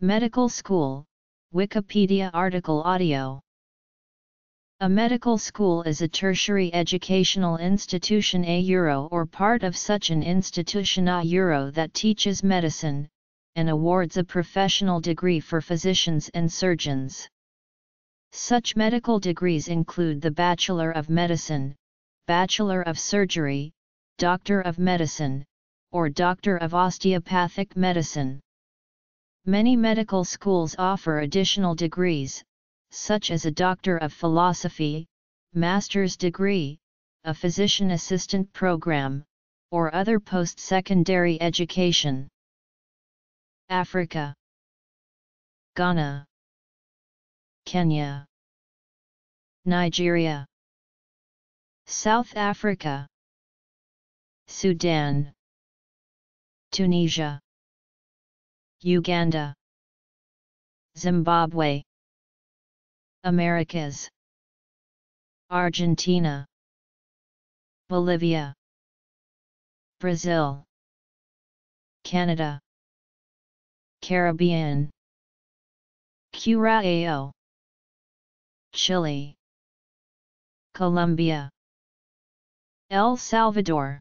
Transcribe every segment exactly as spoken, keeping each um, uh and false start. Medical school, Wikipedia article audio. A medical school is a tertiary educational institution a euro or part of such an institution a euro that teaches medicine, and awards a professional degree for physicians and surgeons. Such medical degrees include the Bachelor of Medicine, Bachelor of Surgery, Doctor of Medicine, or Doctor of Osteopathic Medicine. Many medical schools offer additional degrees, such as a Doctor of Philosophy, Master's degree, a Physician Assistant program, or other post-secondary education. Africa: Ghana, Kenya, Nigeria, South Africa, Sudan, Tunisia, Uganda, Zimbabwe. Americas: Argentina, Bolivia, Brazil, Canada, Caribbean, Curacao, Chile, Colombia, El Salvador,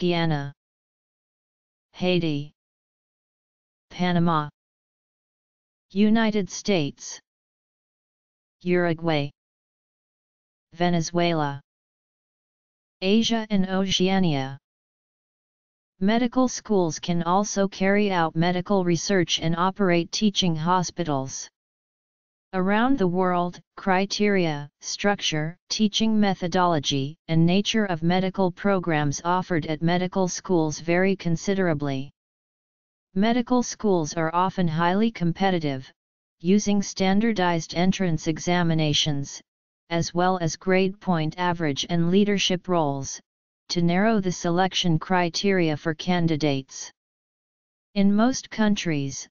Guyana, Haiti, Panama, United States, Uruguay, Venezuela, Asia and Oceania. Medical schools can also carry out medical research and operate teaching hospitals. Around the world, criteria, structure, teaching methodology, and nature of medical programs offered at medical schools vary considerably. Medical schools are often highly competitive, using standardized entrance examinations, as well as grade point average and leadership roles, to narrow the selection criteria for candidates. In most countries,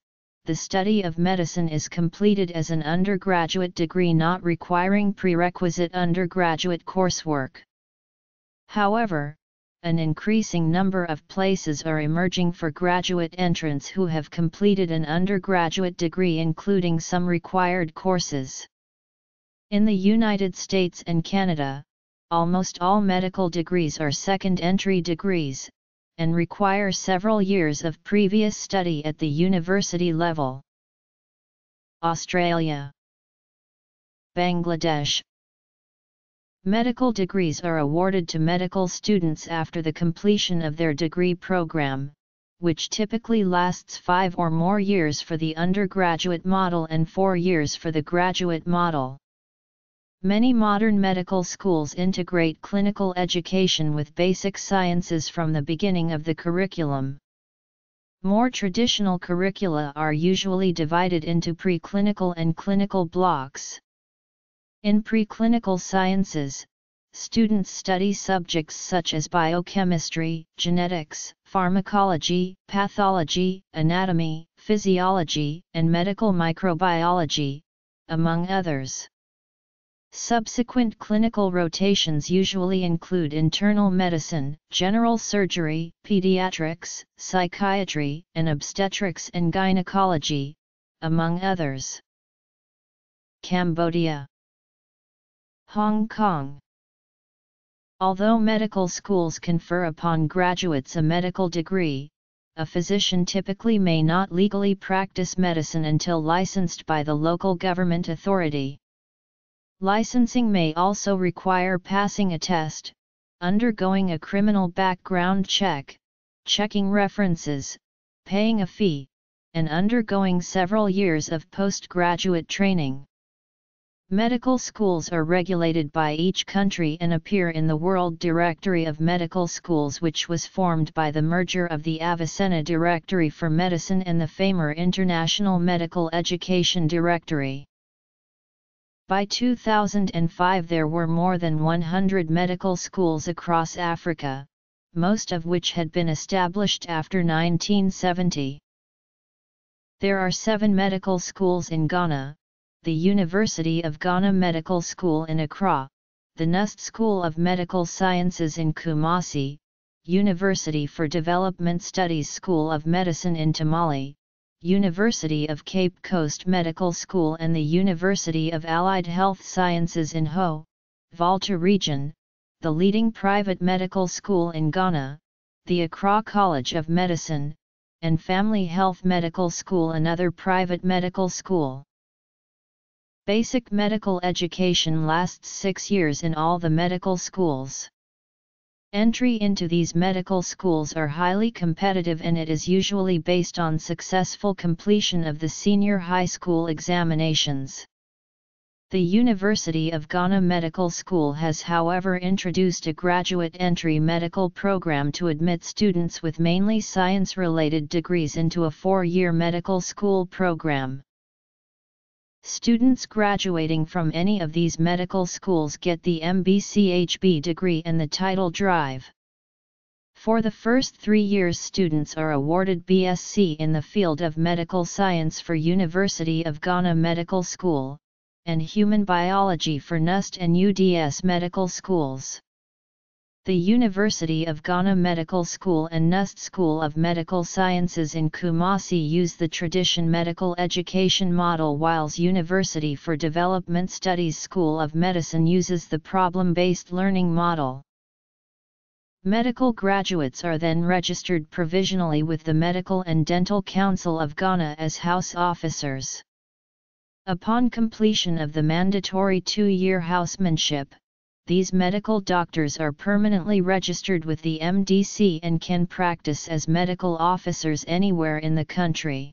the study of medicine is completed as an undergraduate degree not requiring prerequisite undergraduate coursework. However, an increasing number of places are emerging for graduate entrants who have completed an undergraduate degree including some required courses. In the United States and Canada, almost all medical degrees are second entry degrees, and require several years of previous study at the university level. Australia, Bangladesh. Medical degrees are awarded to medical students after the completion of their degree program, which typically lasts five or more years for the undergraduate model and four years for the graduate model. Many modern medical schools integrate clinical education with basic sciences from the beginning of the curriculum. More traditional curricula are usually divided into preclinical and clinical blocks. In preclinical sciences, students study subjects such as biochemistry, genetics, pharmacology, pathology, anatomy, physiology, and medical microbiology, among others. Subsequent clinical rotations usually include internal medicine, general surgery, pediatrics, psychiatry, and obstetrics and gynecology, among others. Cambodia, Hong Kong. Although medical schools confer upon graduates a medical degree, a physician typically may not legally practice medicine until licensed by the local government authority. Licensing may also require passing a test, undergoing a criminal background check, checking references, paying a fee, and undergoing several years of postgraduate training. Medical schools are regulated by each country and appear in the World Directory of Medical Schools, which was formed by the merger of the Avicenna Directory for Medicine and the F A M R International Medical Education Directory. By two thousand five there were more than one hundred medical schools across Africa, most of which had been established after nineteen seventy. There are seven medical schools in Ghana: the University of Ghana Medical School in Accra, the N U S T School of Medical Sciences in Kumasi, University for Development Studies School of Medicine in Tamale, University of Cape Coast Medical School and the University of Allied Health Sciences in Ho, Volta region, the leading private medical school in Ghana, the Accra College of Medicine, and Family Health Medical School, another private medical school. Basic medical education lasts six years in all the medical schools. Entry into these medical schools are highly competitive, and it is usually based on successful completion of the senior high school examinations. The University of Ghana Medical School has, however, introduced a graduate entry medical program to admit students with mainly science-related degrees into a four-year medical school program. Students graduating from any of these medical schools get the M B C H B degree and the title drive. For the first three years, students are awarded B S c in the field of medical science for University of Ghana Medical School, and human biology for N U S T and U D S medical schools. The University of Ghana Medical School and N U S T School of Medical Sciences in Kumasi use the tradition medical education model, whilst University for Development Studies School of Medicine uses the problem-based learning model. Medical graduates are then registered provisionally with the Medical and Dental Council of Ghana as house officers. Upon completion of the mandatory two-year housemanship, these medical doctors are permanently registered with the M D C and can practice as medical officers anywhere in the country.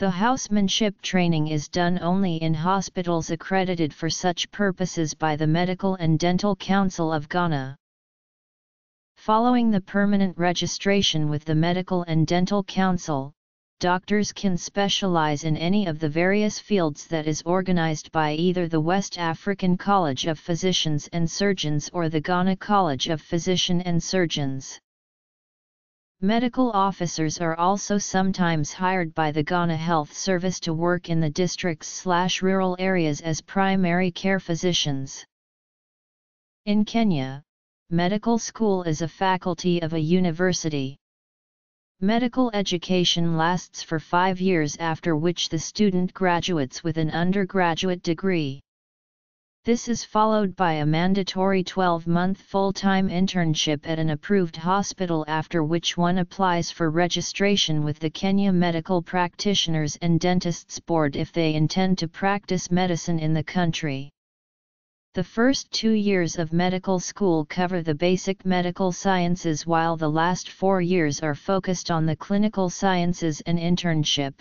The housemanship training is done only in hospitals accredited for such purposes by the Medical and Dental Council of Ghana. Following the permanent registration with the Medical and Dental Council, doctors can specialize in any of the various fields that is organized by either the West African College of Physicians and Surgeons or the Ghana College of Physician and Surgeons. Medical officers are also sometimes hired by the Ghana Health Service to work in the districts/rural areas as primary care physicians. In Kenya, medical school is a faculty of a university. Medical education lasts for five years, after which the student graduates with an undergraduate degree. This is followed by a mandatory twelve-month full-time internship at an approved hospital, after which one applies for registration with the Kenya Medical Practitioners and Dentists Board if they intend to practice medicine in the country. The first two years of medical school cover the basic medical sciences, while the last four years are focused on the clinical sciences and internship.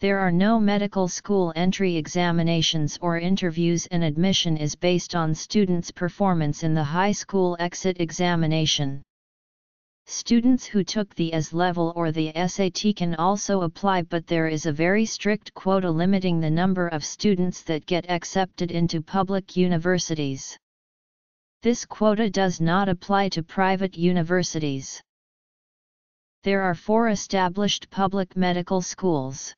There are no medical school entry examinations or interviews, and admission is based on students' performance in the high school exit examination. Students who took the A S level or the S A T can also apply, but there is a very strict quota limiting the number of students that get accepted into public universities. This quota does not apply to private universities. There are four established public medical schools.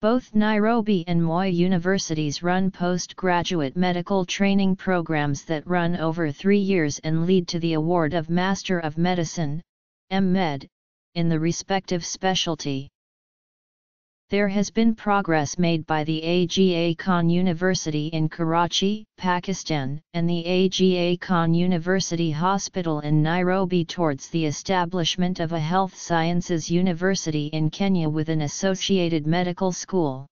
Both Nairobi and Moi universities run postgraduate medical training programs that run over three years and lead to the award of Master of Medicine (M Med) in the respective specialty. There has been progress made by the A G A Khan University in Karachi, Pakistan, and the A G A Khan University Hospital in Nairobi towards the establishment of a health sciences university in Kenya with an associated medical school.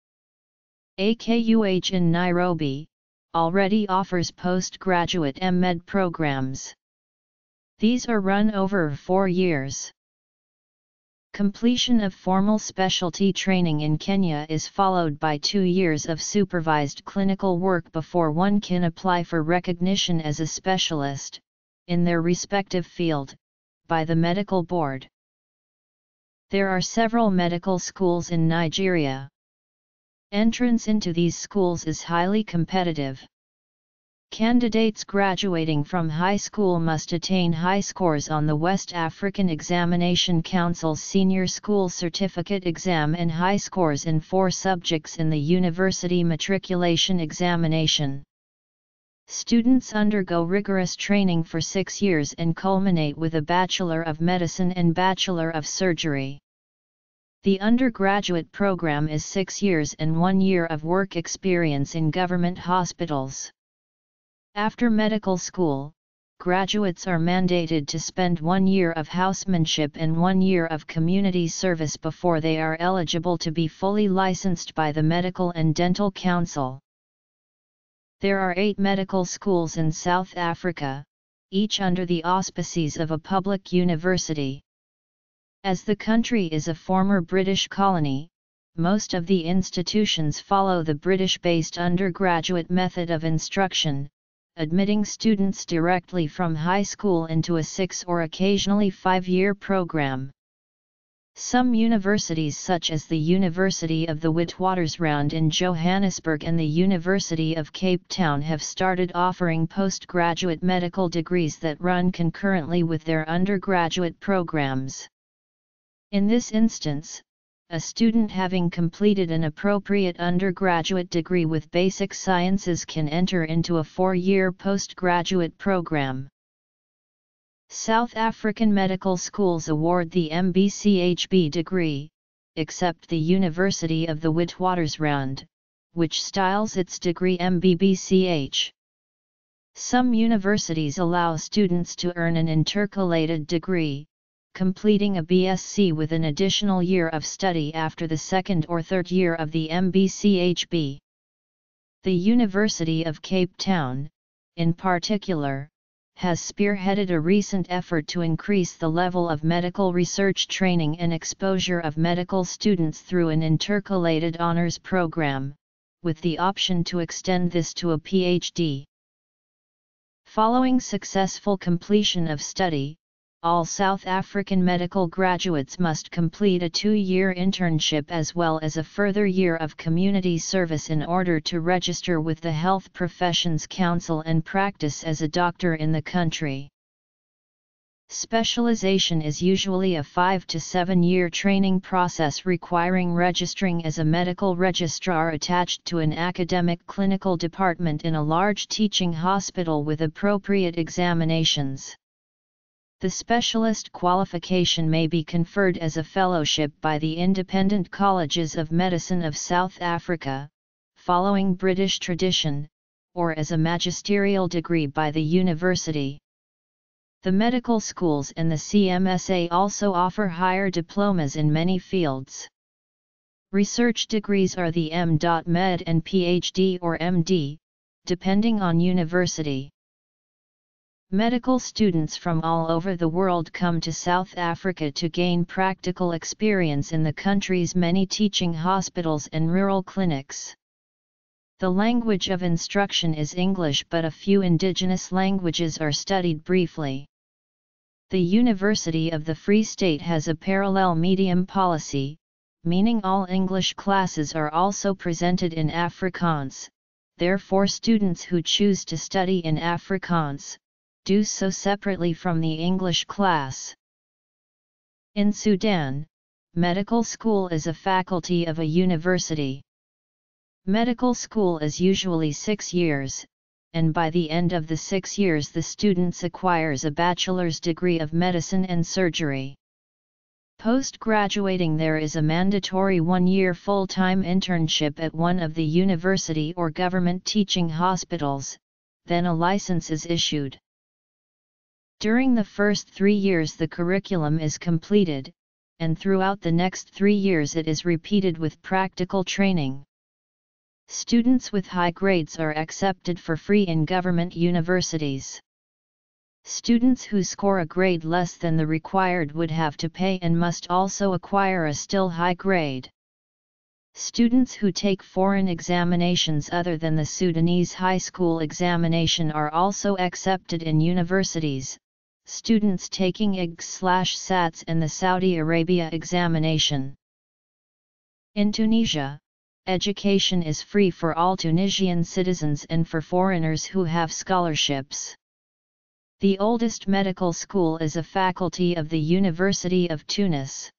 A K U H in Nairobi already offers postgraduate M Med programs. These are run over four years. Completion of formal specialty training in Kenya is followed by two years of supervised clinical work before one can apply for recognition as a specialist, in their respective field, by the medical board. There are several medical schools in Nigeria. Entrance into these schools is highly competitive. Candidates graduating from high school must attain high scores on the West African Examination Council's Senior School Certificate Exam and high scores in four subjects in the University Matriculation Examination. Students undergo rigorous training for six years and culminate with a Bachelor of Medicine and Bachelor of Surgery. The undergraduate program is six years and one year of work experience in government hospitals. After medical school, graduates are mandated to spend one year of housemanship and one year of community service before they are eligible to be fully licensed by the Medical and Dental Council. There are eight medical schools in South Africa, each under the auspices of a public university. As the country is a former British colony, most of the institutions follow the British-based undergraduate method of instruction, admitting students directly from high school into a six- or occasionally five-year program. Some universities such as the University of the Witwatersrand in Johannesburg and the University of Cape Town have started offering postgraduate medical degrees that run concurrently with their undergraduate programs. In this instance, a student having completed an appropriate undergraduate degree with basic sciences can enter into a four-year postgraduate program. South African medical schools award the M B C H B degree, except the University of the Witwatersrand, which styles its degree M B B C H. Some universities allow students to earn an intercalated degree, completing a B S c with an additional year of study after the second or third year of the M B C H B. The University of Cape Town, in particular, has spearheaded a recent effort to increase the level of medical research training and exposure of medical students through an intercalated honors program, with the option to extend this to a P H D. Following successful completion of study, all South African medical graduates must complete a two-year internship as well as a further year of community service in order to register with the Health Professions Council and practice as a doctor in the country. Specialization is usually a five- to seven-year training process requiring registering as a medical registrar attached to an academic clinical department in a large teaching hospital with appropriate examinations. The specialist qualification may be conferred as a fellowship by the Independent Colleges of Medicine of South Africa, following British tradition, or as a magisterial degree by the university. The medical schools and the C M S A also offer higher diplomas in many fields. Research degrees are the M dot Med and P H D or M D, depending on university. Medical students from all over the world come to South Africa to gain practical experience in the country's many teaching hospitals and rural clinics. The language of instruction is English, but a few indigenous languages are studied briefly. The University of the Free State has a parallel medium policy, meaning all English classes are also presented in Afrikaans, therefore students who choose to study in Afrikaans do so separately from the English class. In Sudan, medical school is a faculty of a university. Medical school is usually six years, and by the end of the six years the students acquires a bachelor's degree of medicine and surgery. Post-graduating there is a mandatory one-year full-time internship at one of the university or government teaching hospitals, then a license is issued. During the first three years the curriculum is completed, and throughout the next three years it is repeated with practical training. Students with high grades are accepted for free in government universities. Students who score a grade less than the required would have to pay and must also acquire a still high grade. Students who take foreign examinations other than the Sudanese high school examination are also accepted in universities. Students taking E G S slash S A T S and the Saudi Arabia examination. In Tunisia, education is free for all Tunisian citizens and for foreigners who have scholarships. The oldest medical school is a faculty of the University of Tunis.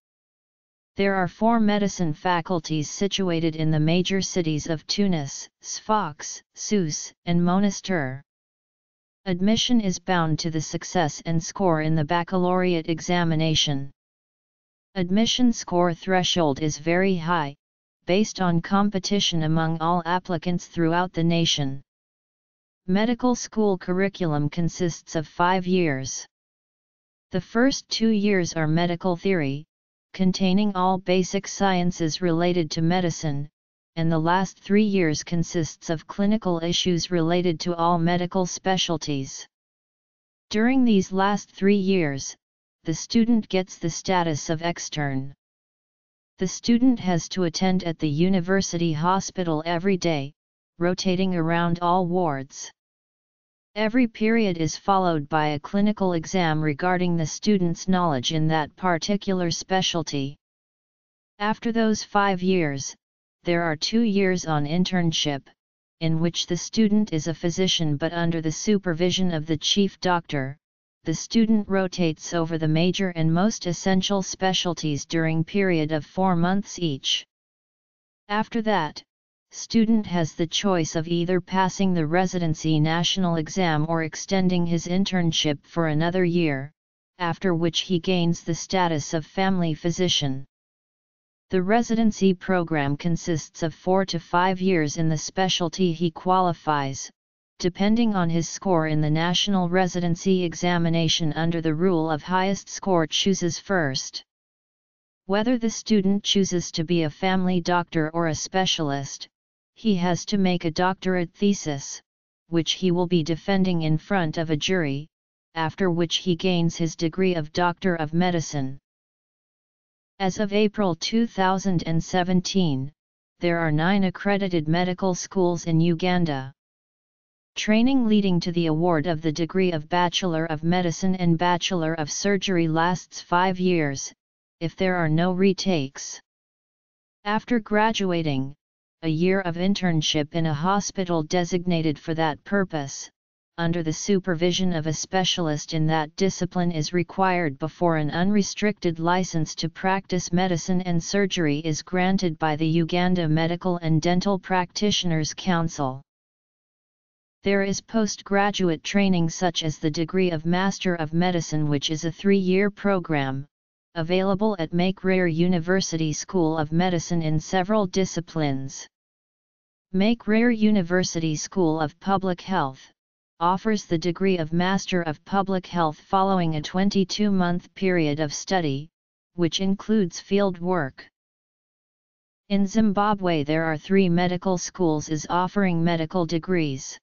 There are four medicine faculties situated in the major cities of Tunis, Sfax, Sousse, and Monastir. Admission is bound to the success and score in the baccalaureate examination. Admission score threshold is very high, based on competition among all applicants throughout the nation. Medical school curriculum consists of five years. The first two years are medical theory, containing all basic sciences related to medicine, and the last three years consists of clinical issues related to all medical specialties. During these last three years, the student gets the status of extern. The student has to attend at the university hospital every day, rotating around all wards. Every period is followed by a clinical exam regarding the student's knowledge in that particular specialty. After those five years, there are two years on internship, in which the student is a physician but under the supervision of the chief doctor. The student rotates over the major and most essential specialties during a period of four months each. After that, student has the choice of either passing the residency national exam or extending his internship for another year, after which he gains the status of family physician. The residency program consists of four to five years in the specialty he qualifies, depending on his score in the national residency examination under the rule of highest score chooses first. Whether the student chooses to be a family doctor or a specialist, he has to make a doctorate thesis, which he will be defending in front of a jury, after which he gains his degree of Doctor of Medicine. As of April two thousand seventeen, there are nine accredited medical schools in Uganda. Training leading to the award of the degree of Bachelor of Medicine and Bachelor of Surgery lasts five years, if there are no retakes. After graduating, a year of internship in a hospital designated for that purpose, under the supervision of a specialist in that discipline is required before an unrestricted license to practice medicine and surgery is granted by the Uganda Medical and Dental Practitioners Council. There is postgraduate training such as the degree of Master of Medicine, which is a three-year program, available at Makerere University School of Medicine in several disciplines. Makerere University School of Public Health offers the degree of Master of Public Health following a twenty-two month period of study, which includes field work. In Zimbabwe, there are three medical schools is offering medical degrees.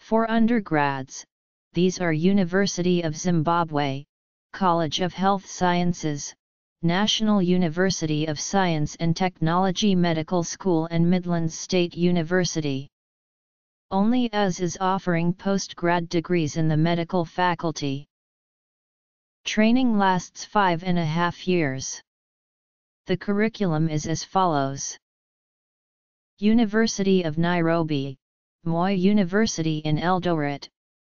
For undergrads, these are University of Zimbabwe, College of Health Sciences, National University of Science and Technology Medical School and Midlands State University. Only U S is offering postgrad degrees in the medical faculty. Training lasts five and a half years. The curriculum is as follows. University of Nairobi, Moi University in Eldoret,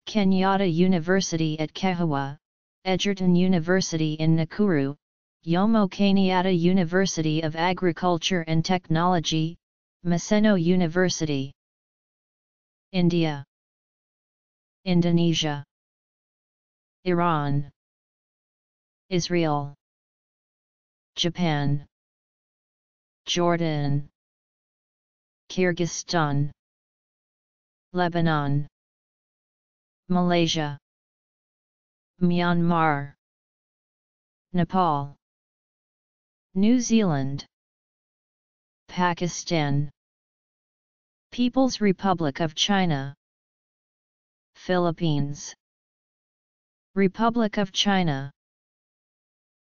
Kenyatta University at Kehewa, Egerton University in Nakuru, Jomo Kenyatta University of Agriculture and Technology, Maseno University. India, Indonesia, Iran, Israel, Japan, Jordan, Kyrgyzstan, Lebanon, Malaysia, Myanmar, Nepal, New Zealand, Pakistan, People's Republic of China, Philippines, Republic of China,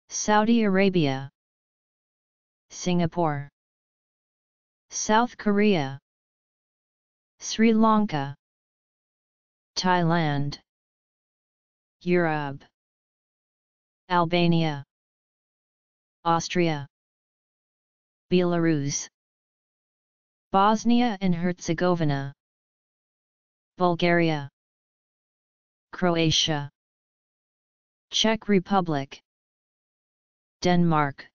Saudi Arabia, Singapore, South Korea, Sri Lanka, Thailand, Europe, Albania, Austria, Belarus, Bosnia and Herzegovina, Bulgaria, Croatia, Czech Republic, Denmark,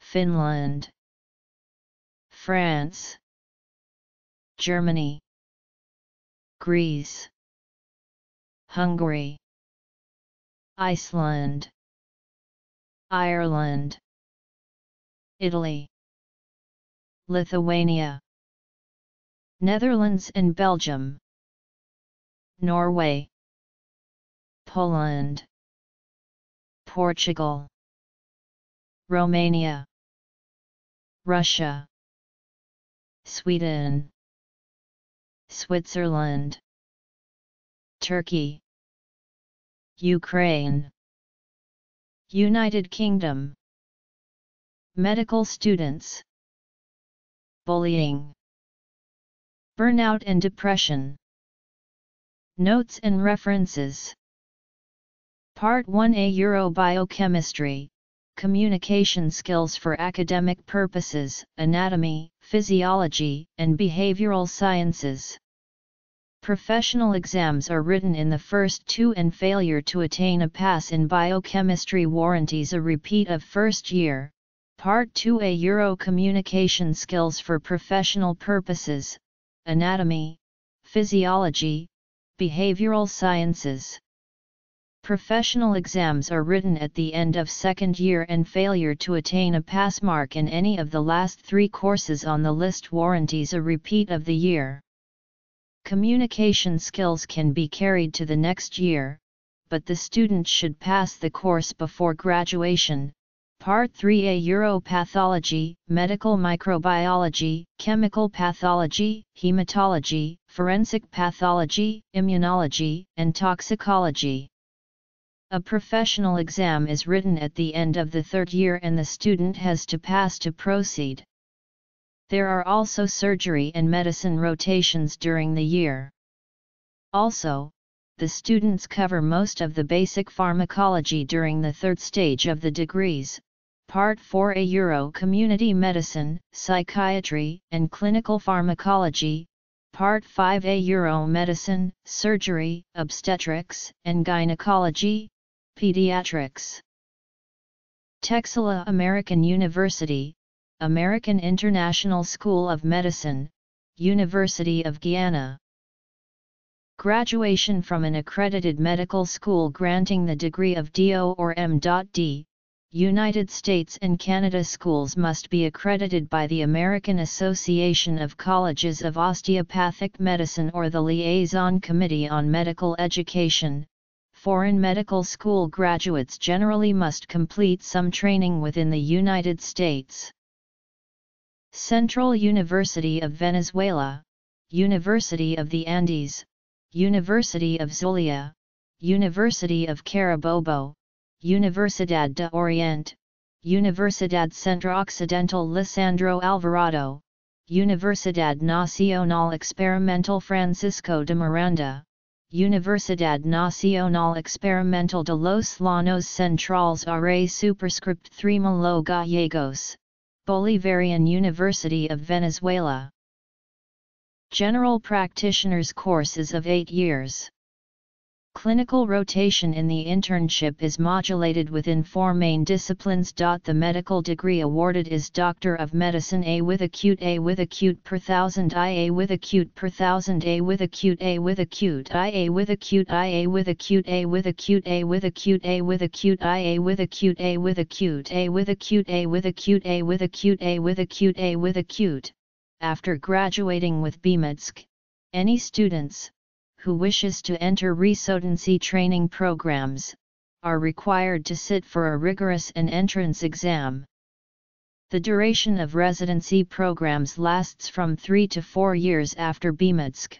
Finland, France, Germany, Greece, Hungary, Iceland, Ireland, Italy, Lithuania, Netherlands and Belgium, Norway, Poland, Portugal, Romania, Russia, Sweden, Switzerland, Turkey, Ukraine, United Kingdom. Medical students. Bullying, burnout and depression. Notes and references. Part one A Eurobiochemistry, Communication Skills for Academic Purposes, Anatomy, Physiology, and Behavioral Sciences. Professional exams are written in the first two, and failure to attain a pass in biochemistry warranties a repeat of first year. Part two A Euro Communication Skills for Professional Purposes, Anatomy, Physiology, Behavioral Sciences. Professional exams are written at the end of second year, and failure to attain a pass mark in any of the last three courses on the list warranties a repeat of the year. Communication skills can be carried to the next year, but the student should pass the course before graduation. Part three A Uropathology, Medical Microbiology, Chemical Pathology, Hematology, Forensic Pathology, Immunology, and Toxicology. A professional exam is written at the end of the third year, and the student has to pass to proceed. There are also surgery and medicine rotations during the year. Also, the students cover most of the basic pharmacology during the third stage of the degrees. Part four A Euro Community Medicine, Psychiatry, and Clinical Pharmacology. Part five A Euro Medicine, Surgery, Obstetrics, and Gynecology, Pediatrics. Texela American University, American International School of Medicine, University of Guyana. Graduation from an accredited medical school granting the degree of D O or M D. United States and Canada schools must be accredited by the American Association of Colleges of Osteopathic Medicine or the Liaison Committee on Medical Education. Foreign medical school graduates generally must complete some training within the United States. Central University of Venezuela, University of the Andes, University of Zulia, University of Carabobo, Universidad de Oriente, Universidad Centro Occidental Lisandro Alvarado, Universidad Nacional Experimental Francisco de Miranda, Universidad Nacional Experimental de los Llanos Centrales R A Superscript three Malo Gallegos, Bolivarian University of Venezuela. General practitioners courses of eight years. Clinical rotation in the internship is modulated within four main disciplines. The medical degree awarded is Doctor of Medicine A with acute A with acute per thousand I A with acute per thousand A with acute A with acute I A with acute I A with acute A with acute A with acute A with acute I A with acute A with acute A with acute A with acute A with acute A with acute A with acute. After graduating with B M D S C, any students who wishes to enter residency training programs are required to sit for a rigorous and entrance exam. The duration of residency programs lasts from three to four years after B M D S C.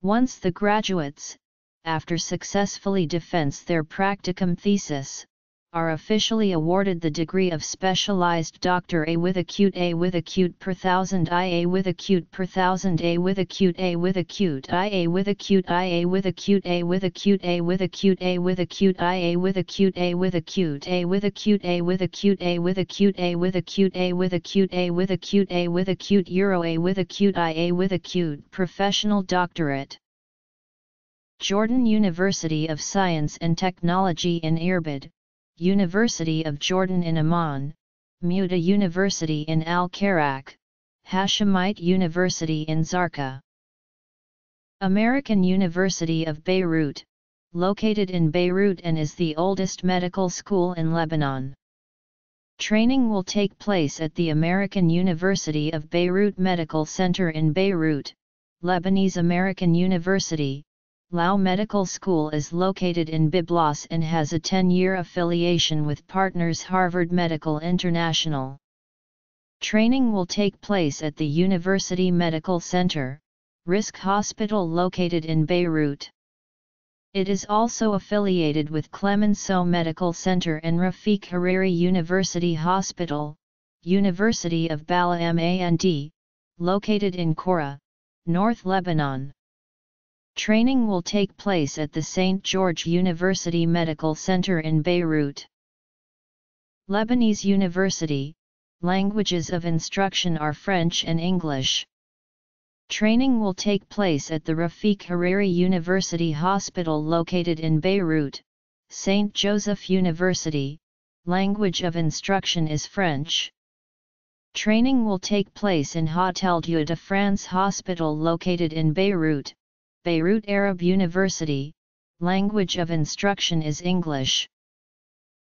Once the graduates, after successfully defends their practicum thesis, are officially awarded the degree of specialized Doctor A with acute A with acute per thousand I A with acute per thousand A with acute A with acute I A with acute I A with acute A with acute A with acute A with acute I A with acute A with acute A with acute A with acute A with acute A with acute A with acute A with acute A with acute Euro A with acute I A with acute professional doctorate. Jordan University of Science and Technology in Irbid, University of Jordan in Amman, Muta University in Al-Karak, Hashemite University in Zarqa. American University of Beirut, located in Beirut and is the oldest medical school in Lebanon. Training will take place at the American University of Beirut Medical Center in Beirut. Lebanese American University, Lao Medical School is located in Byblos and has a ten-year affiliation with partners Harvard Medical International. Training will take place at the University Medical Center, Risk Hospital located in Beirut. It is also affiliated with Clemenceau Medical Center and Rafiq Hariri University Hospital, University of Bala M A N D, located in Kora, North Lebanon. Training will take place at the Saint George University Medical Center in Beirut. Lebanese University, languages of instruction are French and English. Training will take place at the Rafiq Hariri University Hospital located in Beirut, Saint Joseph University, language of instruction is French. Training will take place in Hôtel Dieu de France Hospital located in Beirut, Beirut Arab University, language of instruction is English.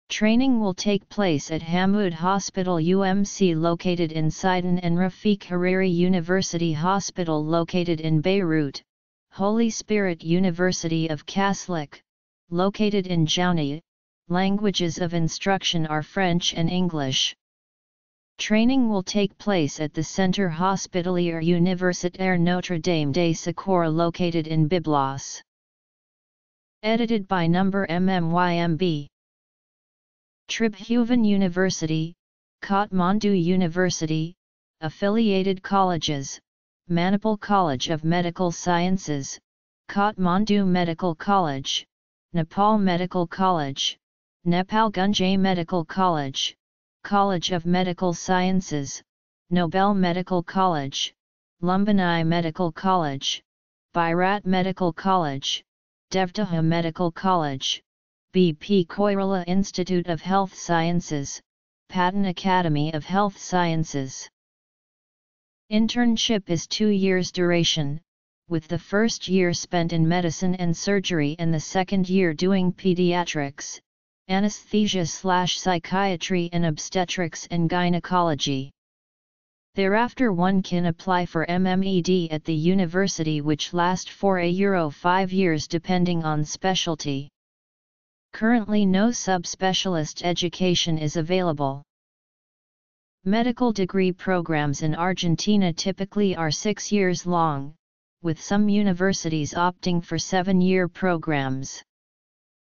Training will take place at Hamoud Hospital U M C located in Sidon and Rafiq Hariri University Hospital located in Beirut, Holy Spirit University of Kaslik, located in Jauna, languages of instruction are French and English. Training will take place at the Centre Hospitalier Universitaire Notre-Dame de Secours located in Byblos. Edited by number M M Y M B. Tribhuvan University, Kathmandu University, affiliated colleges, Manipal College of Medical Sciences, Kathmandu Medical College, Nepal Medical College, Nepalgunj Medical College, College of Medical Sciences, Nobel Medical College, Lumbini Medical College, Bairat Medical College, Devdaha Medical College, B P Koirala Institute of Health Sciences, Patan Academy of Health Sciences. Internship is two years duration, with the first year spent in medicine and surgery and the second year doing pediatrics, anesthesia slash psychiatry and obstetrics and gynecology. Thereafter one can apply for M M E D at the university which last for a euro five years depending on specialty. Currently no subspecialist education is available. Medical degree programs in Argentina typically are six years long, with some universities opting for seven-year programs.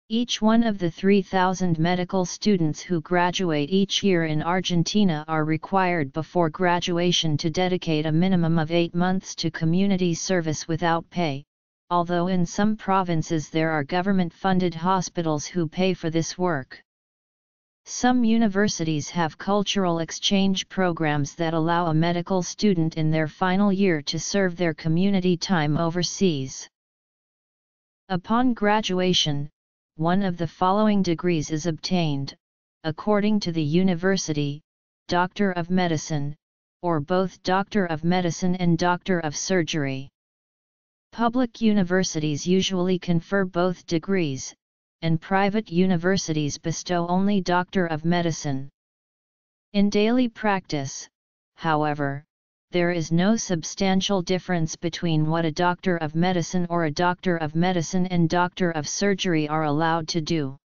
Each one of the three thousand medical students who graduate each year in Argentina are required before graduation to dedicate a minimum of eight months to community service without pay, although in some provinces there are government-funded hospitals who pay for this work. Some universities have cultural exchange programs that allow a medical student in their final year to serve their community time overseas. Upon graduation, one of the following degrees is obtained, according to the university, Doctor of Medicine, or both Doctor of Medicine and Doctor of Surgery. Public universities usually confer both degrees, and private universities bestow only Doctor of Medicine. In daily practice, however, there is no substantial difference between what a doctor of medicine or a doctor of medicine and doctor of surgery are allowed to do.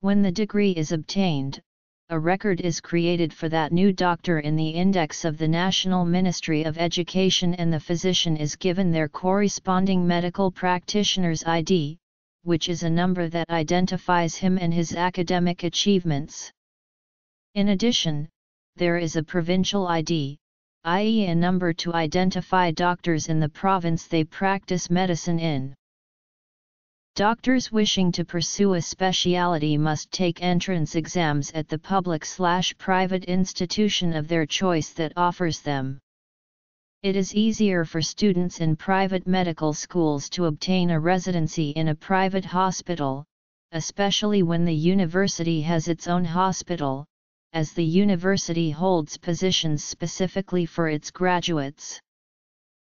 When the degree is obtained, a record is created for that new doctor in the index of the National Ministry of Education and the physician is given their corresponding medical practitioner's I D, which is a number that identifies him and his academic achievements. In addition, there is a provincial I D, that is a number to identify doctors in the province they practice medicine in. Doctors wishing to pursue a specialty must take entrance exams at the public/private institution of their choice that offers them. It is easier for students in private medical schools to obtain a residency in a private hospital, especially when the university has its own hospital, as the university holds positions specifically for its graduates.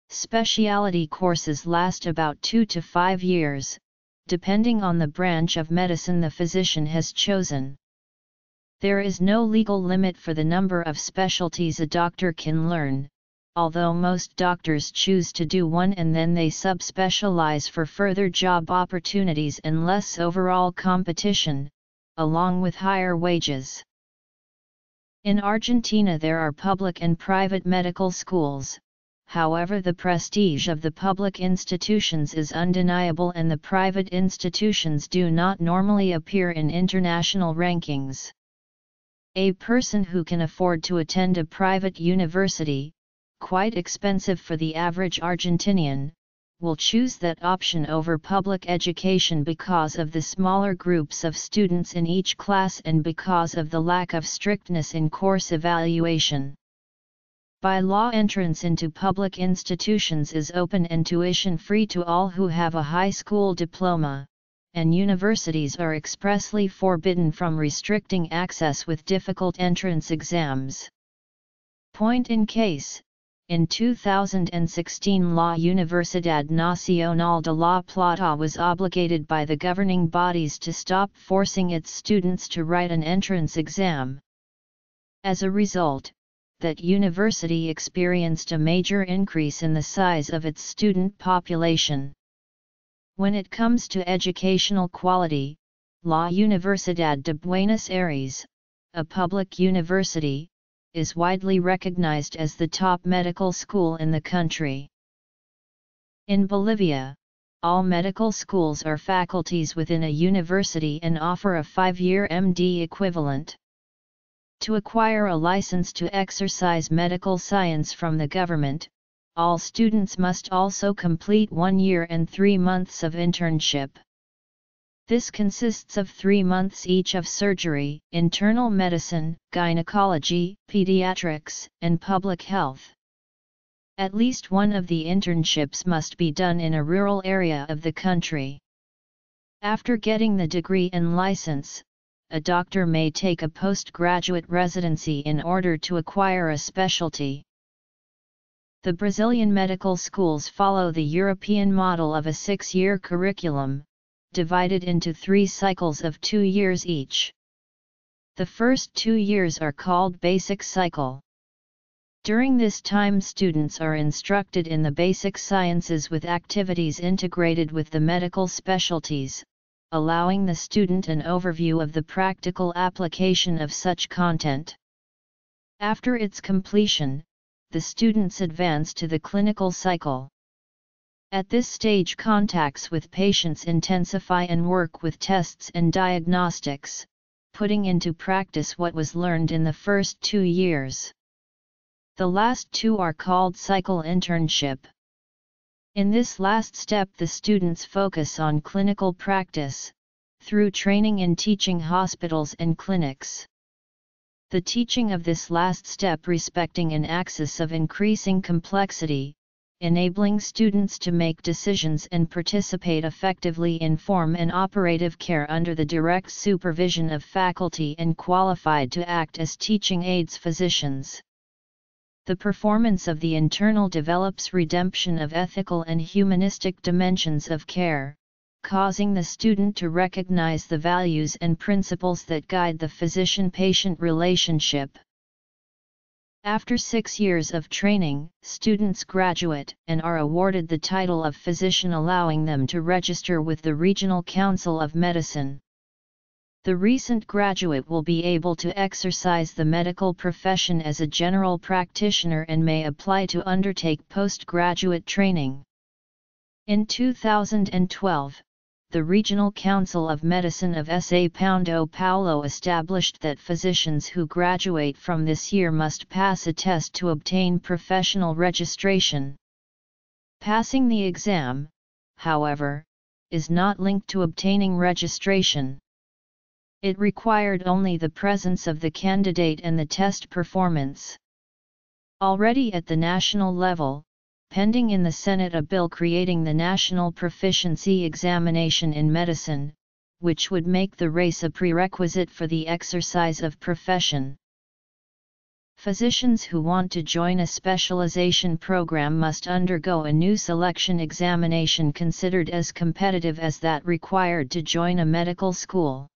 Specialty courses last about two to five years, depending on the branch of medicine the physician has chosen. There is no legal limit for the number of specialties a doctor can learn, although most doctors choose to do one and then they subspecialize for further job opportunities and less overall competition, along with higher wages. In Argentina there are public and private medical schools, however the prestige of the public institutions is undeniable and the private institutions do not normally appear in international rankings. A person who can afford to attend a private university, quite expensive for the average Argentinian, will choose that option over public education because of the smaller groups of students in each class and because of the lack of strictness in course evaluation. By law, entrance into public institutions is open and tuition free to all who have a high school diploma, and universities are expressly forbidden from restricting access with difficult entrance exams. Point in case, in two thousand sixteen La Universidad Nacional de La Plata was obligated by the governing bodies to stop forcing its students to write an entrance exam. As a result, that university experienced a major increase in the size of its student population. When it comes to educational quality, La Universidad de Buenos Aires, a public university, is widely recognized as the top medical school in the country. In Bolivia, all medical schools are faculties within a university and offer a five-year M D equivalent. To acquire a license to exercise medical science from the government, all students must also complete one year and three months of internship. This consists of three months each of surgery, internal medicine, gynecology, pediatrics, and public health. At least one of the internships must be done in a rural area of the country. After getting the degree and license, a doctor may take a postgraduate residency in order to acquire a specialty. The Brazilian medical schools follow the European model of a six-year curriculum, divided into three cycles of two years each. The first two years are called basic cycle. During this time students are instructed in the basic sciences with activities integrated with the medical specialties, allowing the student an overview of the practical application of such content. After its completion, the students advance to the clinical cycle. At this stage, contacts with patients intensify and work with tests and diagnostics, putting into practice what was learned in the first two years. The last two are called cycle internship. In this last step, the students focus on clinical practice, through training in teaching hospitals and clinics. The teaching of this last step respecting an axis of increasing complexity, enabling students to make decisions and participate effectively in form and operative care under the direct supervision of faculty and qualified to act as teaching aides physicians. The performance of the internal develops redemption of ethical and humanistic dimensions of care, causing the student to recognize the values and principles that guide the physician-patient relationship. After six years of training, students graduate and are awarded the title of physician, allowing them to register with the Regional Council of Medicine. The recent graduate will be able to exercise the medical profession as a general practitioner and may apply to undertake postgraduate training. In two thousand twelve, the Regional Council of Medicine of São Paulo established that physicians who graduate from this year must pass a test to obtain professional registration. Passing the exam, however, is not linked to obtaining registration. It required only the presence of the candidate and the test performance. Already at the national level, pending in the Senate a bill creating the National Proficiency Examination in Medicine, which would make the race a prerequisite for the exercise of profession. physicians who want to join a specialization program must undergo a new selection examination considered as competitive as that required to join a medical school.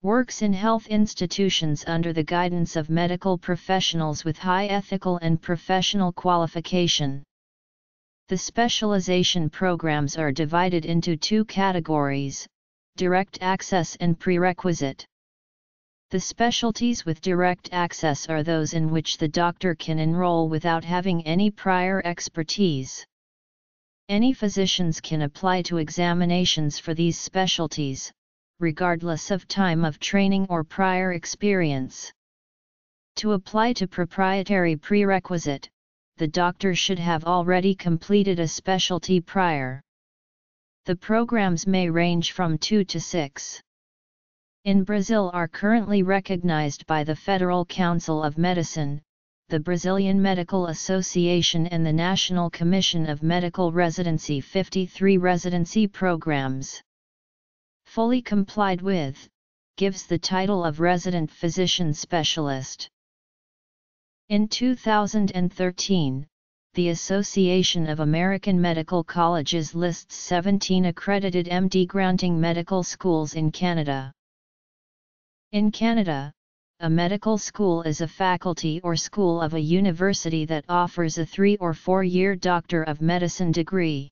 Works in health institutions under the guidance of medical professionals with high ethical and professional qualification. The specialization programs are divided into two categories: direct access and prerequisite. The specialties with direct access are those in which the doctor can enroll without having any prior expertise. Any physicians can apply to examinations for these specialties, regardless of time of training or prior experience. To apply to proprietary prerequisite, the doctor should have already completed a specialty prior. The programs may range from two to six. In Brazil are currently recognized by the Federal Council of Medicine, the Brazilian Medical Association and the National Commission of Medical Residency fifty-three residency programs. Fully complied with, gives the title of resident physician specialist. In two thousand thirteen, the Association of American Medical Colleges lists seventeen accredited M D-granting medical schools in Canada. In Canada, a medical school is a faculty or school of a university that offers a three- or four-year Doctor of Medicine degree.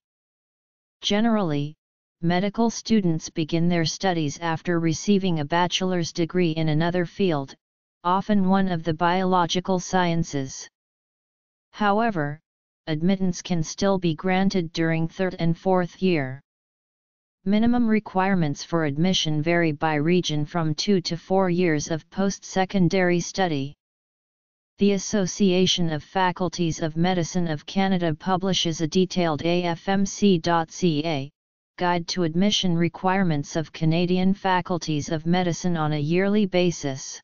Generally, medical students begin their studies after receiving a bachelor's degree in another field, often one of the biological sciences. However, admittance can still be granted during third and fourth year. Minimum requirements for admission vary by region from two to four years of post-secondary study. The Association of Faculties of Medicine of Canada publishes a detailed A F M C dot C A guide to admission requirements of Canadian faculties of medicine on a yearly basis.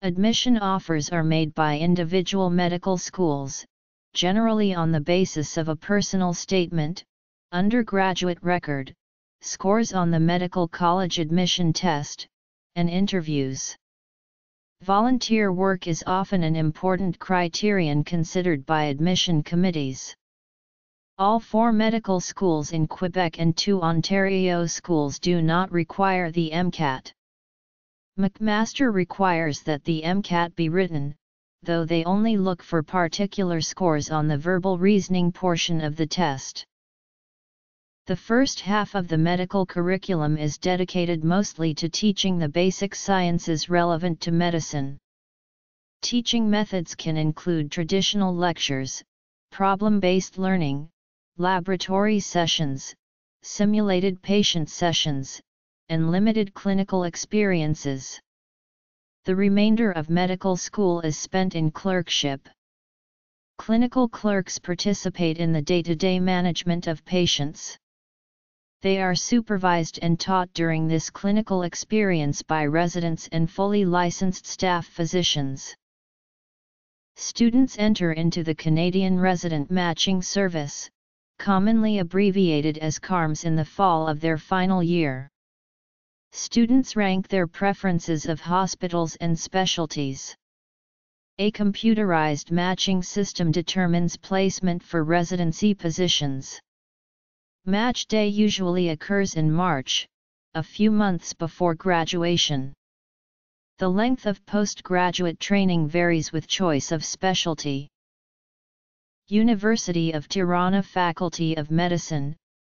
Admission offers are made by individual medical schools, generally on the basis of a personal statement, undergraduate record, scores on the medical college admission test, and interviews. Volunteer work is often an important criterion considered by admission committees. All four medical schools in Quebec and two Ontario schools do not require the MCAT. McMaster requires that the MCAT be written, though they only look for particular scores on the verbal reasoning portion of the test. The first half of the medical curriculum is dedicated mostly to teaching the basic sciences relevant to medicine. Teaching methods can include traditional lectures, problem-based learning, laboratory sessions, simulated patient sessions, and limited clinical experiences. The remainder of medical school is spent in clerkship. Clinical clerks participate in the day-to-day management of patients. They are supervised and taught during this clinical experience by residents and fully licensed staff physicians. Students enter into the Canadian Resident Matching Service, commonly abbreviated as CARMS, in the fall of their final year. Students rank their preferences of hospitals and specialties. A computerized matching system determines placement for residency positions. Match day usually occurs in March, a few months before graduation. The length of postgraduate training varies with choice of specialty. University of Tirana Faculty of Medicine,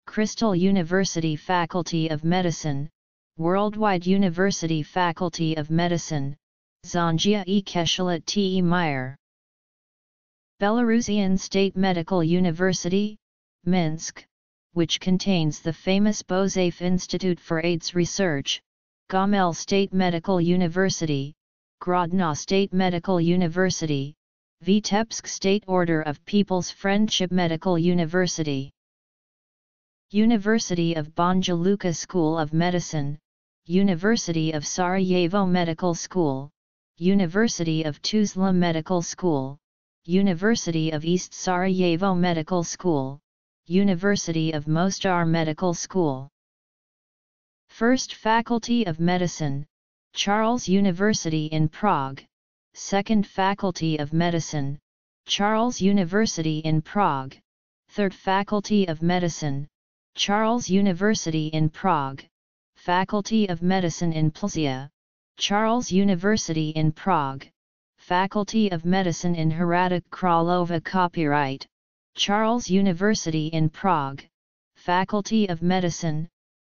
Crystal University Faculty of Medicine, Worldwide University Faculty of Medicine, Zangia e Keshelet T E Meyer. Belarusian State Medical University, Minsk, which contains the famous Bozaev Institute for AIDS Research, Gomel State Medical University, Grodno State Medical University, Vitebsk State Order of People's Friendship Medical University. University of Banjaluka School of Medicine, University of Sarajevo Medical School, University of Tuzla Medical School, University of East Sarajevo Medical School, University of Mostar Medical School. First Faculty of Medicine, Charles University in Prague, second Faculty of Medicine, Charles University in Prague, third Faculty of Medicine, Charles University in Prague, Faculty of Medicine in Plzeň, Charles University in Prague, Faculty of Medicine in Hradec Králové Copyright, Charles University in Prague, Faculty of Medicine,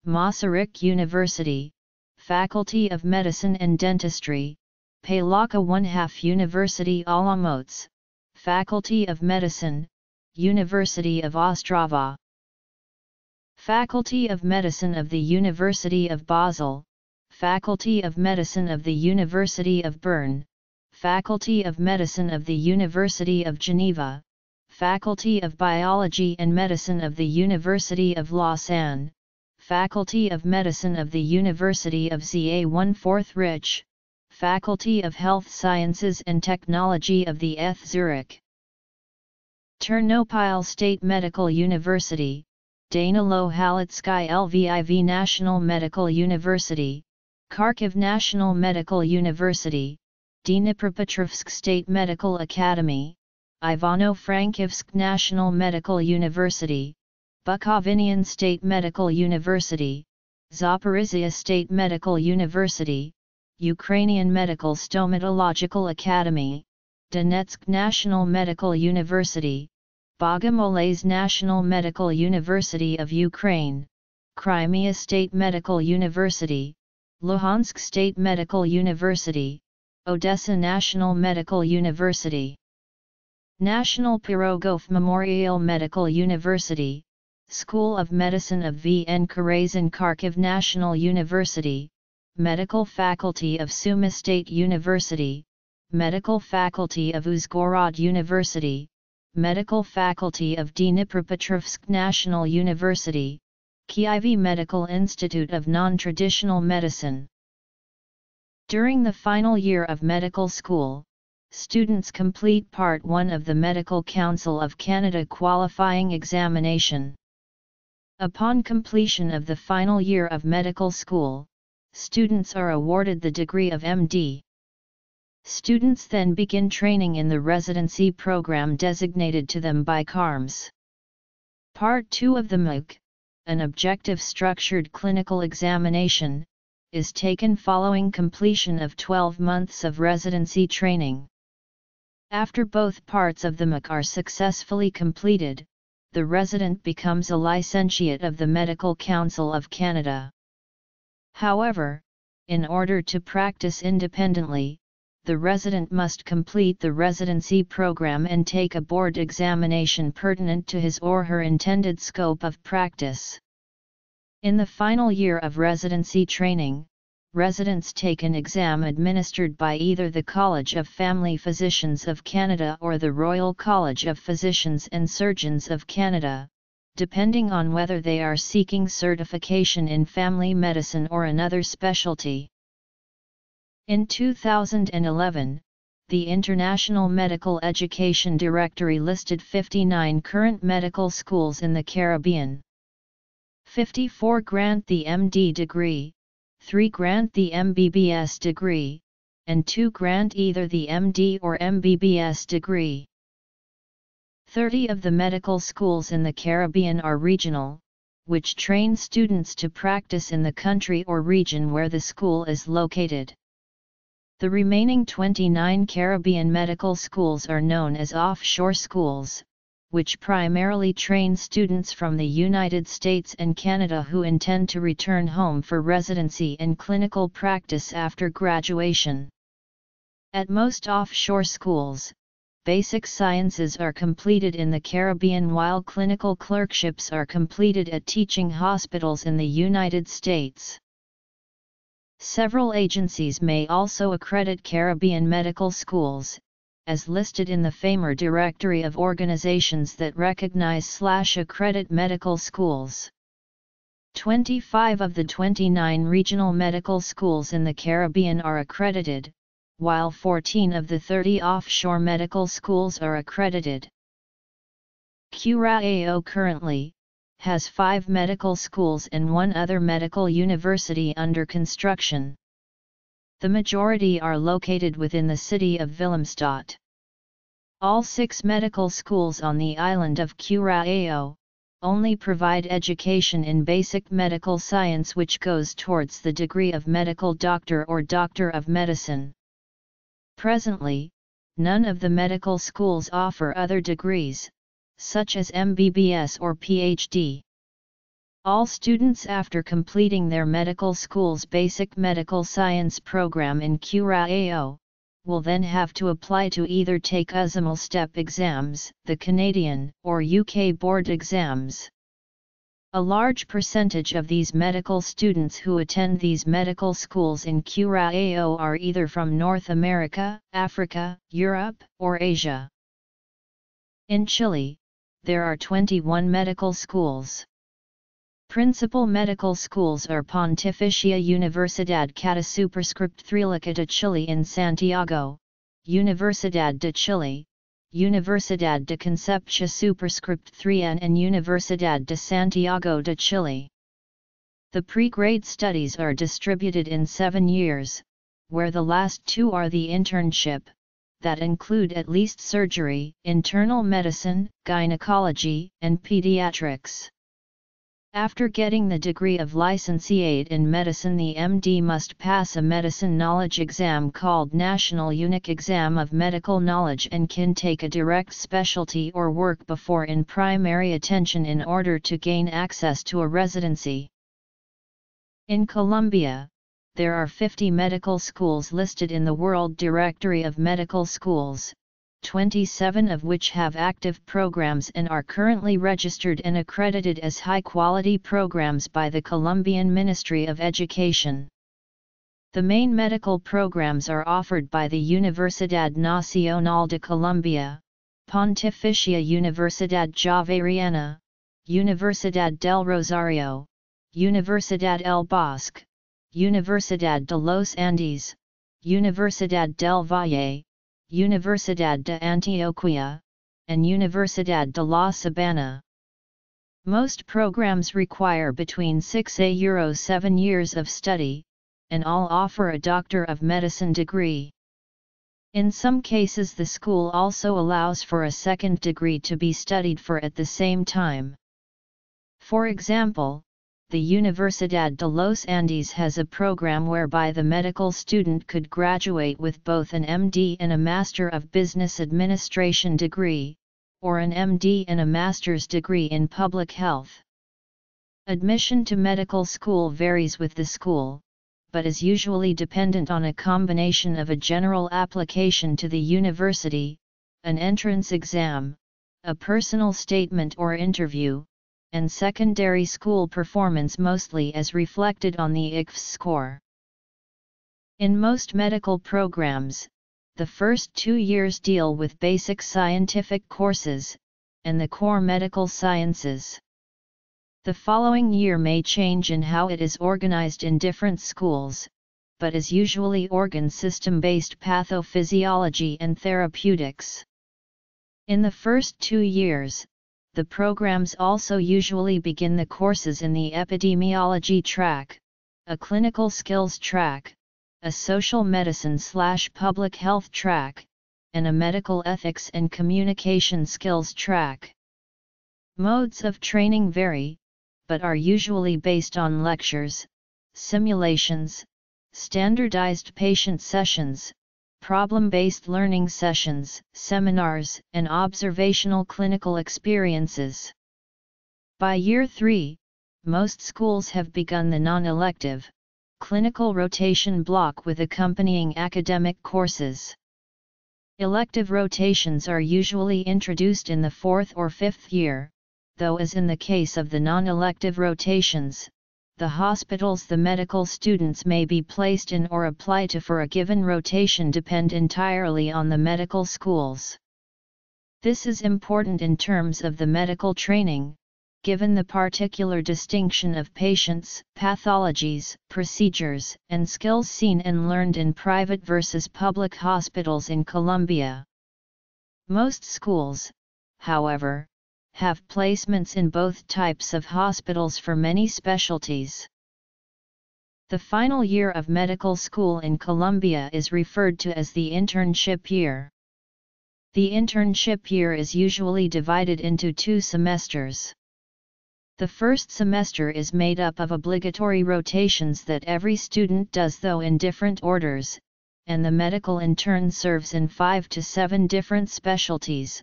Masaryk University, Faculty of Medicine and Dentistry, Palaca one half University Olomouc, Faculty of Medicine, University of Ostrava, Faculty of Medicine of the University of Basel, Faculty of Medicine of the University of Bern, Faculty of Medicine of the University of Geneva, Faculty of Biology and Medicine of the University of Lausanne, Faculty of Medicine of the University of Z A one fourth Rich, Faculty of Health Sciences and Technology of the E T H Zurich, Ternopil State Medical University, Danilo Halitsky L V I V National Medical University, Kharkiv National Medical University, Dnipropetrovsk State Medical Academy, Ivano-Frankivsk National Medical University, Bukovinian State Medical University, Zaporizhia State Medical University, Ukrainian Medical Stomatological Academy, Donetsk National Medical University, Bogomolets National Medical University of Ukraine, Crimea State Medical University, Luhansk State Medical University, Odessa National Medical University, National Pirogov Memorial Medical University, School of Medicine of V N Karezin Kharkiv National University, Medical Faculty of Suma State University, Medical Faculty of Uzhgorod University, Medical Faculty of Dnipropetrovsk National University, Kyiv Medical Institute of Non-Traditional Medicine. During the final year of medical school, students complete Part one of the Medical Council of Canada qualifying examination. Upon completion of the final year of medical school, students are awarded the degree of M D. Students then begin training in the residency program designated to them by CARMS. Part two of the M O O C, an objective structured clinical examination, is taken following completion of twelve months of residency training. After both parts of the M O O C are successfully completed, the resident becomes a licentiate of the Medical Council of Canada. However, in order to practice independently, the resident must complete the residency program and take a board examination pertinent to his or her intended scope of practice. In the final year of residency training, residents take an exam administered by either the College of Family Physicians of Canada or the Royal College of Physicians and Surgeons of Canada, depending on whether they are seeking certification in family medicine or another specialty. In two thousand eleven, the International Medical Education Directory listed fifty-nine current medical schools in the Caribbean. fifty-four grant the M D degree, three grant the M B B S degree, and two grant either the M D or M B B S degree. thirty of the medical schools in the Caribbean are regional, which train students to practice in the country or region where the school is located. The remaining twenty-nine Caribbean medical schools are known as offshore schools, which primarily train students from the United States and Canada who intend to return home for residency and clinical practice after graduation. At most offshore schools, basic sciences are completed in the Caribbean while clinical clerkships are completed at teaching hospitals in the United States. Several agencies may also accredit Caribbean medical schools, as listed in the FAMER Directory of Organizations that Recognize/Accredit Medical Schools. twenty-five of the twenty-nine regional medical schools in the Caribbean are accredited, while fourteen of the thirty offshore medical schools are accredited. Curaçao currently has five medical schools and one other medical university under construction. the majority are located within the city of Willemstad. All six medical schools on the island of Curaçao only provide education in basic medical science, which goes towards the degree of medical doctor or doctor of medicine. Presently, none of the medical schools offer other degrees, such as M B B S or P H D. All students, after completing their medical school's basic medical science program in Curaçao, will then have to apply to either take U S M L STEP exams, the Canadian or U K board exams. A large percentage of these medical students who attend these medical schools in Curaçao are either from North America, Africa, Europe, or Asia. In Chile, there are twenty-one medical schools. Principal medical schools are Pontificia Universidad Catasuperscript Trílica de Chile in Santiago, Universidad de Chile, Universidad de Concepción Superscript three N and Universidad de Santiago de Chile. The pre-grade studies are distributed in seven years, where the last two are the internship, that include at least surgery, internal medicine, gynecology, and pediatrics. After getting the degree of Licentiate in Medicine, the M D must pass a medicine knowledge exam called National Unique Exam of Medical Knowledge and can take a direct specialty or work before in primary attention in order to gain access to a residency. In Colombia, there are fifty medical schools listed in the World Directory of Medical Schools, twenty-seven of which have active programs and are currently registered and accredited as high-quality programs by the Colombian Ministry of Education. The main medical programs are offered by the Universidad Nacional de Colombia, Pontificia Universidad Javeriana, Universidad del Rosario, Universidad El Bosque, Universidad de los Andes, Universidad del Valle, Universidad de Antioquia, and Universidad de La Sabana. Most programs require between six to seven years of study, and all offer a Doctor of Medicine degree. In some cases, the school also allows for a second degree to be studied for at the same time. For example, the Universidad de los Andes has a program whereby the medical student could graduate with both an M D and a Master of Business Administration degree, or an M D and a Master's degree in Public Health. Admission to medical school varies with the school, but is usually dependent on a combination of a general application to the university, an entrance exam, a personal statement or interview, and secondary school performance, mostly as reflected on the I C F S score. In most medical programs, the first two years deal with basic scientific courses, and the core medical sciences. The following year may change in how it is organized in different schools, but is usually organ system-based pathophysiology and therapeutics. In the first two years, the programs also usually begin the courses in the epidemiology track, a clinical skills track, a social medicine/public health track, and a medical ethics and communication skills track. Modes of training vary, but are usually based on lectures, simulations, standardized patient sessions, problem-based learning sessions, seminars, and observational clinical experiences. By year three, most schools have begun the non-elective, clinical rotation block with accompanying academic courses. Elective rotations are usually introduced in the fourth or fifth year, though as in the case of the non-elective rotations, the hospitals the medical students may be placed in or apply to for a given rotation depend entirely on the medical schools. This is important in terms of the medical training, given the particular distinction of patients, pathologies, procedures, and skills seen and learned in private versus public hospitals in Colombia. Most schools, however, have placements in both types of hospitals for many specialties. The final year of medical school in Colombia is referred to as the internship year. The internship year is usually divided into two semesters. The first semester is made up of obligatory rotations that every student does, though in different orders, and the medical intern serves in five to seven different specialties,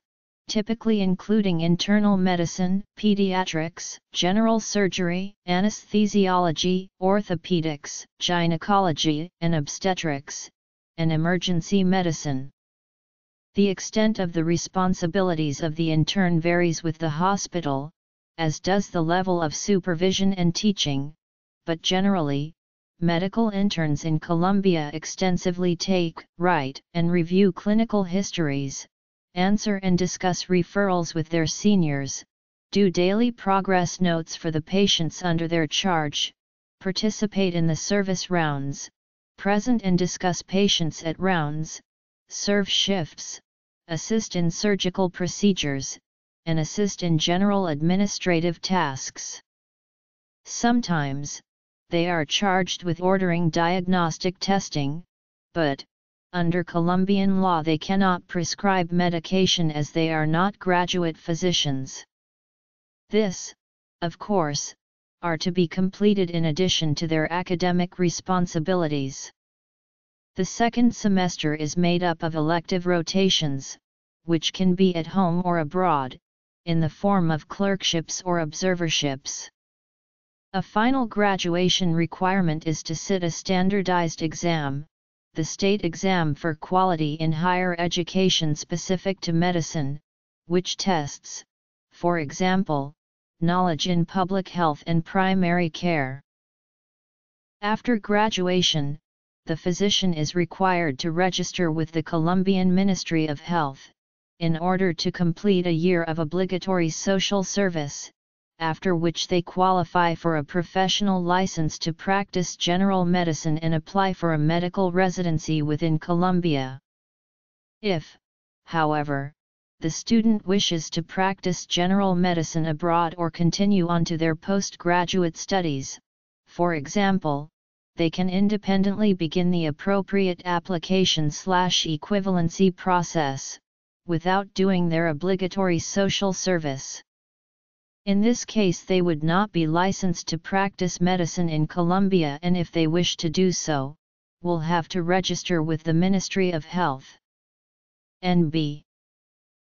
typically including internal medicine, pediatrics, general surgery, anesthesiology, orthopedics, gynecology, and obstetrics, and emergency medicine. The extent of the responsibilities of the intern varies with the hospital, as does the level of supervision and teaching, but generally, medical interns in Colombia extensively take, write, and review clinical histories, answer and discuss referrals with their seniors, do daily progress notes for the patients under their charge, participate in the service rounds, present and discuss patients at rounds, serve shifts, assist in surgical procedures, and assist in general administrative tasks. Sometimes, they are charged with ordering diagnostic testing, but, under Colombian law, they cannot prescribe medication as they are not graduate physicians. This, of course, are to be completed in addition to their academic responsibilities. The second semester is made up of elective rotations, which can be at home or abroad, in the form of clerkships or observerships. A final graduation requirement is to sit a standardized exam, the state exam for quality in higher education specific to medicine, which tests, for example, knowledge in public health and primary care. After graduation, the physician is required to register with the Colombian Ministry of Health, in order to complete a year of obligatory social service, after which they qualify for a professional license to practice general medicine and apply for a medical residency within Colombia. If, however, the student wishes to practice general medicine abroad or continue on to their postgraduate studies, for example, they can independently begin the appropriate application/equivalency process, without doing their obligatory social service. In this case, they would not be licensed to practice medicine in Colombia, and if they wish to do so, will have to register with the Ministry of Health. N B.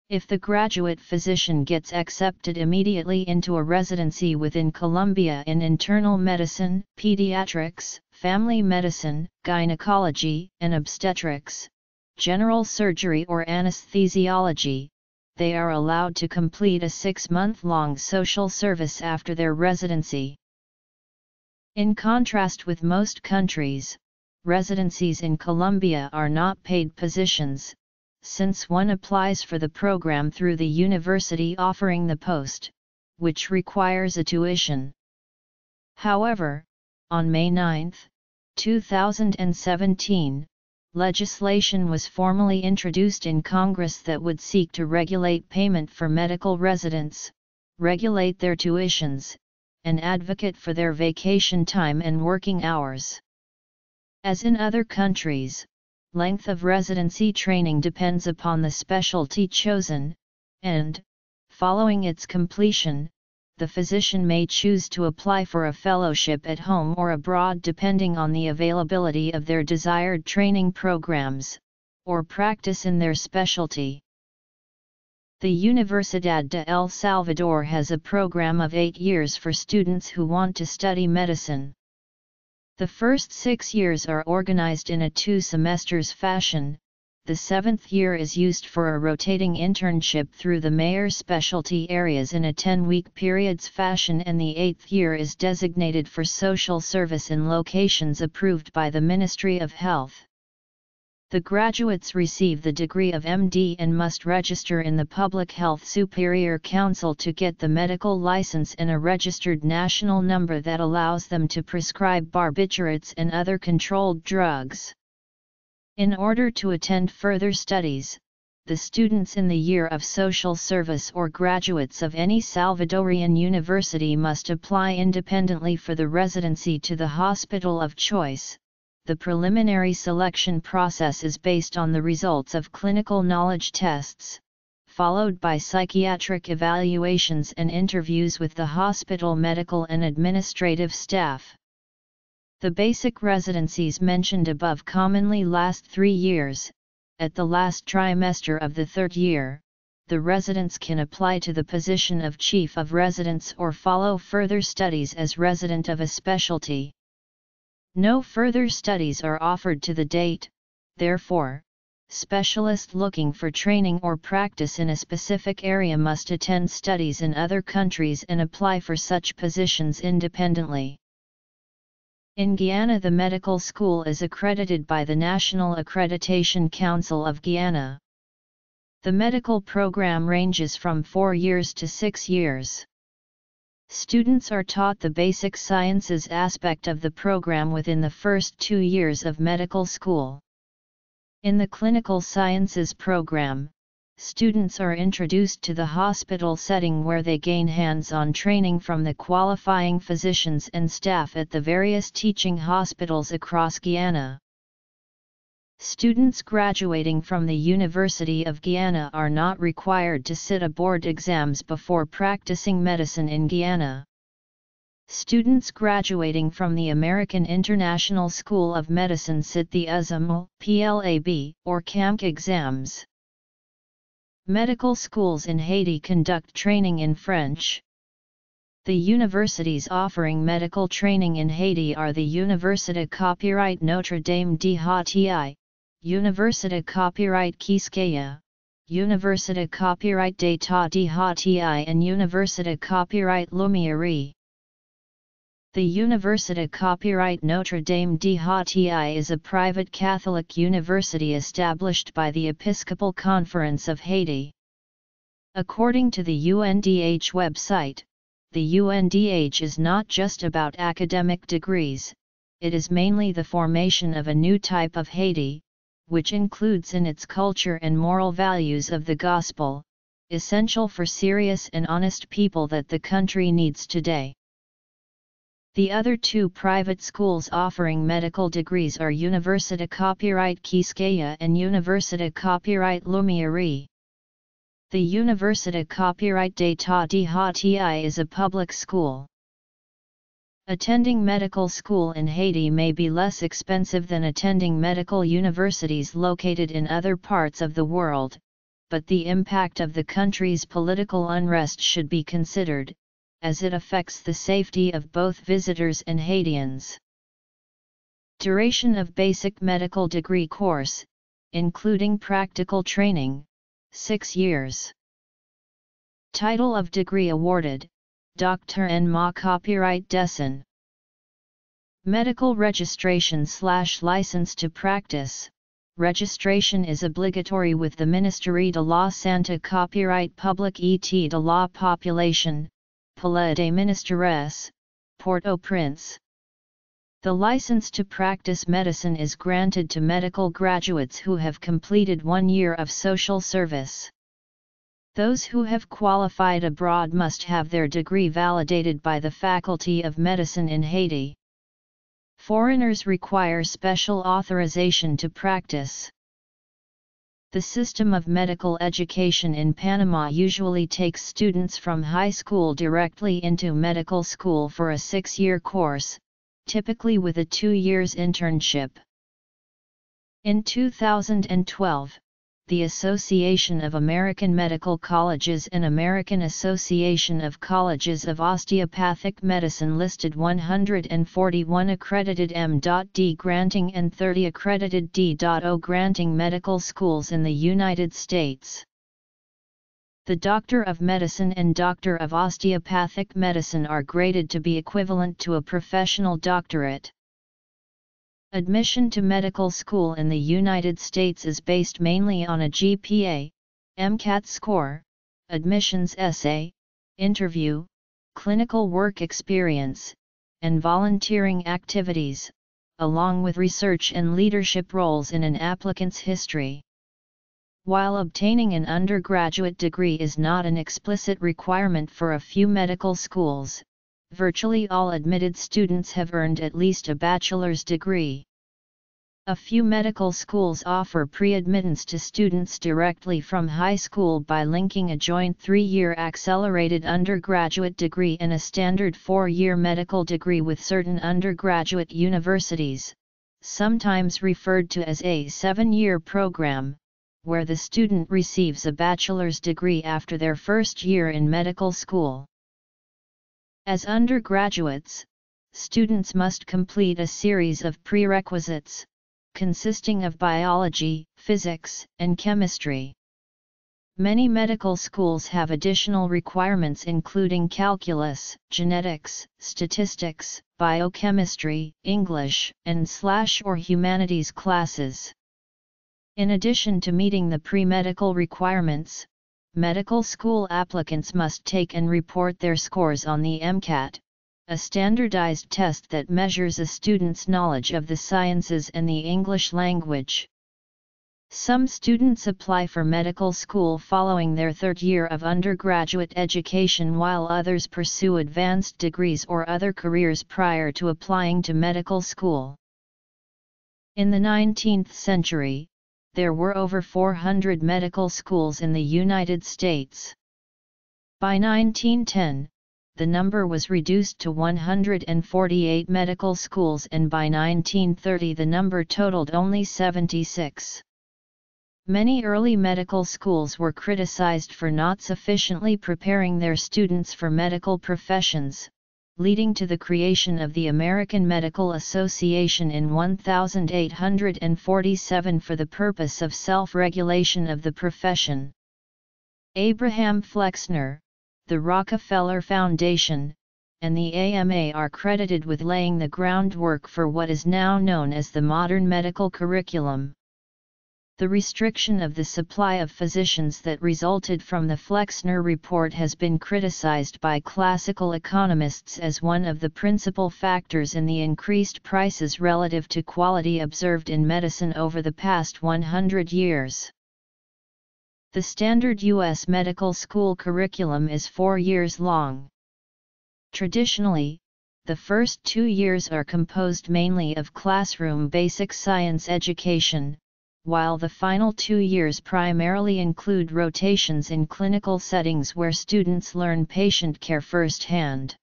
If the graduate physician gets accepted immediately into a residency within Colombia in internal medicine, pediatrics, family medicine, gynecology, and obstetrics, general surgery or anesthesiology, they are allowed to complete a six-month-long social service after their residency. In contrast with most countries, residencies in Colombia are not paid positions, since one applies for the program through the university offering the post, which requires a tuition. However, on May ninth, two thousand seventeen, legislation was formally introduced in Congress that would seek to regulate payment for medical residents, regulate their tuitions, and advocate for their vacation time and working hours. As in other countries, length of residency training depends upon the specialty chosen, and, following its completion, the physician may choose to apply for a fellowship at home or abroad depending on the availability of their desired training programs, or practice in their specialty. The Universidad de El Salvador has a program of eight years for students who want to study medicine. The first six years are organized in a two semesters fashion. The seventh year is used for a rotating internship through the major specialty areas in a ten-week periods fashion, and the eighth year is designated for social service in locations approved by the Ministry of Health. The graduates receive the degree of M D and must register in the Public Health Superior Council to get the medical license and a registered national number that allows them to prescribe barbiturates and other controlled drugs. In order to attend further studies, the students in the year of social service or graduates of any Salvadorian university must apply independently for the residency to the hospital of choice. The preliminary selection process is based on the results of clinical knowledge tests, followed by psychiatric evaluations and interviews with the hospital medical and administrative staff. The basic residencies mentioned above commonly last three years. At the last trimester of the third year, the residents can apply to the position of chief of residence or follow further studies as resident of a specialty. No further studies are offered to the date, therefore, specialists looking for training or practice in a specific area must attend studies in other countries and apply for such positions independently. In Guyana, the medical school is accredited by the National Accreditation Council of Guyana. The medical program ranges from four years to six years. Students are taught the basic sciences aspect of the program within the first two years of medical school. In the clinical sciences program, students are introduced to the hospital setting where they gain hands-on training from the qualifying physicians and staff at the various teaching hospitals across Guyana. Students graduating from the University of Guyana are not required to sit a board exams before practicing medicine in Guyana. Students graduating from the American International School of Medicine sit the U S M L, P L A B, or C A M C exams. Medical schools in Haiti conduct training in French. The universities offering medical training in Haiti are the Université Copyright Notre Dame de Haiti, Université Copyright Quisqueya, Université Copyright d'État de Haiti and Université Copyright Lumière. The Université Copyright Notre Dame de Haiti is a private Catholic university established by the Episcopal Conference of Haiti. According to the U N D H website, the U N D H is not just about academic degrees, it is mainly the formation of a new type of Haiti, which includes in its culture and moral values of the gospel, essential for serious and honest people that the country needs today. The other two private schools offering medical degrees are Université Copyright Quisqueya and Université Copyright Lumière. The Université Copyright d'État de Haiti is a public school. Attending medical school in Haiti may be less expensive than attending medical universities located in other parts of the world, but the impact of the country's political unrest should be considered, as it affects the safety of both visitors and Haitians. Duration of basic medical degree course, including practical training, six years. Title of degree awarded, Doctor en Ma Copyright Dessen. Medical registration slash license to practice. Registration is obligatory with the Ministerie de la Santé Copyright Public et de la Population, Palais des Ministères, Port-au-Prince. The license to practice medicine is granted to medical graduates who have completed one year of social service. Those who have qualified abroad must have their degree validated by the Faculty of Medicine in Haiti. Foreigners require special authorization to practice. The system of medical education in Panama usually takes students from high school directly into medical school for a six-year course, typically with a two years internship. In two thousand twelve, the Association of American Medical Colleges and American Association of Colleges of Osteopathic Medicine listed one hundred forty-one accredited M D granting and thirty accredited D O granting medical schools in the United States. The Doctor of Medicine and Doctor of Osteopathic Medicine are graded to be equivalent to a professional doctorate. Admission to medical school in the United States is based mainly on a G P A, MCAT score, admissions essay, interview, clinical work experience, and volunteering activities, along with research and leadership roles in an applicant's history. While obtaining an undergraduate degree is not an explicit requirement for a few medical schools, virtually all admitted students have earned at least a bachelor's degree. A few medical schools offer pre-admittance to students directly from high school by linking a joint three-year accelerated undergraduate degree and a standard four-year medical degree with certain undergraduate universities, sometimes referred to as a seven-year program, where the student receives a bachelor's degree after their first year in medical school. As undergraduates, students must complete a series of prerequisites, consisting of biology, physics, and chemistry. Many medical schools have additional requirements including calculus, genetics, statistics, biochemistry, English, and slash or humanities classes. In addition to meeting the pre-medical requirements, medical school applicants must take and report their scores on the MCAT, a standardized test that measures a student's knowledge of the sciences and the English language. Some students apply for medical school following their third year of undergraduate education, while others pursue advanced degrees or other careers prior to applying to medical school. In the nineteenth century, there were over four hundred medical schools in the United States. By nineteen ten, the number was reduced to one hundred forty-eight medical schools, and by nineteen thirty the number totaled only seventy-six. Many early medical schools were criticized for not sufficiently preparing their students for medical professions, leading to the creation of the American Medical Association in eighteen forty-seven for the purpose of self-regulation of the profession. Abraham Flexner, the Rockefeller Foundation, and the A M A are credited with laying the groundwork for what is now known as the modern medical curriculum. The restriction of the supply of physicians that resulted from the Flexner Report has been criticized by classical economists as one of the principal factors in the increased prices relative to quality observed in medicine over the past one hundred years. The standard U S medical school curriculum is four years long. Traditionally, the first two years are composed mainly of classroom basic science education, while the final two years primarily include rotations in clinical settings where students learn patient care firsthand.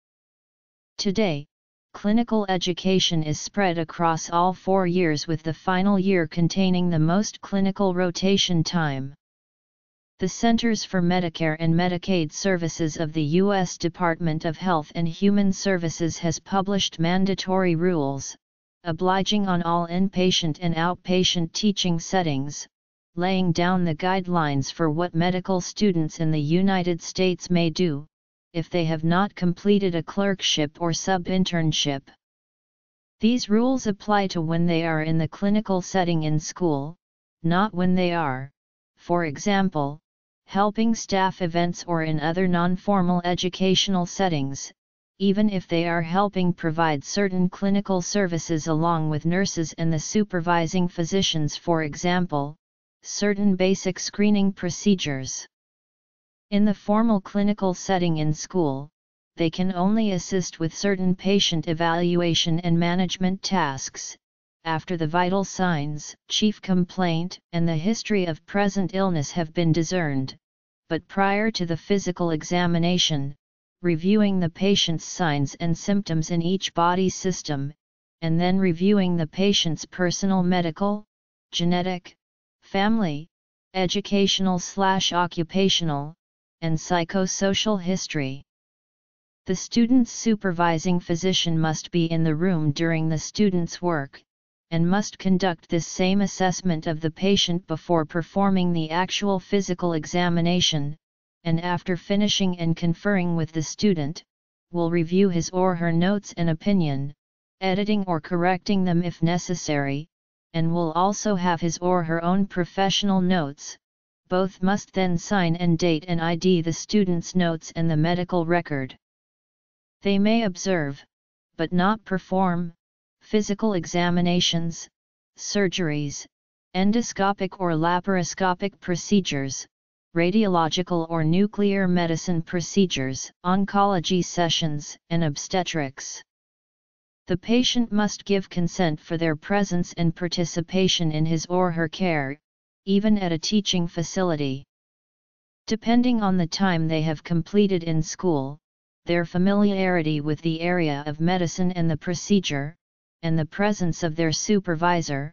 Today, clinical education is spread across all four years, with the final year containing the most clinical rotation time. The Centers for Medicare and Medicaid Services of the U S Department of Health and Human Services has published mandatory rules, obliging on all inpatient and outpatient teaching settings, laying down the guidelines for what medical students in the United States may do, if they have not completed a clerkship or sub-internship. These rules apply to when they are in the clinical setting in school, not when they are, for example, helping staff events or in other non-formal educational settings, even if they are helping provide certain clinical services along with nurses and the supervising physicians, for example, certain basic screening procedures. In the formal clinical setting in school, they can only assist with certain patient evaluation and management tasks, after the vital signs, chief complaint, and the history of present illness have been discerned, but prior to the physical examination, reviewing the patient's signs and symptoms in each body system, and then reviewing the patient's personal medical, genetic, family, educational/occupational, and psychosocial history. The student's supervising physician must be in the room during the student's work, and must conduct this same assessment of the patient before performing the actual physical examination, and after finishing and conferring with the student, will review his or her notes and opinion, editing or correcting them if necessary, and will also have his or her own professional notes. Both must then sign and date and I D the student's notes and the medical record. They may observe, but not perform, physical examinations, surgeries, endoscopic or laparoscopic procedures, radiological or nuclear medicine procedures, oncology sessions, and obstetrics. The patient must give consent for their presence and participation in his or her care, even at a teaching facility. Depending on the time they have completed in school, their familiarity with the area of medicine and the procedure, and the presence of their supervisor,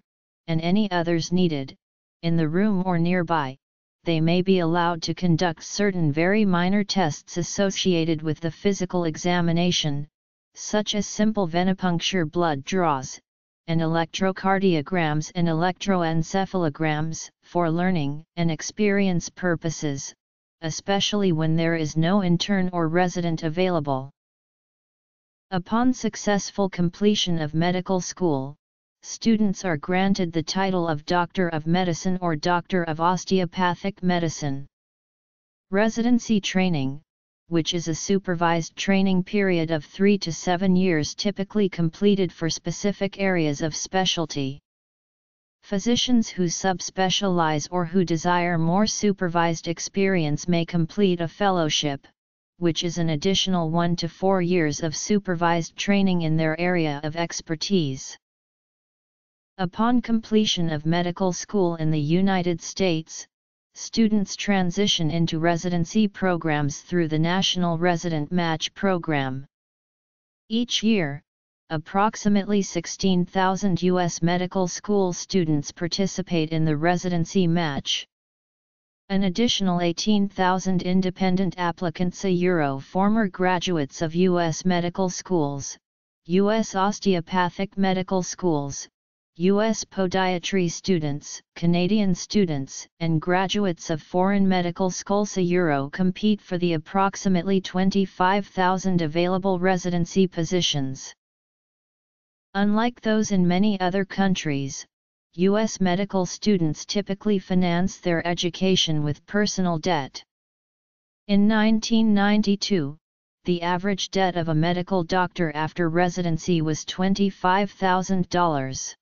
and any others needed, in the room or nearby, they may be allowed to conduct certain very minor tests associated with the physical examination, such as simple venipuncture blood draws, and electrocardiograms and electroencephalograms, for learning and experience purposes, especially when there is no intern or resident available. Upon successful completion of medical school, students are granted the title of Doctor of Medicine or Doctor of Osteopathic Medicine. Residency training, which is a supervised training period of three to seven years typically completed for specific areas of specialty. Physicians who subspecialize or who desire more supervised experience may complete a fellowship, which is an additional one to four years of supervised training in their area of expertise. Upon completion of medical school in the United States, students transition into residency programs through the National Resident Match Program. Each year, approximately sixteen thousand U S medical school students participate in the residency match. An additional eighteen thousand independent applicants a year are former graduates of U S medical schools, U S osteopathic medical schools, U S podiatry students, Canadian students, and graduates of foreign medical schools a year compete for the approximately twenty-five thousand available residency positions. Unlike those in many other countries, U S medical students typically finance their education with personal debt. In nineteen ninety-two, the average debt of a medical doctor after residency was twenty-five thousand dollars.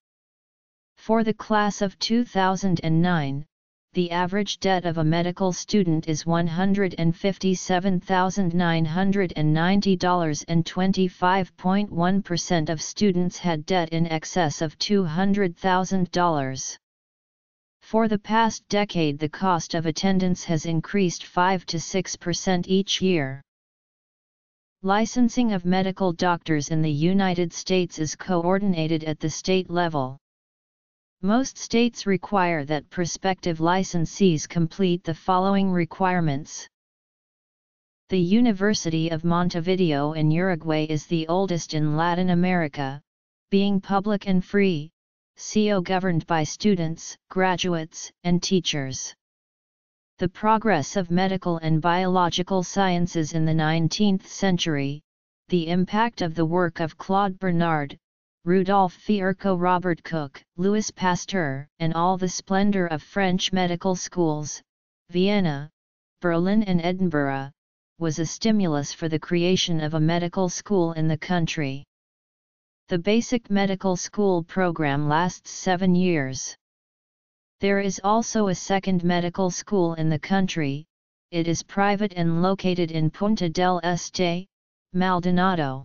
For the class of two thousand nine, the average debt of a medical student is one hundred fifty-seven thousand nine hundred ninety dollars, and twenty-five point one percent of students had debt in excess of two hundred thousand dollars. For the past decade, the cost of attendance has increased five to six percent each year. Licensing of medical doctors in the United States is coordinated at the state level. Most states require that prospective licensees complete the following requirements. The University of Montevideo in Uruguay is the oldest in Latin America, being public and free, co-governed by students, graduates, and teachers. The progress of medical and biological sciences in the nineteenth century, the impact of the work of Claude Bernard, Rudolf Fierko, Robert Koch, Louis Pasteur, and all the splendor of French medical schools, Vienna, Berlin, and Edinburgh, was a stimulus for the creation of a medical school in the country. The basic medical school program lasts seven years. There is also a second medical school in the country. It is private and located in Punta del Este, Maldonado.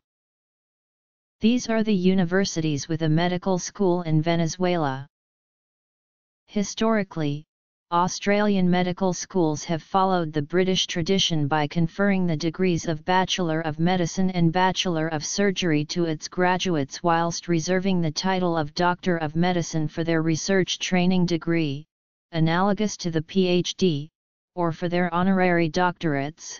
These are the universities with a medical school in Venezuela. Historically, Australian medical schools have followed the British tradition by conferring the degrees of Bachelor of Medicine and Bachelor of Surgery to its graduates, whilst reserving the title of Doctor of Medicine for their research training degree, analogous to the PhD, or for their honorary doctorates.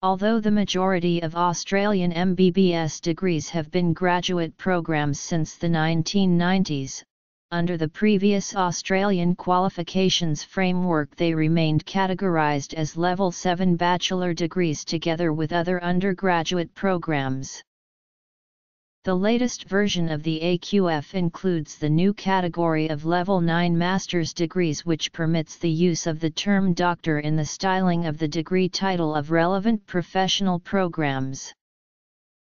Although the majority of Australian M B B S degrees have been graduate programs since the nineteen nineties, under the previous Australian qualifications framework they remained categorised as Level seven bachelor degrees together with other undergraduate programs. The latest version of the A Q F includes the new category of Level nine master's degrees, which permits the use of the term doctor in the styling of the degree title of relevant professional programs.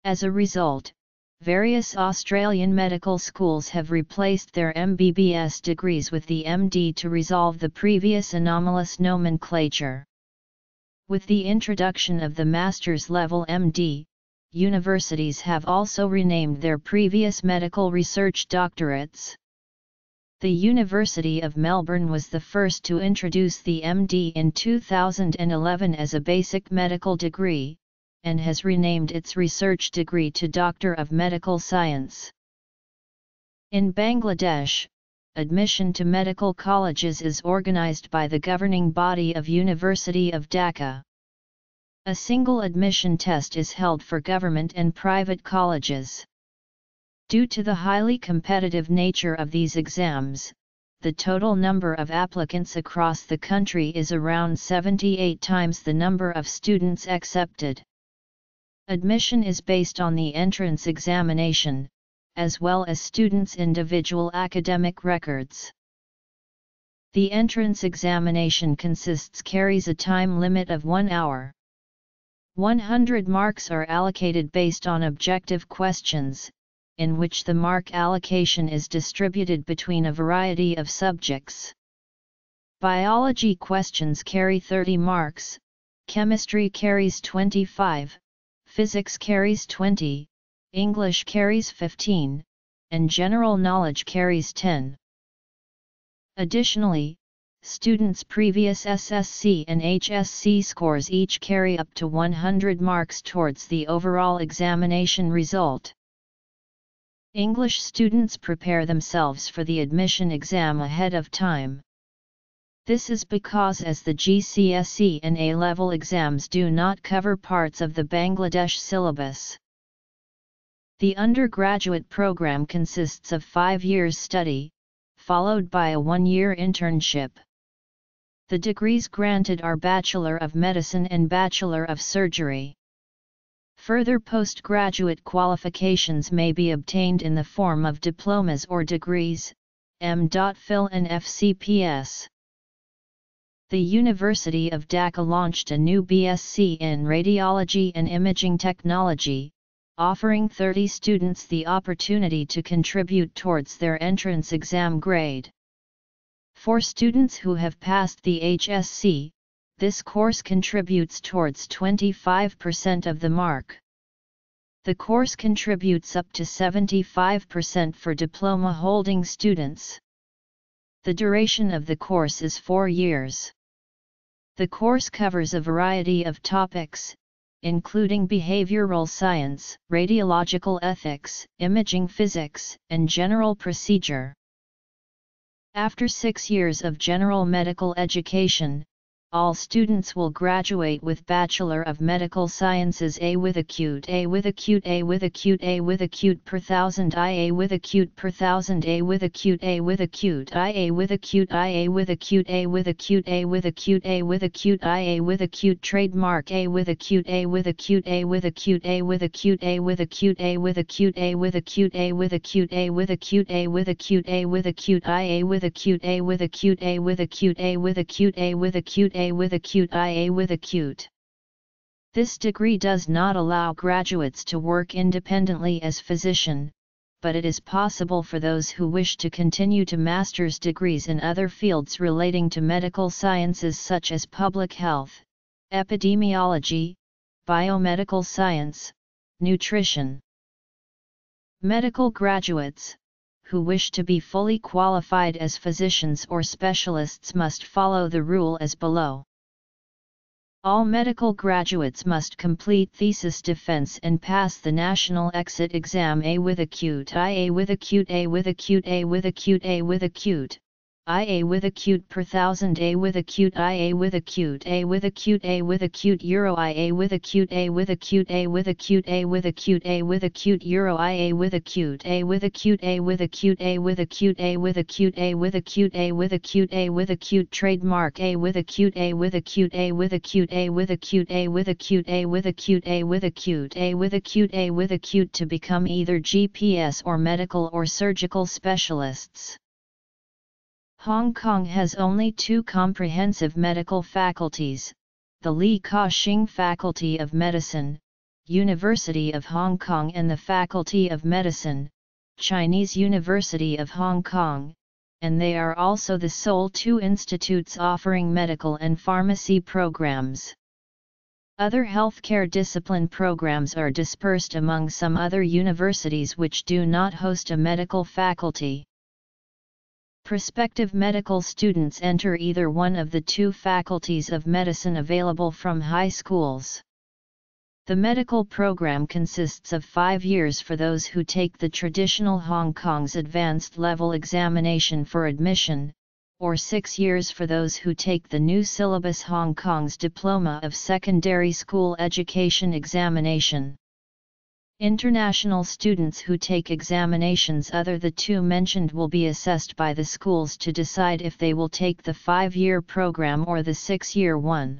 As a result, various Australian medical schools have replaced their M B B S degrees with the M D to resolve the previous anomalous nomenclature. With the introduction of the master's level M D, universities have also renamed their previous medical research doctorates. The University of Melbourne was the first to introduce the M D in two thousand eleven as a basic medical degree, and has renamed its research degree to Doctor of Medical Science. In Bangladesh, admission to medical colleges is organized by the governing body of University of Dhaka. A single admission test is held for government and private colleges. Due to the highly competitive nature of these exams, the total number of applicants across the country is around seventy-eight times the number of students accepted. Admission is based on the entrance examination, as well as students' individual academic records. The entrance examination consists carries a time limit of one hour. one hundred marks are allocated based on objective questions, in which the mark allocation is distributed between a variety of subjects. Biology questions carry thirty marks, chemistry carries twenty-five, physics carries twenty, English carries fifteen, and general knowledge carries ten. Additionally, students' previous S S C and H S C scores each carry up to one hundred marks towards the overall examination result. English students prepare themselves for the admission exam ahead of time. This is because as the G C S E and A-level exams do not cover parts of the Bangladesh syllabus. The undergraduate program consists of five years study, followed by a one-year internship. The degrees granted are Bachelor of Medicine and Bachelor of Surgery. Further postgraduate qualifications may be obtained in the form of diplomas or degrees, M Phil and F C P S. The University of Dhaka launched a new B Sc in Radiology and Imaging Technology, offering thirty students the opportunity to contribute towards their entrance exam grade. For students who have passed the H S C, this course contributes towards twenty-five percent of the mark. The course contributes up to seventy-five percent for diploma-holding students. The duration of the course is four years. The course covers a variety of topics, including behavioral science, radiological ethics, imaging physics, and general procedure. After six years of general medical education, all students will graduate with Bachelor of Medical Sciences A with acute A with acute A with acute A with acute per thousand I A with acute per thousand A with acute A with acute I A with acute I A with acute A with acute A with acute A with acute I A with acute trademark A with acute A with acute A with acute A with acute A with acute A with acute A with acute A with acute A with acute A with acute A with acute I A with acute A with acute A with acute A with acute A with acute A with acute I A with acute. This degree does not allow graduates to work independently as physician, but it is possible for those who wish to continue to master's degrees in other fields relating to medical sciences such as public health, epidemiology, biomedical science, nutrition. Medical graduates who wish to be fully qualified as physicians or specialists must follow the rule as below. All medical graduates must complete thesis defense and pass the National Exit Exam A with acute I A with acute A with acute A with acute A with acute I A with acute per thousand A with acute I A with acute A with acute A with acute Euro I A with acute A with acute A with acute A with acute A with acute Euro I A with acute A with acute A with acute A with acute A with acute A with acute A with acute A with acute trademark A with acute A with acute A with acute A with acute A with acute A with acute A with acute A with acute A with acute to become either G P S or medical or surgical specialists. Hong Kong has only two comprehensive medical faculties, the Lee Ka-shing Faculty of Medicine, University of Hong Kong and the Faculty of Medicine, Chinese University of Hong Kong, and they are also the sole two institutes offering medical and pharmacy programs. Other healthcare discipline programs are dispersed among some other universities which do not host a medical faculty. Prospective medical students enter either one of the two faculties of medicine available from high schools. The medical program consists of five years for those who take the traditional Hong Kong's advanced level examination for admission, or six years for those who take the new syllabus Hong Kong's Diploma of Secondary School Education examination. International students who take examinations other than the two mentioned will be assessed by the schools to decide if they will take the five-year program or the six-year one.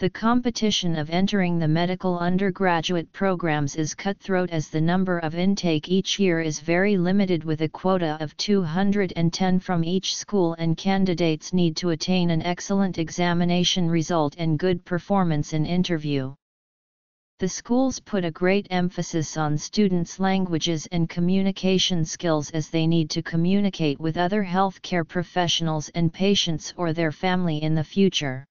The competition of entering the medical undergraduate programs is cutthroat, as the number of intake each year is very limited, with a quota of two hundred ten from each school, and candidates need to attain an excellent examination result and good performance in interview. The schools put a great emphasis on students' languages and communication skills, as they need to communicate with other healthcare professionals and patients or their family in the future.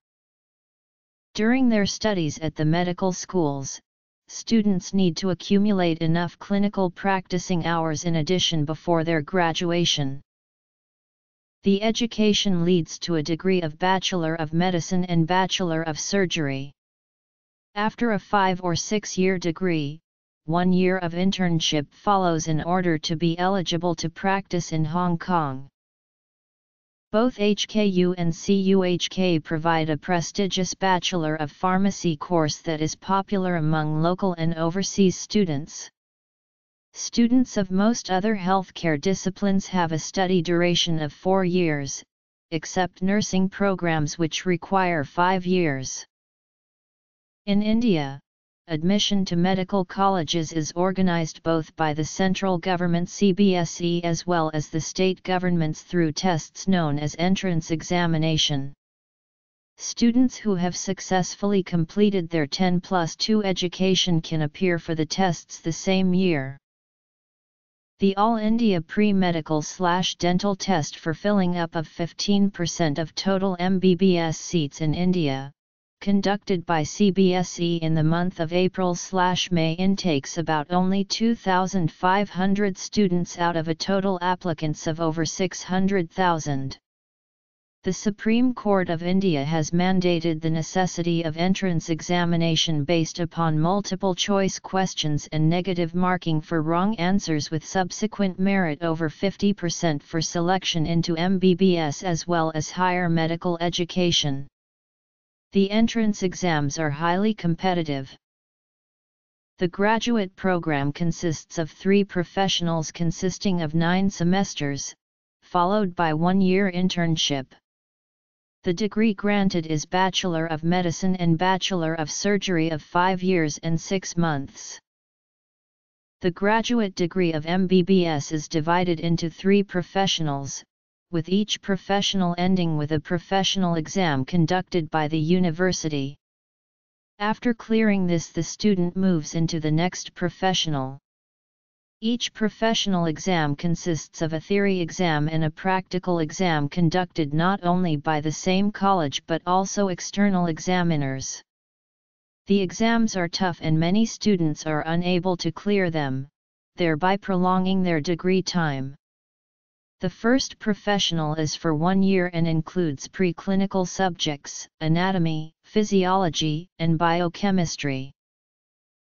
During their studies at the medical schools, students need to accumulate enough clinical practicing hours in addition before their graduation. The education leads to a degree of Bachelor of Medicine and Bachelor of Surgery. After a five or six-year degree, one year of internship follows in order to be eligible to practice in Hong Kong. Both H K U and C U H K provide a prestigious Bachelor of Pharmacy course that is popular among local and overseas students. Students of most other healthcare disciplines have a study duration of four years, except nursing programs which require five years. In India, admission to medical colleges is organized both by the central government C B S E as well as the state governments through tests known as entrance examination. Students who have successfully completed their ten plus two education can appear for the tests the same year. The All India Pre-Medical/Dental Test for filling up of fifteen percent of total M B B S seats in India, conducted by C B S E in the month of April/May, intakes about only two thousand five hundred students out of a total applicants of over six hundred thousand. The Supreme Court of India has mandated the necessity of entrance examination based upon multiple choice questions and negative marking for wrong answers, with subsequent merit over fifty percent for selection into M B B S as well as higher medical education. The entrance exams are highly competitive. The graduate program consists of three professionals consisting of nine semesters, followed by one-year internship. The degree granted is Bachelor of Medicine and Bachelor of Surgery of five years and six months. The graduate degree of M B B S is divided into three professionals, with each professional ending with a professional exam conducted by the university. After clearing this, the student moves into the next professional. Each professional exam consists of a theory exam and a practical exam conducted not only by the same college but also external examiners. The exams are tough and many students are unable to clear them, thereby prolonging their degree time. The first professional is for one year and includes preclinical subjects, anatomy, physiology, and biochemistry.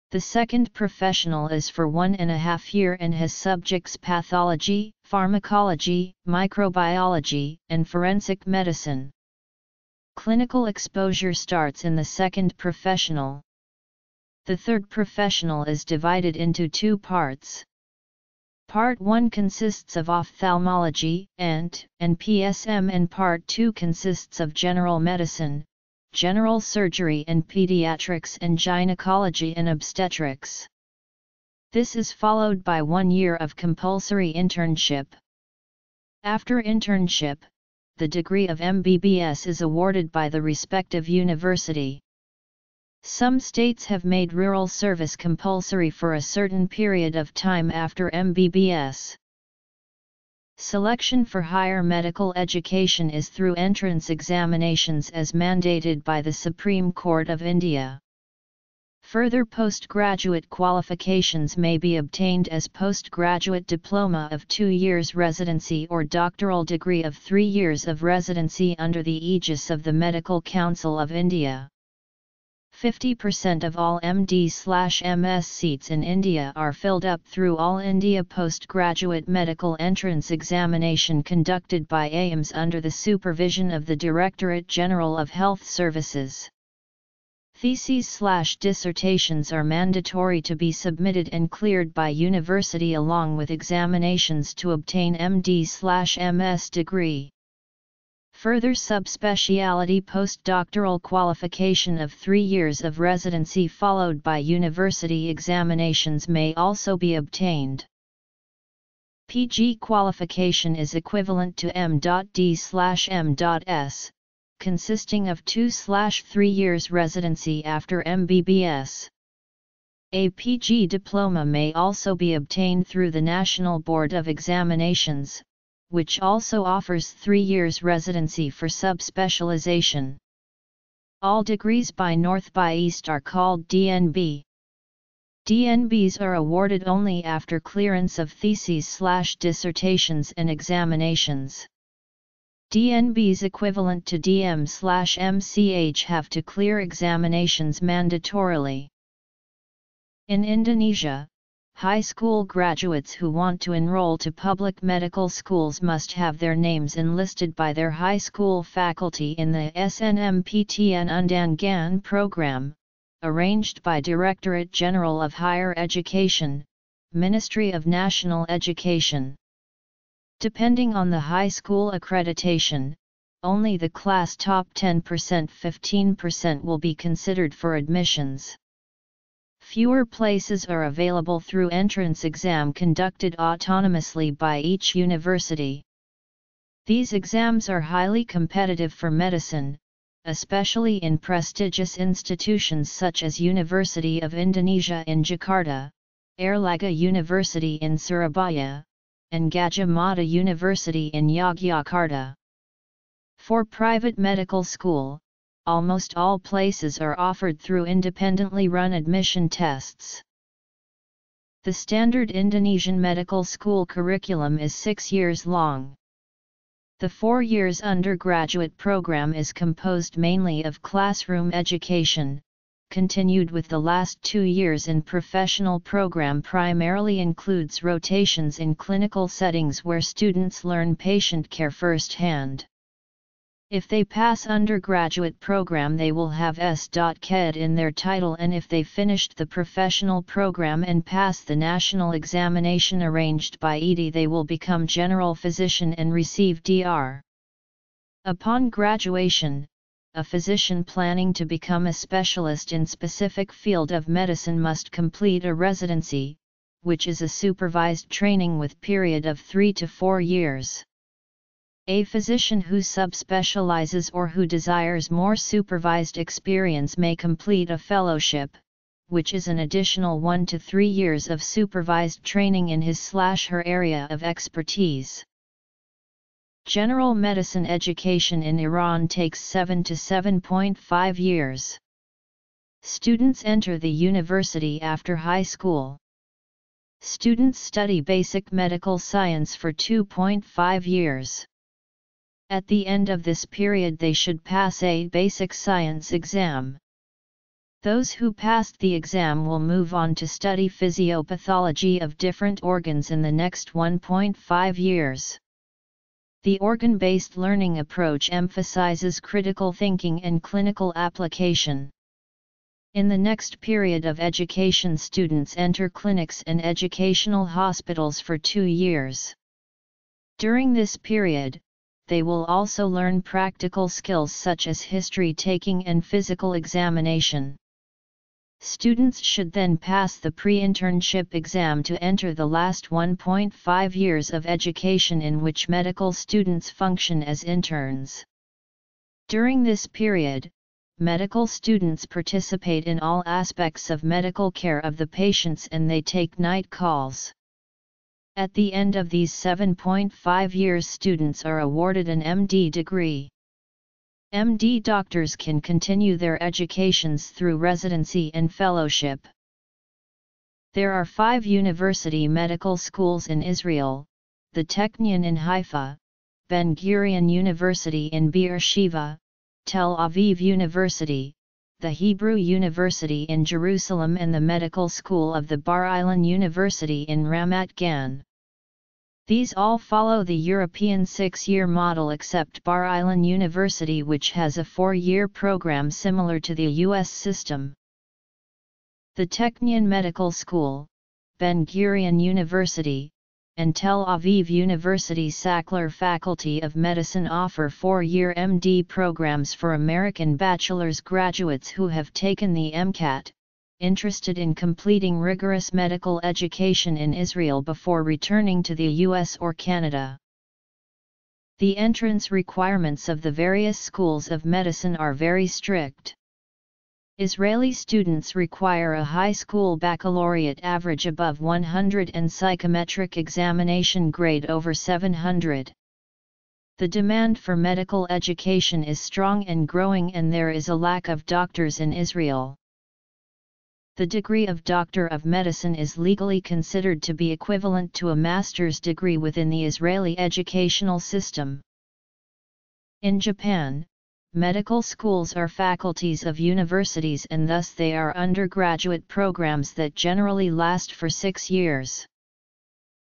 The second professional is for one and a half year and has subjects pathology, pharmacology, microbiology, and forensic medicine. Clinical exposure starts in the second professional. The third professional is divided into two parts. Part one consists of ophthalmology, E N T, and P S M, and Part two consists of general medicine, general surgery and pediatrics, and gynecology and obstetrics. This is followed by one year of compulsory internship. After internship, the degree of M B B S is awarded by the respective university. Some states have made rural service compulsory for a certain period of time after M B B S. Selection for higher medical education is through entrance examinations as mandated by the Supreme Court of India. Further postgraduate qualifications may be obtained as postgraduate diploma of two years residency or doctoral degree of three years of residency under the aegis of the Medical Council of India. fifty percent of all M D slash M S seats in India are filled up through All India Postgraduate Medical Entrance Examination conducted by AIIMS under the supervision of the Directorate General of Health Services. Theses/dissertations are mandatory to be submitted and cleared by university along with examinations to obtain M D slash M S degree. Further subspeciality postdoctoral qualification of three years of residency followed by university examinations may also be obtained. P G qualification is equivalent to M D slash M S. consisting of two slash three years residency after M B B S. A P G diploma may also be obtained through the National Board of Examinations, which also offers three years residency for subspecialization. All degrees by North by East are called D N B. D N Bs are awarded only after clearance of theses/dissertations and examinations. D N Bs equivalent to D M slash M C H have to clear examinations mandatorily. In Indonesia, high school graduates who want to enroll to public medical schools must have their names enlisted by their high school faculty in the S N M P T N Undangan program, arranged by Directorate General of Higher Education, Ministry of National Education. Depending on the high school accreditation, only the class top ten percent to fifteen percent will be considered for admissions. Fewer places are available through entrance exam conducted autonomously by each university. These exams are highly competitive for medicine, especially in prestigious institutions such as University of Indonesia in Jakarta, Airlangga University in Surabaya, and Gajah Mada University in Yogyakarta. For private medical school, almost all places are offered through independently run admission tests. The standard Indonesian medical school curriculum is six years long. The four years undergraduate program is composed mainly of classroom education, continued with the last two years in professional program primarily includes rotations in clinical settings where students learn patient care firsthand. If they pass undergraduate program they will have S.Ked in their title, and if they finished the professional program and pass the national examination arranged by E D I they will become general physician and receive D R. Upon graduation, a physician planning to become a specialist in specific field of medicine must complete a residency, which is a supervised training with period of three to four years. A physician who subspecializes or who desires more supervised experience may complete a fellowship, which is an additional one to three years of supervised training in his/her area of expertise. General medicine education in Iran takes seven to seven point five years. Students enter the university after high school. Students study basic medical science for two point five years. At the end of this period they should pass a basic science exam. Those who passed the exam will move on to study physiopathology of different organs in the next one point five years. The organ-based learning approach emphasizes critical thinking and clinical application. In the next period of education, students enter clinics and educational hospitals for two years. During this period, they will also learn practical skills such as history taking and physical examination. Students should then pass the pre-internship exam to enter the last one point five years of education in which medical students function as interns. During this period, medical students participate in all aspects of medical care of the patients and they take night calls. At the end of these seven point five years, students are awarded an M D degree. M D doctors can continue their educations through residency and fellowship. There are five university medical schools in Israel: the Technion in Haifa, Ben Gurion University in Beersheba, Tel Aviv University, the Hebrew University in Jerusalem, and the Medical School of the Bar Ilan University in Ramat Gan. These all follow the European six-year model except Bar Ilan University, which has a four-year program similar to the U S system. The Technion Medical School, Ben Gurion University, and Tel Aviv University Sackler Faculty of Medicine offer four-year M D programs for American bachelor's graduates who have taken the MCAT, interested in completing rigorous medical education in Israel before returning to the U S or Canada. The entrance requirements of the various schools of medicine are very strict. Israeli students require a high school baccalaureate average above one hundred and psychometric examination grade over seven hundred. The demand for medical education is strong and growing, and there is a lack of doctors in Israel. The degree of Doctor of Medicine is legally considered to be equivalent to a master's degree within the Israeli educational system. In Japan, medical schools are faculties of universities, and thus they are undergraduate programs that generally last for six years.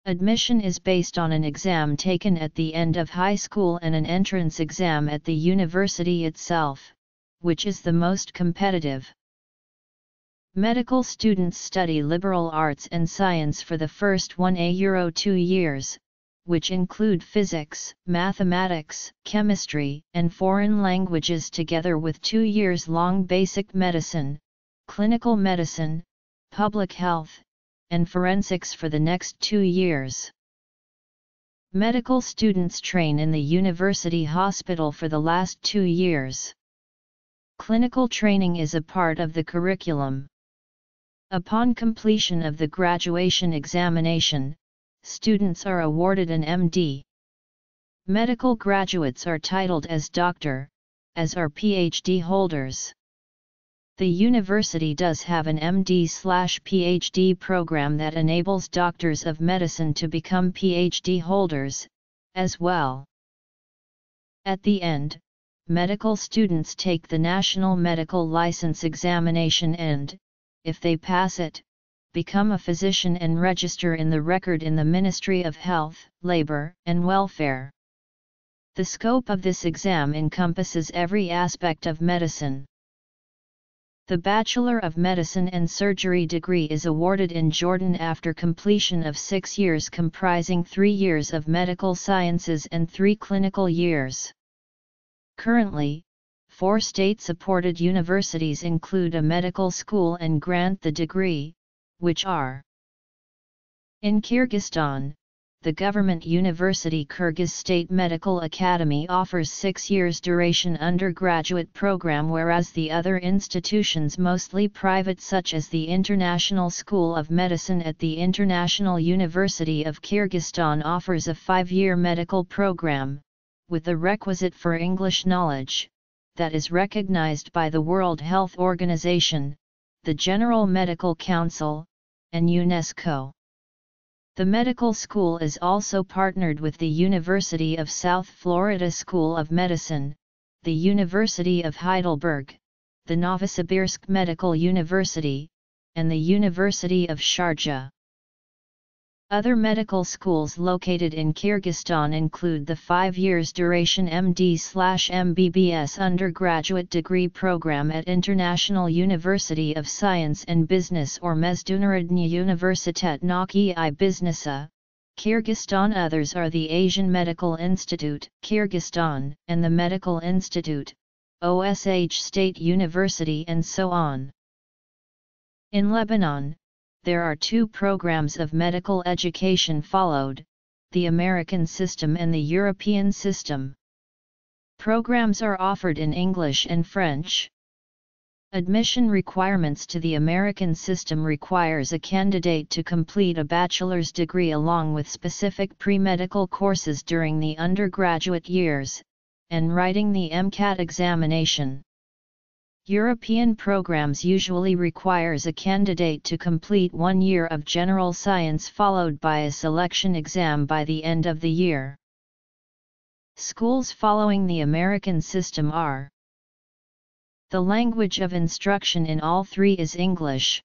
Admission is based on an exam taken at the end of high school and an entrance exam at the university itself, which is the most competitive. Medical students study liberal arts and science for the first one to two years, which include physics, mathematics, chemistry, and foreign languages, together with two years long basic medicine, clinical medicine, public health, and forensics for the next two years. Medical students train in the university hospital for the last two years. Clinical training is a part of the curriculum. Upon completion of the graduation examination, students are awarded an M D. Medical graduates are titled as doctor, as are PhD holders. The university does have an M D slash PhD program that enables doctors of medicine to become PhD holders, as well. At the end, medical students take the National Medical License Examination and, if they pass it, become a physician and register in the record in the Ministry of Health, Labor, and Welfare. The scope of this exam encompasses every aspect of medicine. The Bachelor of Medicine and Surgery degree is awarded in Jordan after completion of six years comprising three years of medical sciences and three clinical years. Currently, four state-supported universities include a medical school and grant the degree, which are: in Kyrgyzstan, the government university Kyrgyz State Medical Academy offers six years duration undergraduate program, whereas the other institutions, mostly private, such as the International School of Medicine at the International University of Kyrgyzstan, offers a five-year medical program, with the requisite for English knowledge, that is recognized by the World Health Organization, the General Medical Council, and UNESCO. The medical school is also partnered with the University of South Florida School of Medicine, the University of Heidelberg, the Novosibirsk Medical University, and the University of Sharjah. Other medical schools located in Kyrgyzstan include the five years duration M D slash M B B S undergraduate degree program at International University of Science and Business or Mezdunarodinya Universitet Nok-I Biznesa, Kyrgyzstan. Others are the Asian Medical Institute, Kyrgyzstan, and the Medical Institute, O S H State University, and so on. In Lebanon, there are two programs of medical education followed, the American system and the European system. Programs are offered in English and French, Admission requirements to the American system requires a candidate to complete a bachelor's degree along with specific pre-medical courses during the undergraduate years, and writing the MCAT examination. European programs usually requires a candidate to complete one year of general science followed by a selection exam by the end of the year. Schools following the American system are: the language of instruction in all three is English.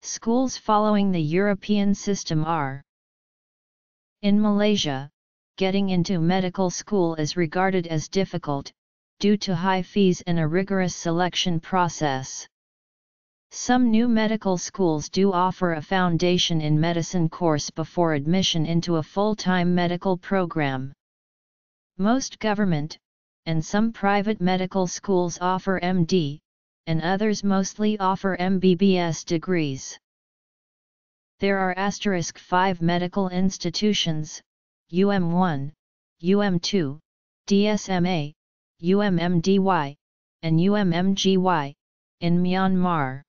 Schools following the European system are: in Malaysia, getting into medical school is regarded as difficult, due to high fees and a rigorous selection process. Some new medical schools do offer a foundation in medicine course before admission into a full-time medical program. Most government and some private medical schools offer M D, and others mostly offer M B B S degrees. There are asterisk five medical institutions, U M one, U M two, D S M A, U M M D Y, and U M M G Y, in Myanmar.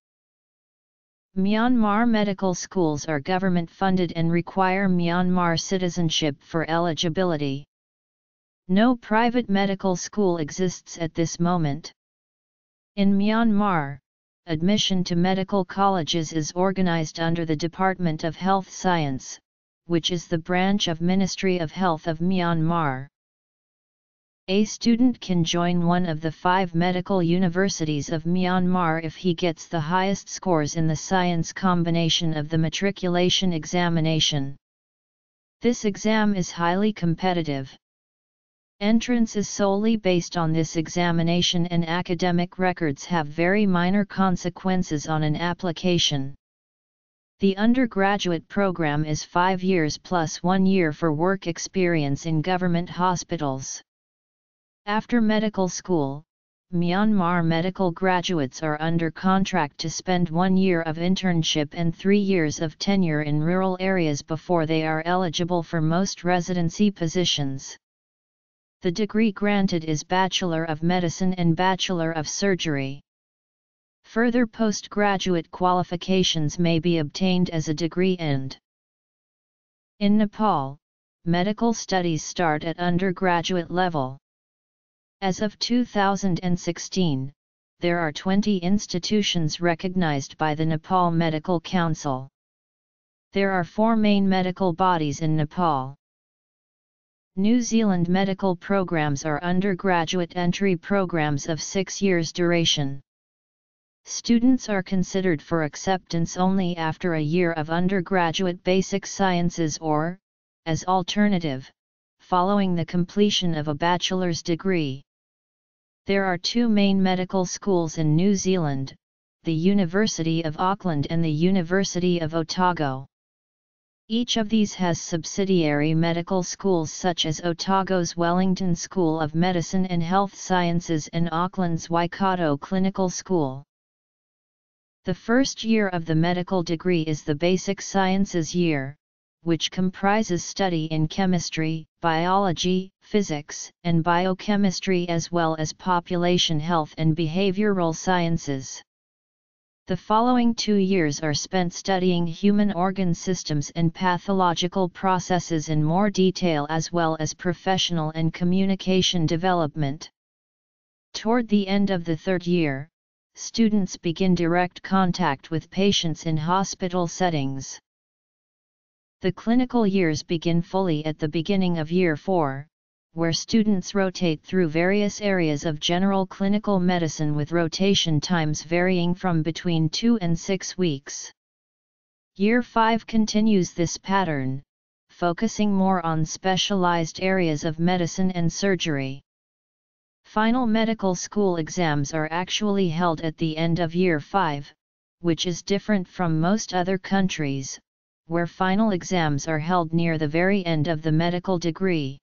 Myanmar medical schools are government-funded and require Myanmar citizenship for eligibility. No private medical school exists at this moment. In Myanmar, admission to medical colleges is organized under the Department of Health Science, which is the branch of Ministry of Health of Myanmar. A student can join one of the five medical universities of Myanmar if he gets the highest scores in the science combination of the matriculation examination. This exam is highly competitive. Entrance is solely based on this examination, and academic records have very minor consequences on an application. The undergraduate program is five years plus one year for work experience in government hospitals. After medical school, Myanmar medical graduates are under contract to spend one year of internship and three years of tenure in rural areas before they are eligible for most residency positions. The degree granted is Bachelor of Medicine and Bachelor of Surgery. Further postgraduate qualifications may be obtained as a degree and. In Nepal, medical studies start at undergraduate level. As of two thousand sixteen, there are twenty institutions recognized by the Nepal Medical Council. There are four main medical bodies in Nepal. New Zealand medical programs are undergraduate entry programs of six years duration. Students are considered for acceptance only after a year of undergraduate basic sciences or, as alternative, following the completion of a bachelor's degree. There are two main medical schools in New Zealand, the University of Auckland and the University of Otago. Each of these has subsidiary medical schools such as Otago's Wellington School of Medicine and Health Sciences and Auckland's Waikato Clinical School. The first year of the medical degree is the Basic Sciences year, which comprises study in chemistry, biology, physics, and biochemistry as well as population health and behavioral sciences. The following two years are spent studying human organ systems and pathological processes in more detail as well as professional and communication development. Toward the end of the third year, students begin direct contact with patients in hospital settings. The clinical years begin fully at the beginning of year four, where students rotate through various areas of general clinical medicine with rotation times varying from between two and six weeks. Year five continues this pattern, focusing more on specialized areas of medicine and surgery. Final medical school exams are actually held at the end of year five, which is different from most other countries, where final exams are held near the very end of the medical degree.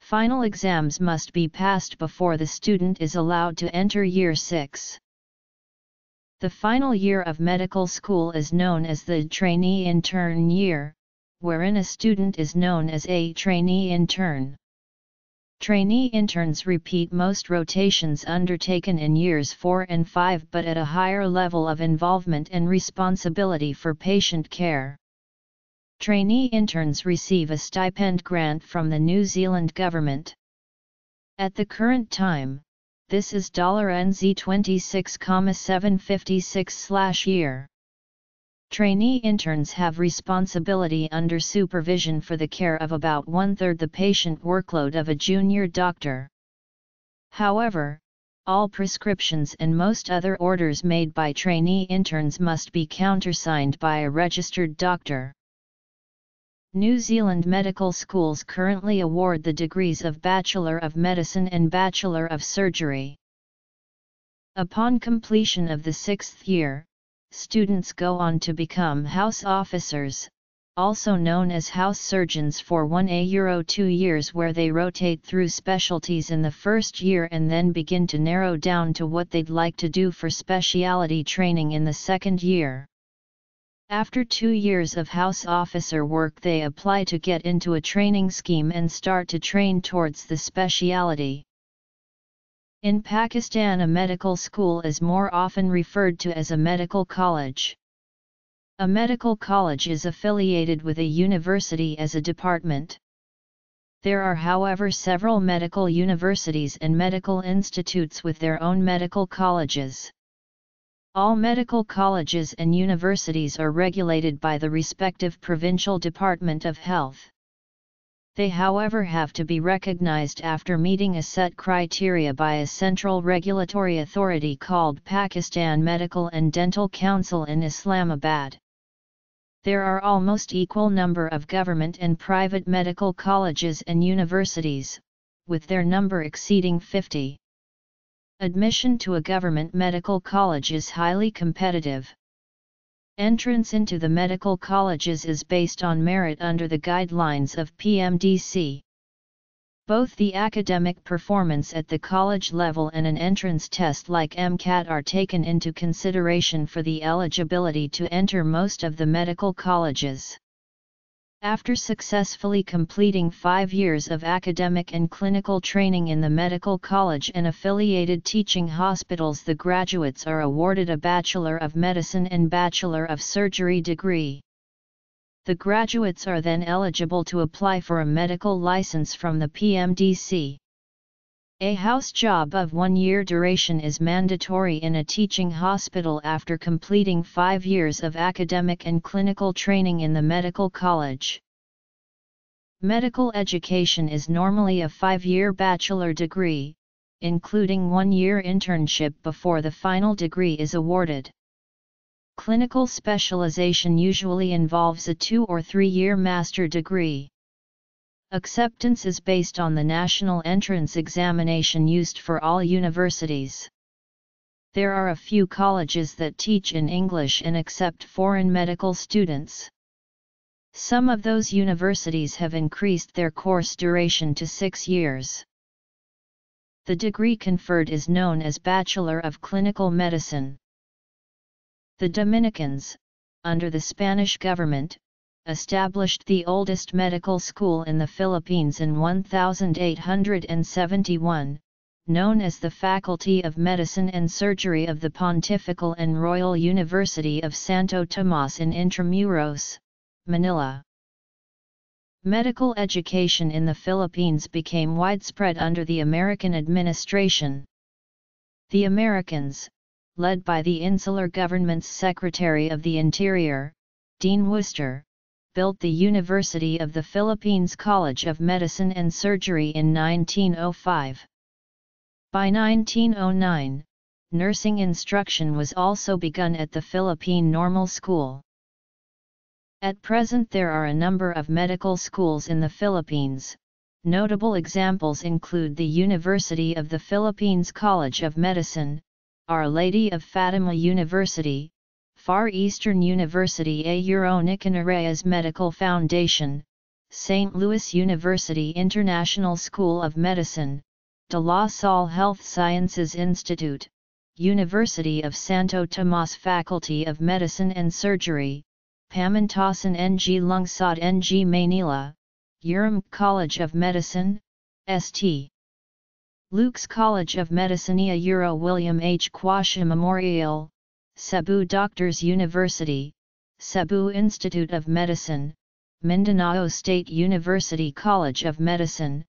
Final exams must be passed before the student is allowed to enter year six. The final year of medical school is known as the trainee intern year, wherein a student is known as a trainee intern. Trainee interns repeat most rotations undertaken in years four and five, but at a higher level of involvement and responsibility for patient care. Trainee interns receive a stipend grant from the New Zealand government. At the current time, this is N Z twenty-six thousand seven hundred fifty-six dollars year. Trainee interns have responsibility under supervision for the care of about one-third the patient workload of a junior doctor. However, all prescriptions and most other orders made by trainee interns must be countersigned by a registered doctor. New Zealand medical schools currently award the degrees of Bachelor of Medicine and Bachelor of Surgery. Upon completion of the sixth year, students go on to become house officers, also known as house surgeons, for one to two years, where they rotate through specialties in the first year and then begin to narrow down to what they'd like to do for specialty training in the second year. After two years of house officer work, they apply to get into a training scheme and start to train towards the specialty. In Pakistan, a medical school is more often referred to as a medical college. A medical college is affiliated with a university as a department. There are, however, several medical universities and medical institutes with their own medical colleges. All medical colleges and universities are regulated by the respective provincial Department of Health. They, however, have to be recognized after meeting a set criteria by a central regulatory authority called Pakistan Medical and Dental Council in Islamabad. There are almost equal number of government and private medical colleges and universities, with their number exceeding fifty. Admission to a government medical college is highly competitive. Entrance into the medical colleges is based on merit under the guidelines of P M D C. Both the academic performance at the college level and an entrance test like MCAT are taken into consideration for the eligibility to enter most of the medical colleges. After successfully completing five years of academic and clinical training in the medical college and affiliated teaching hospitals, the graduates are awarded a Bachelor of Medicine and Bachelor of Surgery degree. The graduates are then eligible to apply for a medical license from the P M D C. A house job of one year duration is mandatory in a teaching hospital after completing five years of academic and clinical training in the medical college. Medical education is normally a five-year bachelor degree, including one-year internship before the final degree is awarded. Clinical specialization usually involves a two- or three-year master degree. Acceptance is based on the national entrance examination used for all universities. There are a few colleges that teach in English and accept foreign medical students. Some of those universities have increased their course duration to six years. The degree conferred is known as Bachelor of Clinical Medicine. The Dominicans, under the Spanish government, established the oldest medical school in the Philippines in eighteen seventy-one, known as the Faculty of Medicine and Surgery of the Pontifical and Royal University of Santo Tomas in Intramuros, Manila. Medical education in the Philippines became widespread under the American administration. The Americans, led by the insular government's Secretary of the Interior, Dean Worcester, built the University of the Philippines College of Medicine and Surgery in nineteen oh five. By nineteen oh nine, nursing instruction was also begun at the Philippine Normal School. At present, there are a number of medical schools in the Philippines. Notable examples include the University of the Philippines College of Medicine, Our Lady of Fatima University, Far Eastern University A. Euronican Reyes Medical Foundation, Saint Louis University International School of Medicine, De La Salle Health Sciences Institute, University of Santo Tomas Faculty of Medicine and Surgery, Pamantasan N G Lungsod N G Manila, Uram College of Medicine, Saint Luke's College of Medicina Euro William H. Quashie Memorial, Cebu Doctors University, Cebu Institute of Medicine, Mindanao State University College of Medicine,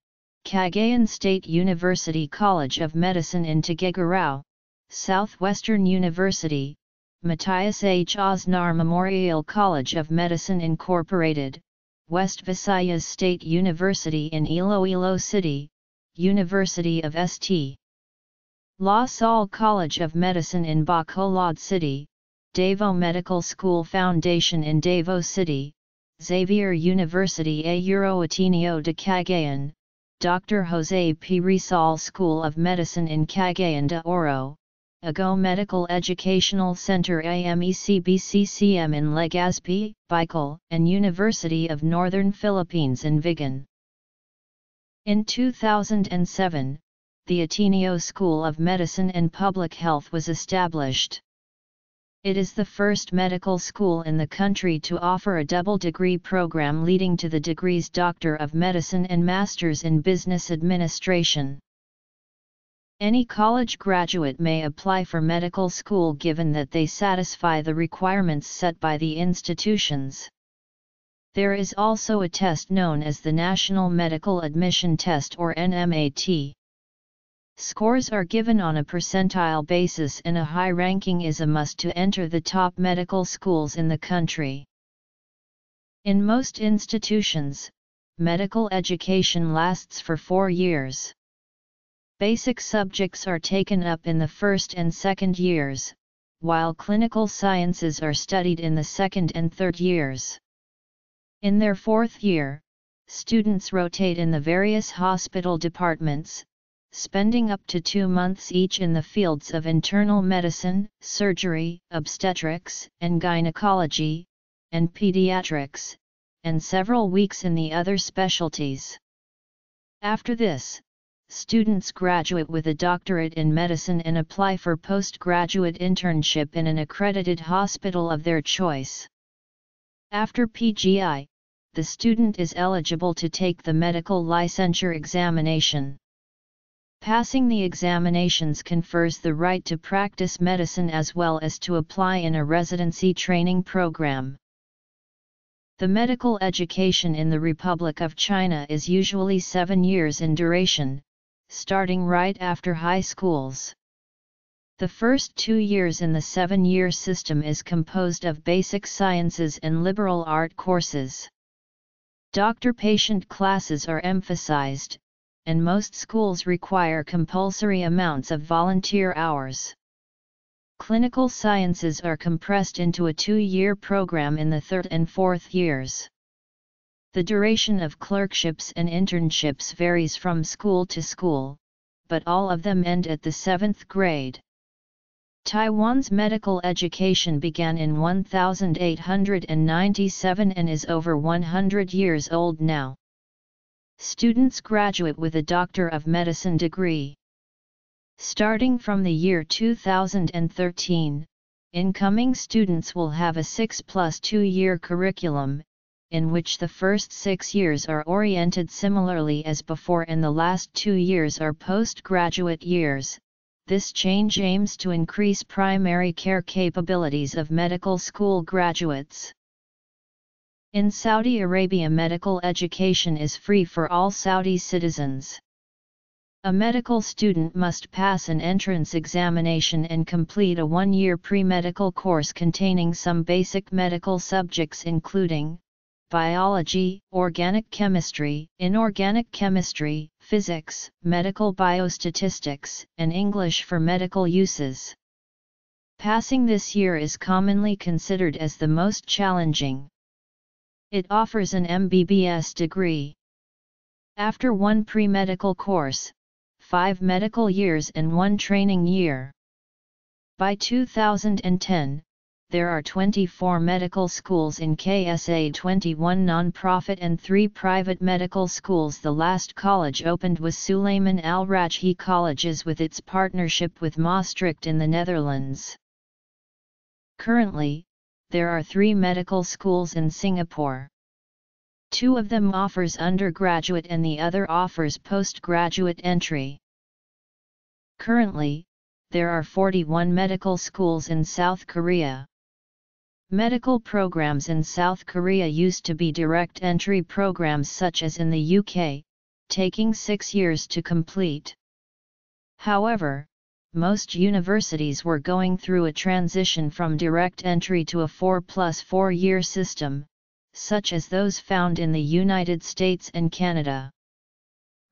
Cagayan State University College of Medicine in Tuguegarao, Southwestern University, Matias H. Aznar Memorial College of Medicine Incorporated, West Visayas State University in Iloilo City, University of Saint La Salle College of Medicine in Bacolod City, Davao Medical School Foundation in Davao City, Xavier University A. Euroateneo de Cagayan, Doctor Jose P. Rizal School of Medicine in Cagayan de Oro, Ago Medical Educational Center A M E C B C C M in Legazpi, Bicol, and University of Northern Philippines in Vigan. In two thousand seven, the Ateneo School of Medicine and Public Health was established. It is the first medical school in the country to offer a double degree program leading to the degrees Doctor of Medicine and Masters in Business Administration. Any college graduate may apply for medical school given that they satisfy the requirements set by the institutions. There is also a test known as the National Medical Admission Test or N M A T. Scores are given on a percentile basis, and a high ranking is a must to enter the top medical schools in the country. In most institutions, medical education lasts for four years. Basic subjects are taken up in the first and second years, while clinical sciences are studied in the second and third years. In their fourth year, students rotate in the various hospital departments, spending up to two months each in the fields of internal medicine, surgery, obstetrics and gynecology, and pediatrics, and several weeks in the other specialties. After this, students graduate with a doctorate in medicine and apply for postgraduate internship in an accredited hospital of their choice. After P G I, the student is eligible to take the medical licensure examination. Passing the examinations confers the right to practice medicine as well as to apply in a residency training program. The medical education in the Republic of China is usually seven years in duration, starting right after high schools. The first two years in the seven-year system is composed of basic sciences and liberal art courses. Doctor-patient classes are emphasized, and most schools require compulsory amounts of volunteer hours. Clinical sciences are compressed into a two-year program in the third and fourth years. The duration of clerkships and internships varies from school to school, but all of them end at the seventh grade. Taiwan's medical education began in one thousand eight hundred ninety-seven and is over one hundred years old now. Students graduate with a Doctor of Medicine degree. Starting from the year two thousand thirteen, incoming students will have a six plus two year curriculum, in which the first six years are oriented similarly as before and the last two years are postgraduate years. This change aims to increase primary care capabilities of medical school graduates. In Saudi Arabia, medical education is free for all Saudi citizens. A medical student must pass an entrance examination and complete a one-year pre-medical course containing some basic medical subjects including biology, organic chemistry, inorganic chemistry, physics, medical biostatistics, and English for medical uses. Passing this year is commonly considered as the most challenging. It offers an M B B S degree. After one pre-medical course, five medical years and one training year. By two thousand ten, there are twenty-four medical schools in K S A, twenty-one non-profit and three private medical schools. The last college opened was Sulaiman Al-Rajhi Colleges with its partnership with Maastricht in the Netherlands. Currently, there are three medical schools in Singapore. Two of them offers undergraduate and the other offers postgraduate entry. Currently, there are forty-one medical schools in South Korea. Medical programs in South Korea used to be direct entry programs such as in the U K, taking six years to complete. However, most universities were going through a transition from direct entry to a four plus four year system, such as those found in the United States and Canada.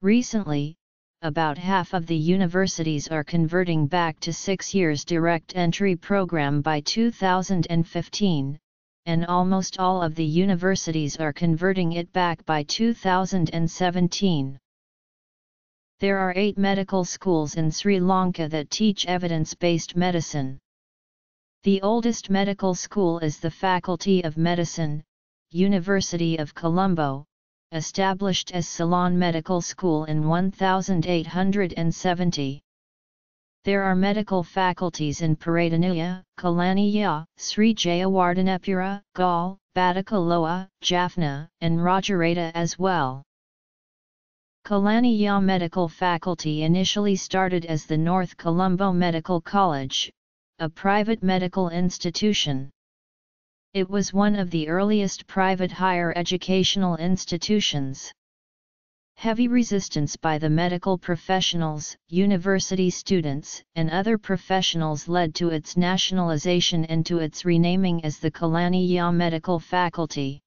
Recently, about half of the universities are converting back to six years direct entry program by two thousand fifteen, and almost all of the universities are converting it back by two thousand seventeen. There are eight medical schools in Sri Lanka that teach evidence-based medicine. The oldest medical school is the Faculty of Medicine, University of Colombo, established as Ceylon Medical School in eighteen seventy. There are medical faculties in Peradeniya, Kalaniya, Sri Jayawardhanapura, Galle, Battakaloa, Jaffna, and Rajarata as well. Kalaniya Medical Faculty initially started as the North Colombo Medical College, a private medical institution. It was one of the earliest private higher educational institutions. Heavy resistance by the medical professionals, university students, and other professionals led to its nationalization and to its renaming as the Kalaniya Medical Faculty.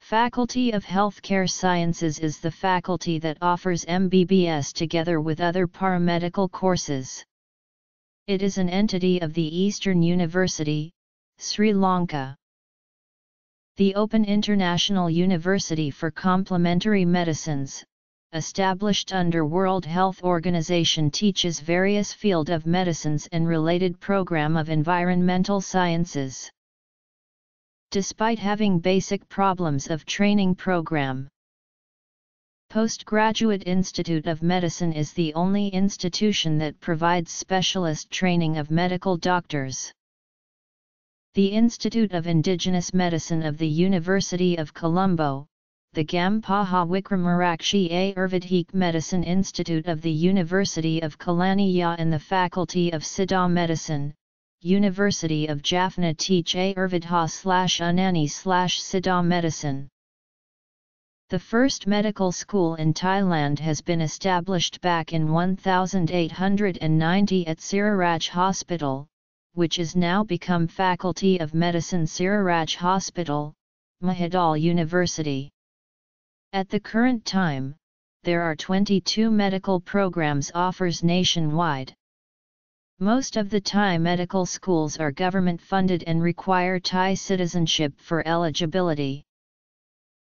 Faculty of Healthcare Sciences is the faculty that offers M B B S together with other paramedical courses. It is an entity of the Eastern University, Sri Lanka. The Open International University for Complementary Medicines, established under World Health Organization, teaches various fields of medicines and related program of environmental sciences. Despite having basic problems of training program, Postgraduate Institute of Medicine is the only institution that provides specialist training of medical doctors. The Institute of Indigenous Medicine of the University of Colombo, the Gampaha Wickramarakshi A. Ayurvedic Medicine Institute of the University of Kalaniya and the Faculty of Siddha Medicine, University of Jaffna teach Ayurvedha slash Unani slash Siddha Medicine. The first medical school in Thailand has been established back in eighteen ninety at Sriraj Hospital, which is now become Faculty of Medicine Sriraj Hospital, Mahidol University. At the current time, there are twenty-two medical programs offers nationwide. Most of the Thai medical schools are government-funded and require Thai citizenship for eligibility.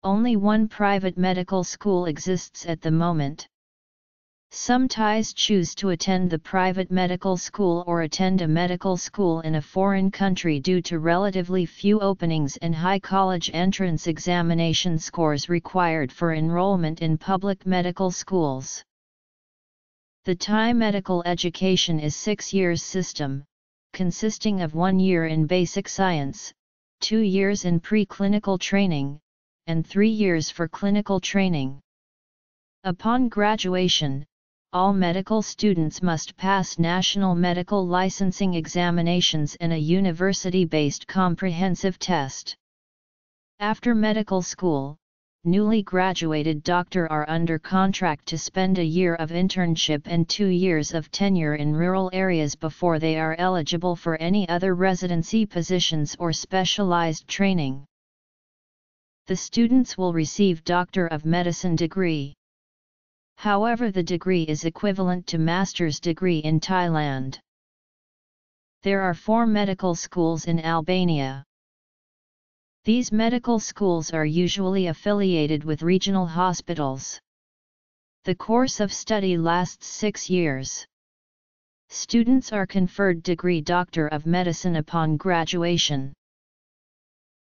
Only one private medical school exists at the moment. Some Thais choose to attend the private medical school or attend a medical school in a foreign country due to relatively few openings and high college entrance examination scores required for enrollment in public medical schools. The Thai medical education is six years system, consisting of one year in basic science, two years in preclinical training, and three years for clinical training. Upon graduation, all medical students must pass national medical licensing examinations and a university-based comprehensive test. After medical school, newly graduated doctors are under contract to spend a year of internship and two years of tenure in rural areas before they are eligible for any other residency positions or specialized training. The students will receive Doctor of Medicine degree. However, the degree is equivalent to master's degree in Thailand. There are four medical schools in Albania. These medical schools are usually affiliated with regional hospitals. The course of study lasts six years. Students are conferred degree Doctor of Medicine upon graduation.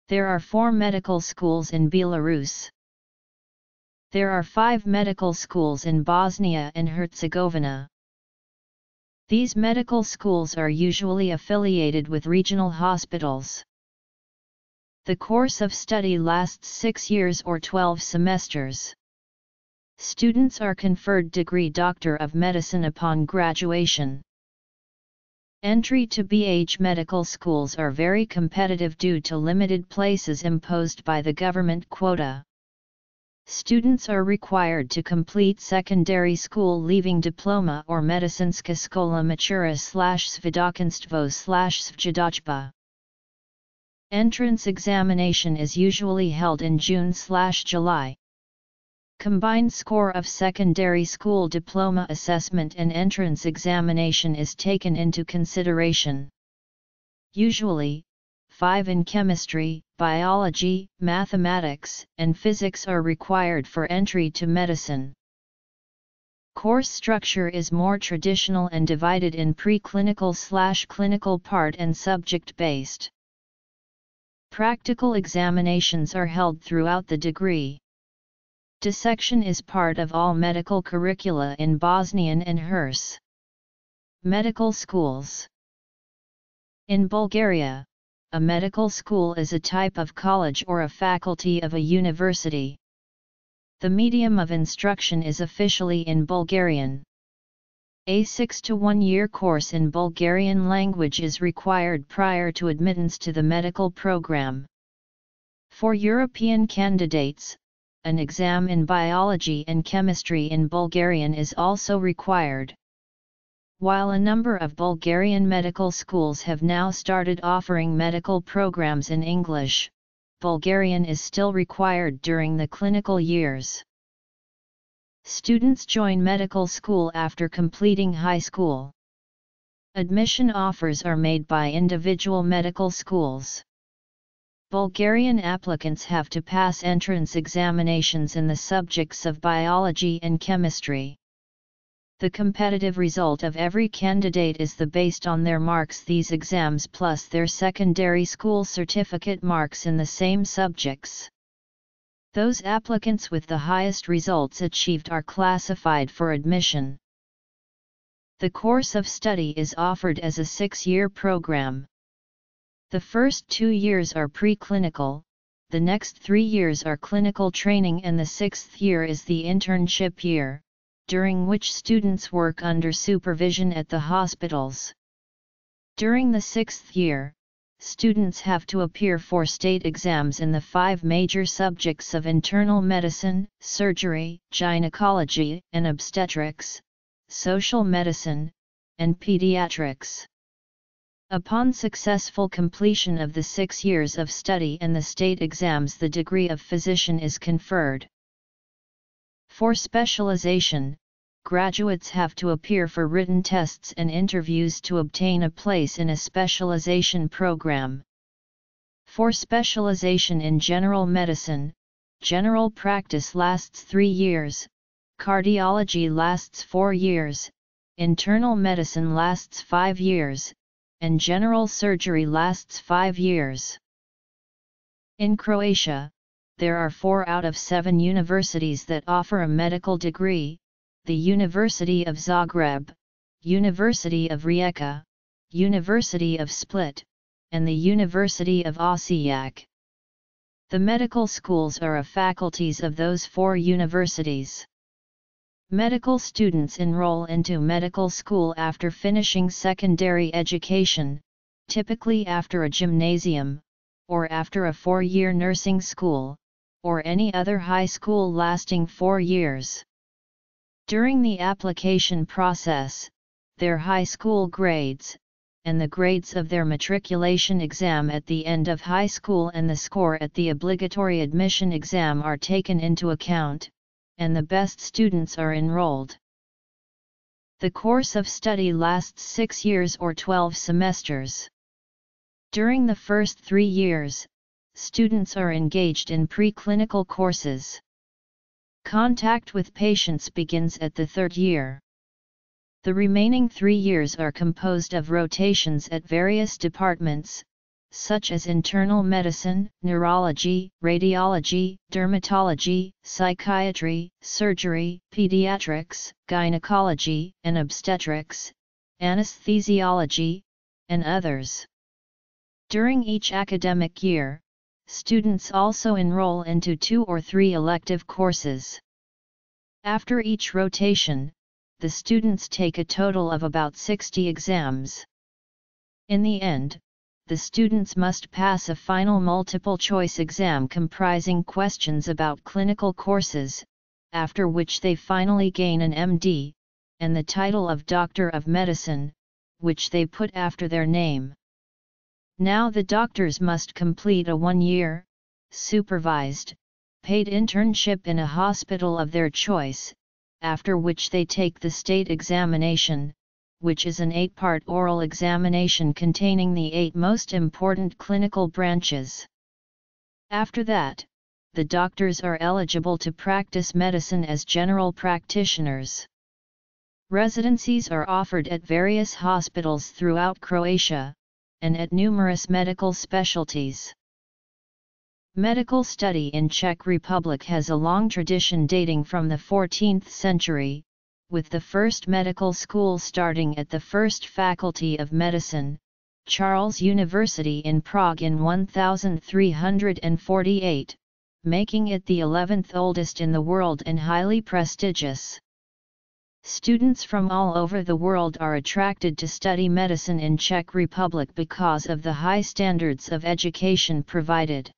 There are four medical schools in Belarus. There are five medical schools in Bosnia and Herzegovina. These medical schools are usually affiliated with regional hospitals. The course of study lasts six years or twelve semesters. Students are conferred degree Doctor of Medicine upon graduation. Entry to B H medical schools are very competitive due to limited places imposed by the government quota. Students are required to complete secondary school leaving diploma or medicinská škola matura slash svidokonstvo slash svjadojba. Entrance examination is usually held in June slash July. Combined score of secondary school diploma assessment and entrance examination is taken into consideration. Usually, five in chemistry, biology, mathematics, and physics are required for entry to medicine. Course structure is more traditional and divided in preclinical slash clinical part and subject-based. Practical examinations are held throughout the degree. Dissection is part of all medical curricula in Bosnian and Herzegovina. Medical schools. In Bulgaria, a medical school is a type of college or a faculty of a university. The medium of instruction is officially in Bulgarian. A six to one year course in Bulgarian language is required prior to admittance to the medical program. For European candidates, an exam in biology and chemistry in Bulgarian is also required. While a number of Bulgarian medical schools have now started offering medical programs in English, Bulgarian is still required during the clinical years. Students join medical school after completing high school. Admission offers are made by individual medical schools. Bulgarian applicants have to pass entrance examinations in the subjects of biology and chemistry. The competitive result of every candidate is the based on their marks these exams plus their secondary school certificate marks in the same subjects. Those applicants with the highest results achieved are classified for admission. The course of study is offered as a six-year program. The first two years are preclinical, the next three years are clinical training, and the sixth year is the internship year, during which students work under supervision at the hospitals. During the sixth year, students have to appear for state exams in the five major subjects of internal medicine, surgery, gynecology and obstetrics, social medicine, and pediatrics. Upon successful completion of the six years of study and the state exams, the degree of physician is conferred. For specialization, graduates have to appear for written tests and interviews to obtain a place in a specialization program. For specialization in general medicine, general practice lasts three years, cardiology lasts four years, internal medicine lasts five years, and general surgery lasts five years. In Croatia, there are four out of seven universities that offer a medical degree: the University of Zagreb, University of Rijeka, University of Split, and the University of Osijek. The medical schools are a faculties of those four universities. Medical students enroll into medical school after finishing secondary education, typically after a gymnasium, or after a four-year nursing school, or any other high school lasting four years. During the application process, their high school grades, and the grades of their matriculation exam at the end of high school and the score at the obligatory admission exam are taken into account, and the best students are enrolled. The course of study lasts six years or twelve semesters. During the first three years, students are engaged in preclinical courses. Contact with patients begins at the third year. The remaining three years are composed of rotations at various departments, such as internal medicine, neurology, radiology, dermatology, psychiatry, surgery, pediatrics, gynecology and obstetrics, anesthesiology, and others. During each academic year, students also enroll into two or three elective courses. After each rotation, the students take a total of about sixty exams. In the end, the students must pass a final multiple-choice exam comprising questions about clinical courses, after which they finally gain an M D, and the title of Doctor of Medicine, which they put after their name. Now the doctors must complete a one-year, supervised, paid internship in a hospital of their choice, after which they take the state examination, which is an eight-part oral examination containing the eight most important clinical branches. After that, the doctors are eligible to practice medicine as general practitioners. Residencies are offered at various hospitals throughout Croatia, and at numerous medical specialties. Medical study in Czech Republic has a long tradition dating from the fourteenth century, with the first medical school starting at the first faculty of medicine, Charles University in Prague in one thousand three hundred forty-eight, making it the eleventh oldest in the world and highly prestigious. Students from all over the world are attracted to study medicine in Czech Republic because of the high standards of education provided.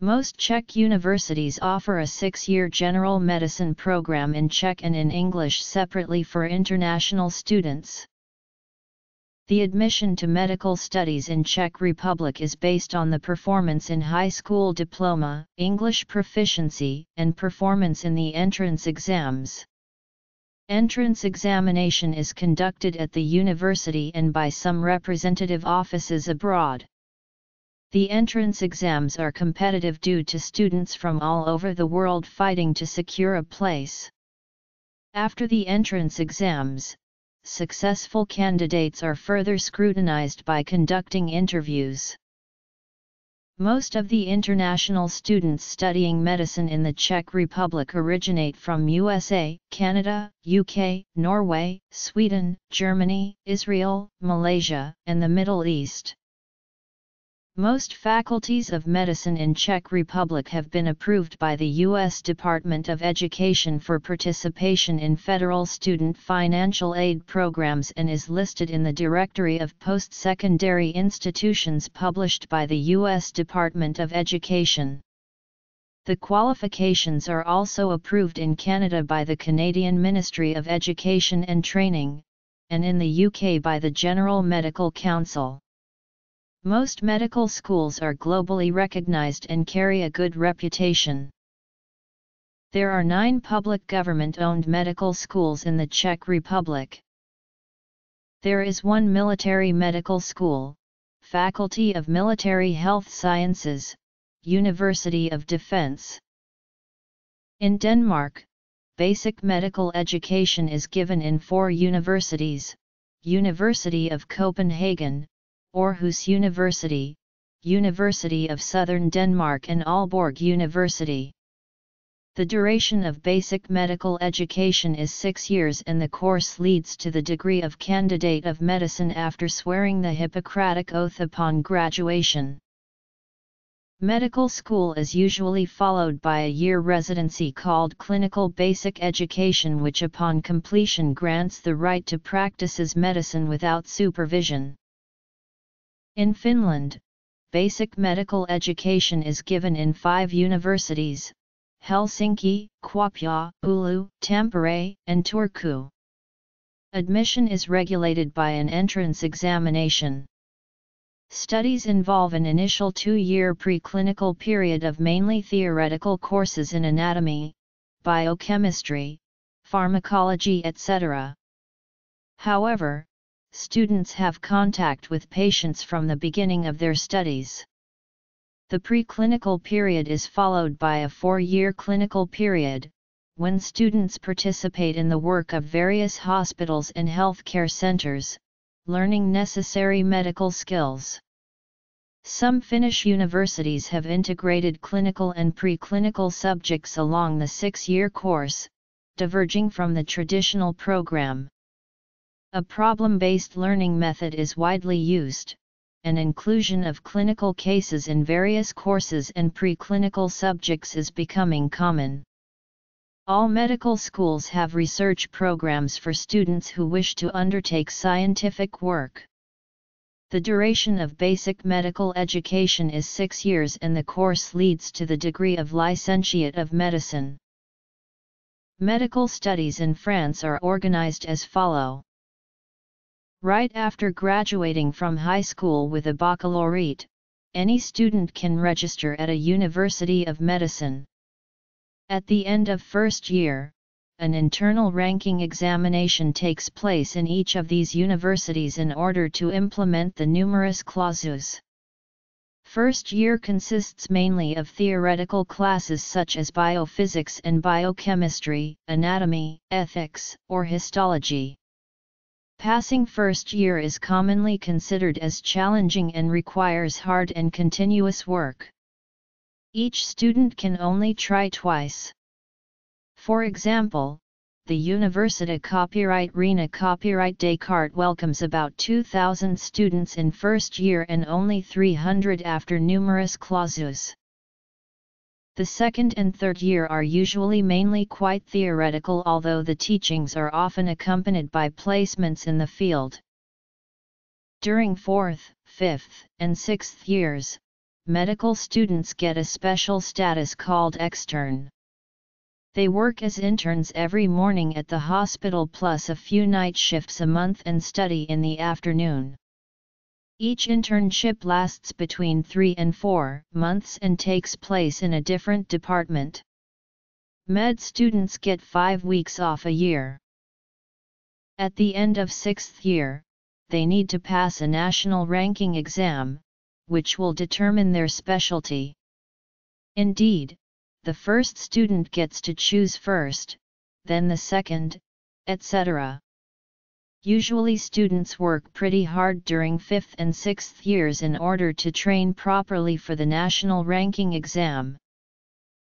Most Czech universities offer a six-year general medicine program in Czech and in English separately for international students. The admission to medical studies in Czech Republic is based on the performance in high school diploma, English proficiency, and performance in the entrance exams. Entrance examination is conducted at the university and by some representative offices abroad. The entrance exams are competitive due to students from all over the world fighting to secure a place. After the entrance exams, successful candidates are further scrutinized by conducting interviews. Most of the international students studying medicine in the Czech Republic originate from U S A, Canada, U K, Norway, Sweden, Germany, Israel, Malaysia, and the Middle East. Most faculties of medicine in Czech Republic have been approved by the U S Department of Education for participation in federal student financial aid programs and is listed in the Directory of Post-Secondary Institutions published by the U S Department of Education. The qualifications are also approved in Canada by the Canadian Ministry of Education and Training, and in the U K by the General Medical Council. Most medical schools are globally recognized and carry a good reputation. There are nine public government-owned medical schools in the Czech Republic. There is one military medical school, Faculty of Military Health Sciences, University of Defense. In Denmark, basic medical education is given in four universities: University of Copenhagen, Aarhus University, University of Southern Denmark and Aalborg University. The duration of basic medical education is six years and the course leads to the degree of Candidate of Medicine after swearing the Hippocratic Oath upon graduation. Medical school is usually followed by a year residency called Clinical Basic Education, which upon completion grants the right to practice medicine without supervision. In Finland, basic medical education is given in five universities: Helsinki, Kuopio, Oulu, Tampere, and Turku. Admission is regulated by an entrance examination. Studies involve an initial two-year preclinical period of mainly theoretical courses in anatomy, biochemistry, pharmacology, et cetera. However, students have contact with patients from the beginning of their studies. The preclinical period is followed by a four-year clinical period, when students participate in the work of various hospitals and healthcare centers, learning necessary medical skills. Some Finnish universities have integrated clinical and preclinical subjects along the six-year course, diverging from the traditional program. A problem-based learning method is widely used, and inclusion of clinical cases in various courses and preclinical subjects is becoming common. All medical schools have research programs for students who wish to undertake scientific work. The duration of basic medical education is six years and the course leads to the degree of Licentiate of Medicine. Medical studies in France are organized as follows. Right after graduating from high school with a baccalaureate, any student can register at a University of Medicine. At the end of first year, an internal ranking examination takes place in each of these universities in order to implement the numerous clauses. First year consists mainly of theoretical classes such as biophysics and biochemistry, anatomy, ethics, or histology. Passing first year is commonly considered as challenging and requires hard and continuous work. Each student can only try twice. For example, the Université Copyright Rena Copyright Descartes welcomes about two thousand students in first year and only three hundred after numerous clauses. The second and third year are usually mainly quite theoretical, although the teachings are often accompanied by placements in the field. During fourth, fifth, and sixth years, medical students get a special status called externe. They work as interns every morning at the hospital plus a few night shifts a month and study in the afternoon. Each internship lasts between three and four months and takes place in a different department. Med students get five weeks off a year. At the end of sixth year, they need to pass a national ranking exam, which will determine their specialty. Indeed, the first student gets to choose first, then the second, et cetera. Usually students work pretty hard during fifth and sixth years in order to train properly for the national ranking exam.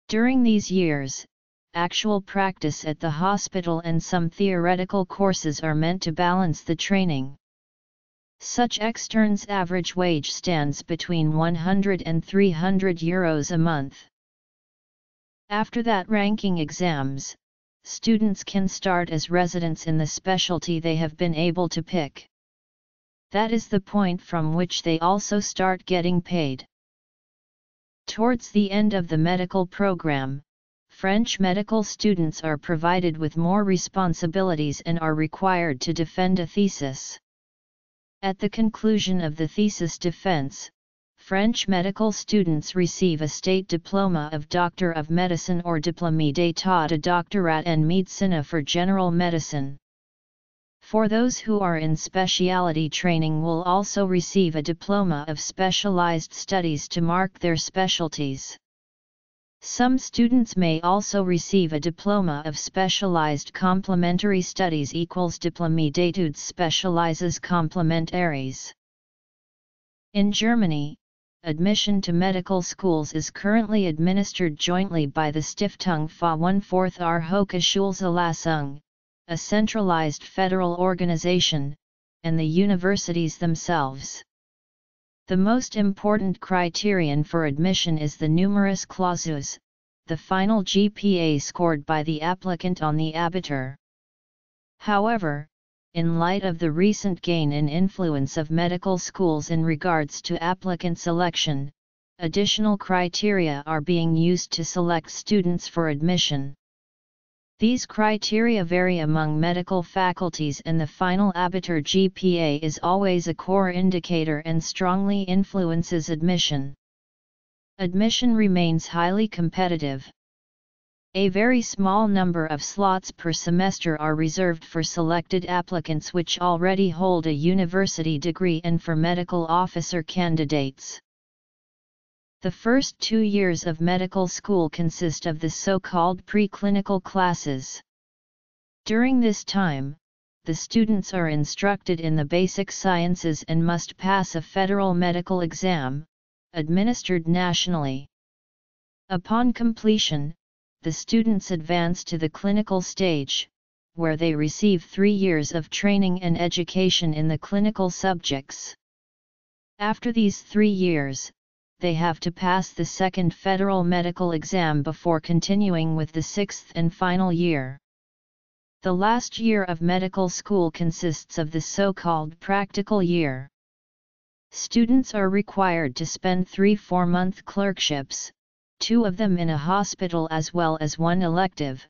During these years, actual practice at the hospital and some theoretical courses are meant to balance the training. Such externs' average wage stands between one hundred and three hundred euros a month. After that ranking exams, students can start as residents in the specialty they have been able to pick. That is the point from which they also start getting paid. Towards the end of the medical program, French medical students are provided with more responsibilities and are required to defend a thesis. At the conclusion of the thesis defense, French medical students receive a state diploma of Doctor of Medicine or Diplômé d'état de doctorat en médecine for general medicine. For those who are in specialty training will also receive a diploma of specialized studies to mark their specialties. Some students may also receive a diploma of specialized complementary studies equals Diplômé d'études spécialisées complémentaires. In Germany, admission to medical schools is currently administered jointly by the Stiftung Verbandsverband der Hochschulzulassung, a centralized federal organization, and the universities themselves. The most important criterion for admission is the numerous clauses, the final G P A scored by the applicant on the abitur. However, in light of the recent gain in influence of medical schools in regards to applicant selection, additional criteria are being used to select students for admission. These criteria vary among medical faculties, and the final abitur G P A is always a core indicator and strongly influences admission. Admission remains highly competitive. A very small number of slots per semester are reserved for selected applicants which already hold a university degree and for medical officer candidates. The first two years of medical school consist of the so-called preclinical classes. During this time, the students are instructed in the basic sciences and must pass a federal medical exam, administered nationally. Upon completion, the students advance to the clinical stage, where they receive three years of training and education in the clinical subjects. After these three years, they have to pass the second federal medical exam before continuing with the sixth and final year. The last year of medical school consists of the so-called practical year. Students are required to spend three four-month clerkships, two of them in a hospital as well as one elective,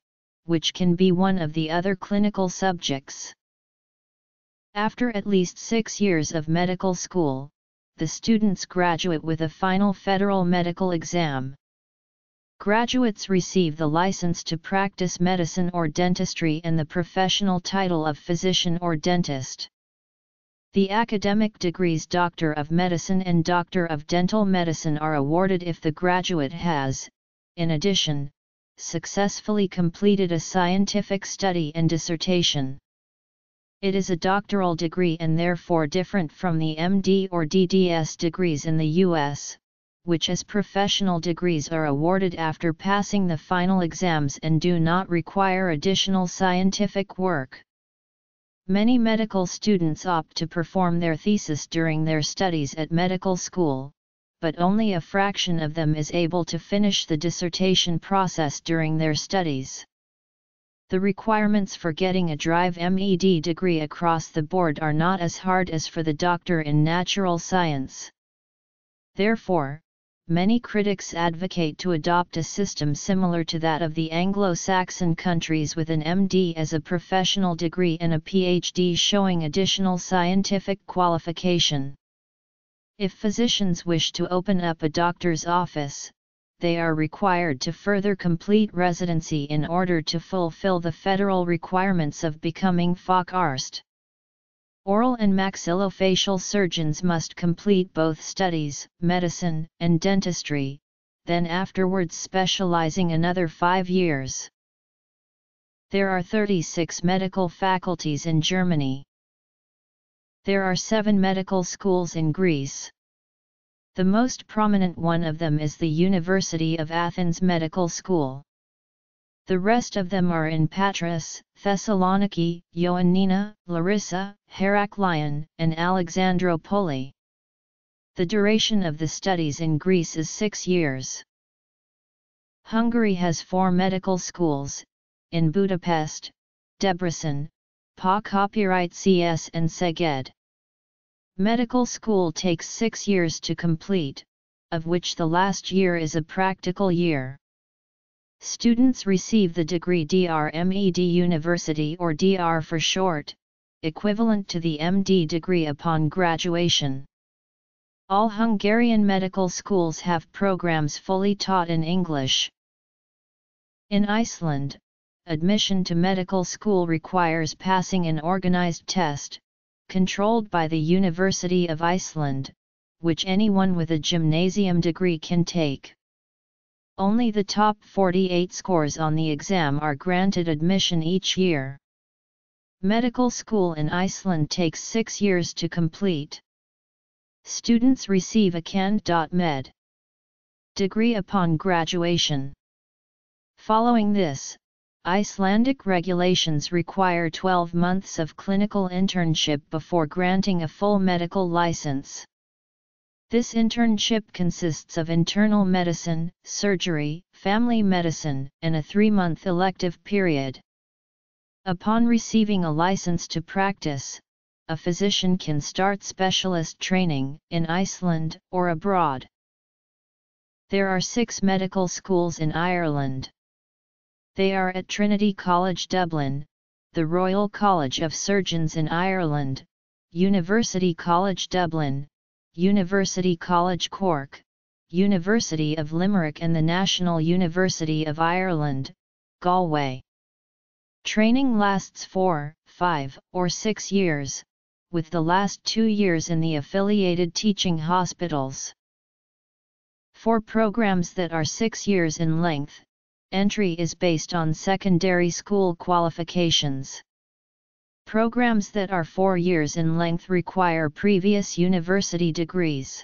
which can be one of the other clinical subjects. After at least six years of medical school, the students graduate with a final federal medical exam. Graduates receive the license to practice medicine or dentistry and the professional title of physician or dentist. The academic degrees Doctor of Medicine and Doctor of Dental Medicine are awarded if the graduate has, in addition, successfully completed a scientific study and dissertation. It is a doctoral degree and therefore different from the M D or D D S degrees in the U S, which as professional degrees are awarded after passing the final exams and do not require additional scientific work. Many medical students opt to perform their thesis during their studies at medical school, but only a fraction of them is able to finish the dissertation process during their studies. The requirements for getting a drive M E D degree across the board are not as hard as for the doctor in natural science. Therefore, many critics advocate to adopt a system similar to that of the Anglo-Saxon countries with an M D as a professional degree and a P H D showing additional scientific qualification. If physicians wish to open up a doctor's office, they are required to further complete residency in order to fulfill the federal requirements of becoming Facharzt. Oral and maxillofacial surgeons must complete both studies, medicine and dentistry, then afterwards specializing another five years. There are thirty-six medical faculties in Germany. There are seven medical schools in Greece. The most prominent one of them is the University of Athens Medical School. The rest of them are in Patras, Thessaloniki, Ioannina, Larissa, Heraklion, and Alexandroupoli. The duration of the studies in Greece is six years. Hungary has four medical schools, in Budapest, Debrecen, Podkopírcs and Szeged. Medical school takes six years to complete, of which the last year is a practical year. Students receive the degree D R M E D University or D R for short, equivalent to the M D degree upon graduation. All Hungarian medical schools have programs fully taught in English. In Iceland, admission to medical school requires passing an organized test, controlled by the University of Iceland, which anyone with a gymnasium degree can take. Only the top forty-eight scores on the exam are granted admission each year. Medical school in Iceland takes six years to complete. Students receive a cand.med degree upon graduation. Following this, Icelandic regulations require twelve months of clinical internship before granting a full medical license. This internship consists of internal medicine, surgery, family medicine, and a three-month elective period. Upon receiving a license to practice, a physician can start specialist training in Iceland or abroad. There are six medical schools in Ireland. They are at Trinity College Dublin, the Royal College of Surgeons in Ireland, University College Dublin, University College Cork, University of Limerick and the National University of Ireland, Galway. Training lasts four, five, or six years, with the last two years in the affiliated teaching hospitals. For programs that are six years in length, entry is based on secondary school qualifications. Programs that are four years in length require previous university degrees.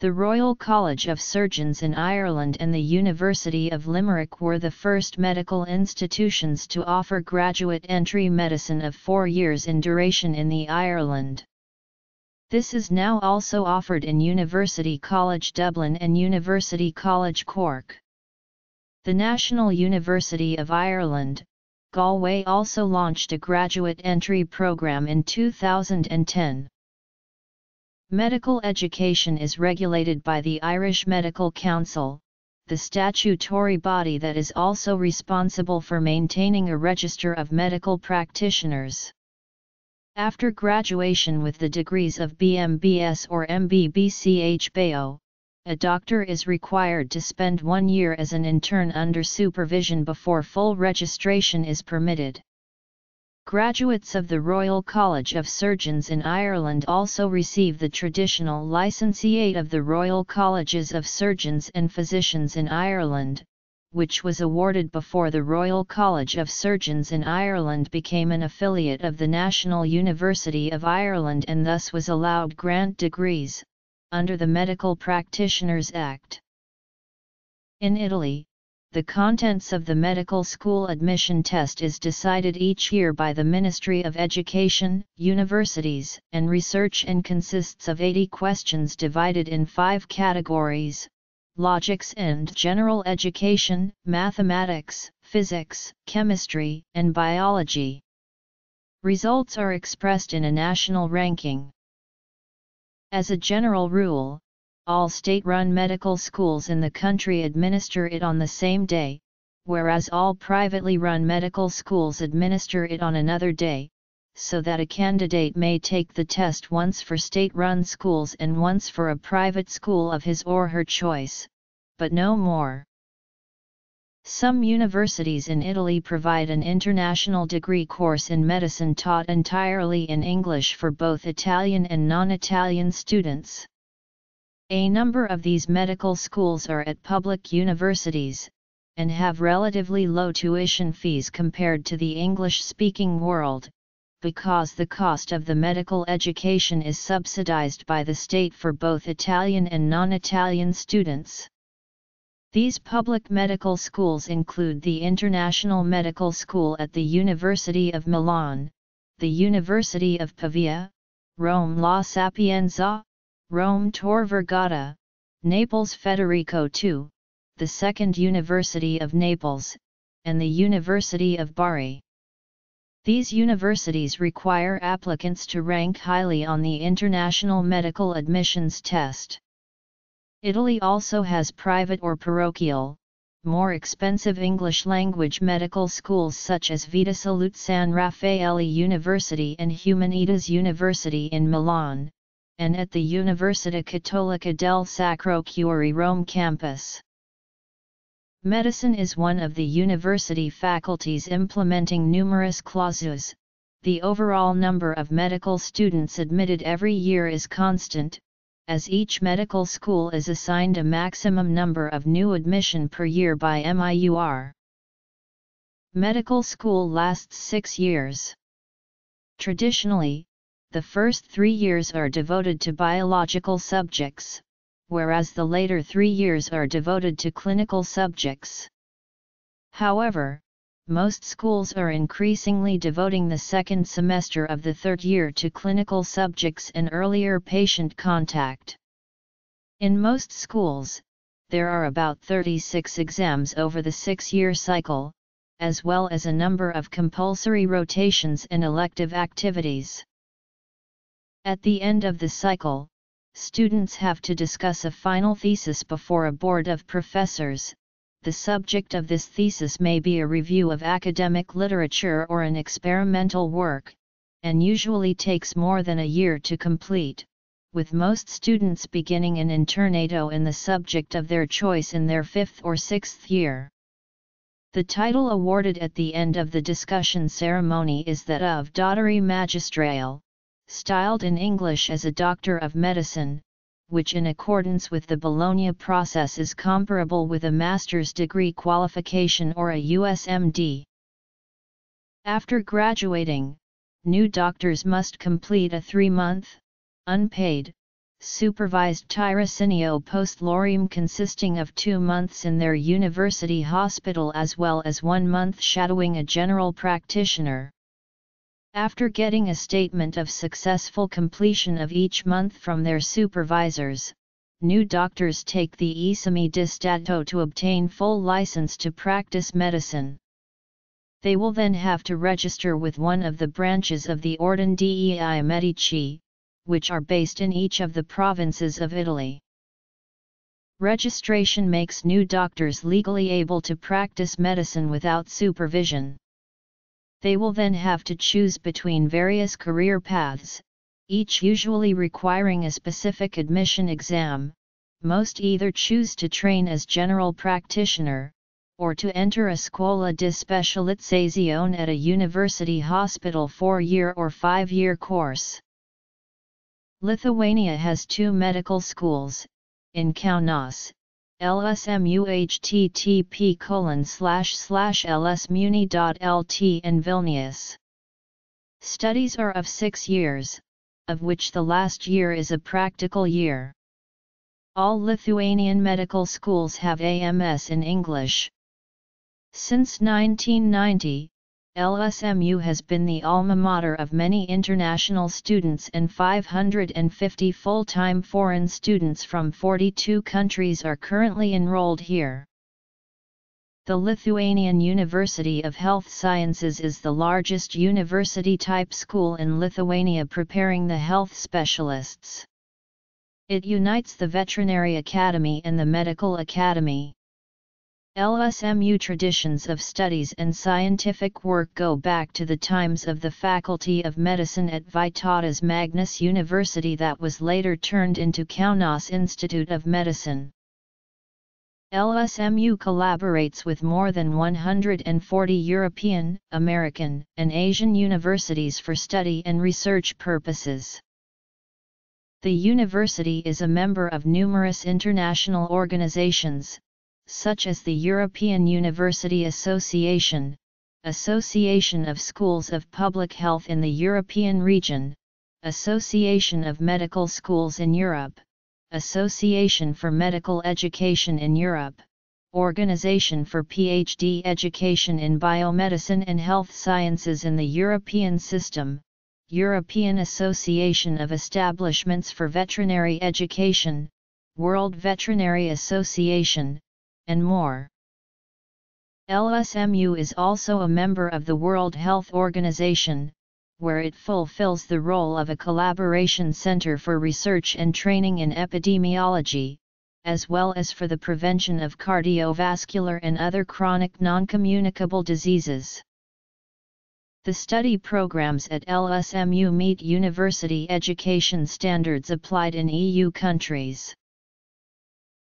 The Royal College of Surgeons in Ireland and the University of Limerick were the first medical institutions to offer graduate entry medicine of four years in duration in the Ireland. This is now also offered in University College Dublin and University College Cork. The National University of Ireland, Galway also launched a graduate entry program in two thousand ten. Medical education is regulated by the Irish Medical Council, the statutory body that is also responsible for maintaining a register of medical practitioners. After graduation with the degrees of B M B S or M B B C H B A O, a doctor is required to spend one year as an intern under supervision before full registration is permitted. Graduates of the Royal College of Surgeons in Ireland also receive the traditional licentiate of the Royal Colleges of Surgeons and Physicians in Ireland, which was awarded before the Royal College of Surgeons in Ireland became an affiliate of the National University of Ireland and thus was allowed grant degrees, under the Medical Practitioners Act. In Italy, the contents of the medical school admission test is decided each year by the Ministry of Education, Universities and Research and consists of eighty questions divided in five categories: logics and general education, mathematics, physics, chemistry, and biology. Results are expressed in a national ranking. As a general rule, all state-run medical schools in the country administer it on the same day, whereas all privately run medical schools administer it on another day, so that a candidate may take the test once for state-run schools and once for a private school of his or her choice, but no more. Some universities in Italy provide an international degree course in medicine taught entirely in English for both Italian and non-Italian students. A number of these medical schools are at public universities, and have relatively low tuition fees compared to the English-speaking world, because the cost of the medical education is subsidized by the state for both Italian and non-Italian students. These public medical schools include the International Medical School at the University of Milan, the University of Pavia, Rome La Sapienza, Rome Tor Vergata, Naples Federico the Second, the Second University of Naples, and the University of Bari. These universities require applicants to rank highly on the International Medical Admissions Test. Italy also has private or parochial, more expensive English-language medical schools such as Vita Salute San Raffaele University and Humanitas University in Milan, and at the Università Cattolica del Sacro Cuore Rome campus. Medicine is one of the university faculties implementing numerous clauses. The overall number of medical students admitted every year is constant, as each medical school is assigned a maximum number of new admission per year by M I U R. Medical school lasts six years. Traditionally, the first three years are devoted to biological subjects, whereas the later three years are devoted to clinical subjects. However, most schools are increasingly devoting the second semester of the third year to clinical subjects and earlier patient contact. In most schools, there are about thirty-six exams over the six-year cycle, as well as a number of compulsory rotations and elective activities. At the end of the cycle, students have to discuss a final thesis before a board of professors. The subject of this thesis may be a review of academic literature or an experimental work, and usually takes more than a year to complete, with most students beginning an internato in the subject of their choice in their fifth or sixth year. The title awarded at the end of the discussion ceremony is that of Dottori Magistrale, styled in English as a Doctor of Medicine, which in accordance with the Bologna process is comparable with a master's degree qualification or a U S M D. After graduating, new doctors must complete a three-month, unpaid, supervised tirocinio post lauream consisting of two months in their university hospital as well as one month shadowing a general practitioner. After getting a statement of successful completion of each month from their supervisors, new doctors take the esame di stato to obtain full license to practice medicine. They will then have to register with one of the branches of the Ordine dei Medici, which are based in each of the provinces of Italy. Registration makes new doctors legally able to practice medicine without supervision. They will then have to choose between various career paths, each usually requiring a specific admission exam. Most either choose to train as general practitioner, or to enter a scuola di specializzazione at a university hospital four-year or five-year course. Lithuania has two medical schools, in Kaunas, L S M U H T T P colon slash slash L S muni dot L T and Vilnius. Studies are of six years, of which the last year is a practical year. All Lithuanian medical schools have A M S in English. Since nineteen ninety, L S M U has been the alma mater of many international students, and five hundred fifty full-time foreign students from forty-two countries are currently enrolled here. The Lithuanian University of Health Sciences is the largest university-type school in Lithuania preparing the health specialists. It unites the Veterinary Academy and the Medical Academy. L S M U traditions of studies and scientific work go back to the times of the Faculty of Medicine at Vytautas Magnus University that was later turned into Kaunas Institute of Medicine. L S M U collaborates with more than one hundred forty European, American, and Asian universities for study and research purposes. The university is a member of numerous international organizations, such as the European University Association, Association of Schools of Public Health in the European Region, Association of Medical Schools in Europe, Association for Medical Education in Europe, Organization for PhD Education in Biomedicine and Health Sciences in the European System, European Association of Establishments for Veterinary Education, World Veterinary Association, and more. L S M U is also a member of the World Health Organization, where it fulfills the role of a collaboration center for research and training in epidemiology, as well as for the prevention of cardiovascular and other chronic non-communicable diseases. The study programs at L S M U meet university education standards applied in E U countries.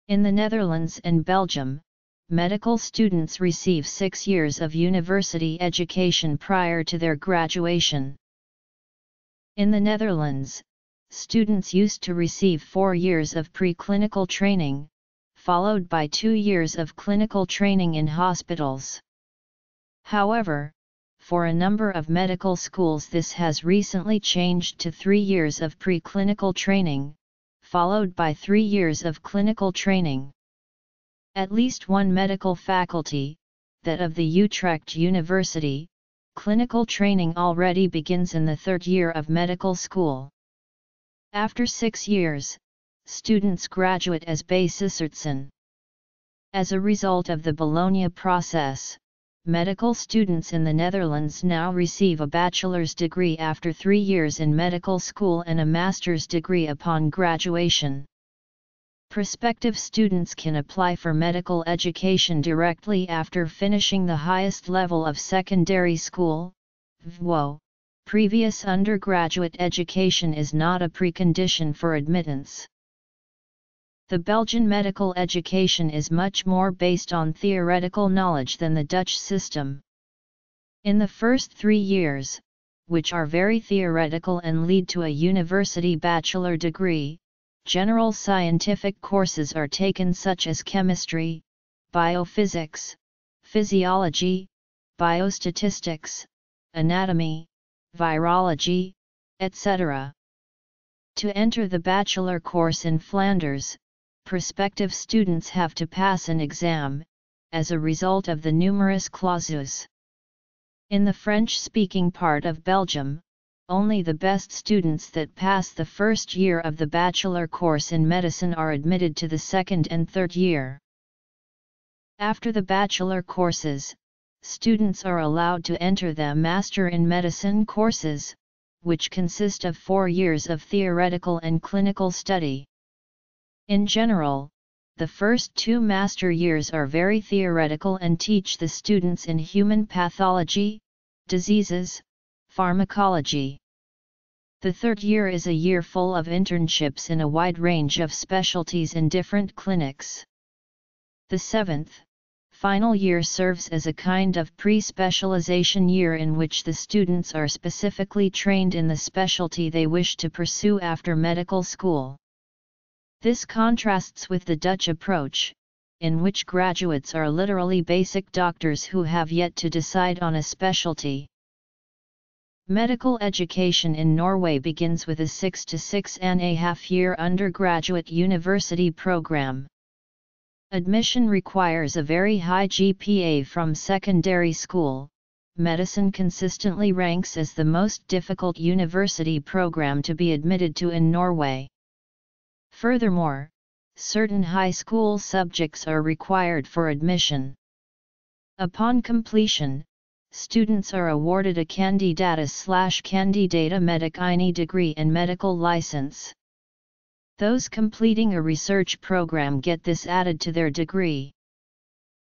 In the Netherlands and Belgium, medical students receive six years of university education prior to their graduation. In the Netherlands, students used to receive four years of preclinical training, followed by two years of clinical training in hospitals. However, for a number of medical schools this has recently changed to three years of preclinical training, followed by three years of clinical training. At least one medical faculty, that of the Utrecht University, clinical training already begins in the third year of medical school. After six years, students graduate as basisartsen. As a result of the Bologna process, medical students in the Netherlands now receive a bachelor's degree after three years in medical school and a master's degree upon graduation. Prospective students can apply for medical education directly after finishing the highest level of secondary school, V W O. Previous undergraduate education is not a precondition for admittance. The Belgian medical education is much more based on theoretical knowledge than the Dutch system. In the first three years, which are very theoretical and lead to a university bachelor degree, general scientific courses are taken such as chemistry, biophysics, physiology, biostatistics, anatomy, virology, et cetera. To enter the bachelor course in Flanders, prospective students have to pass an exam, as a result of the numerous clauses. In the French-speaking part of Belgium, only the best students that pass the first year of the bachelor course in medicine are admitted to the second and third year. After the bachelor courses, students are allowed to enter the Master in Medicine courses, which consist of four years of theoretical and clinical study. In general, the first two master years are very theoretical and teach the students in human pathology, diseases, pharmacology. The third year is a year full of internships in a wide range of specialties in different clinics. The seventh, final year serves as a kind of pre-specialization year in which the students are specifically trained in the specialty they wish to pursue after medical school. This contrasts with the Dutch approach, in which graduates are literally basic doctors who have yet to decide on a specialty. Medical education in Norway begins with a six to six and a half year undergraduate university program. Admission requires a very high G P A from secondary school. Medicine consistently ranks as the most difficult university program to be admitted to in Norway. Furthermore, certain high school subjects are required for admission. Upon completion, students are awarded a Candidatus/Candidata Medicinae degree and medical license. Those completing a research program get this added to their degree.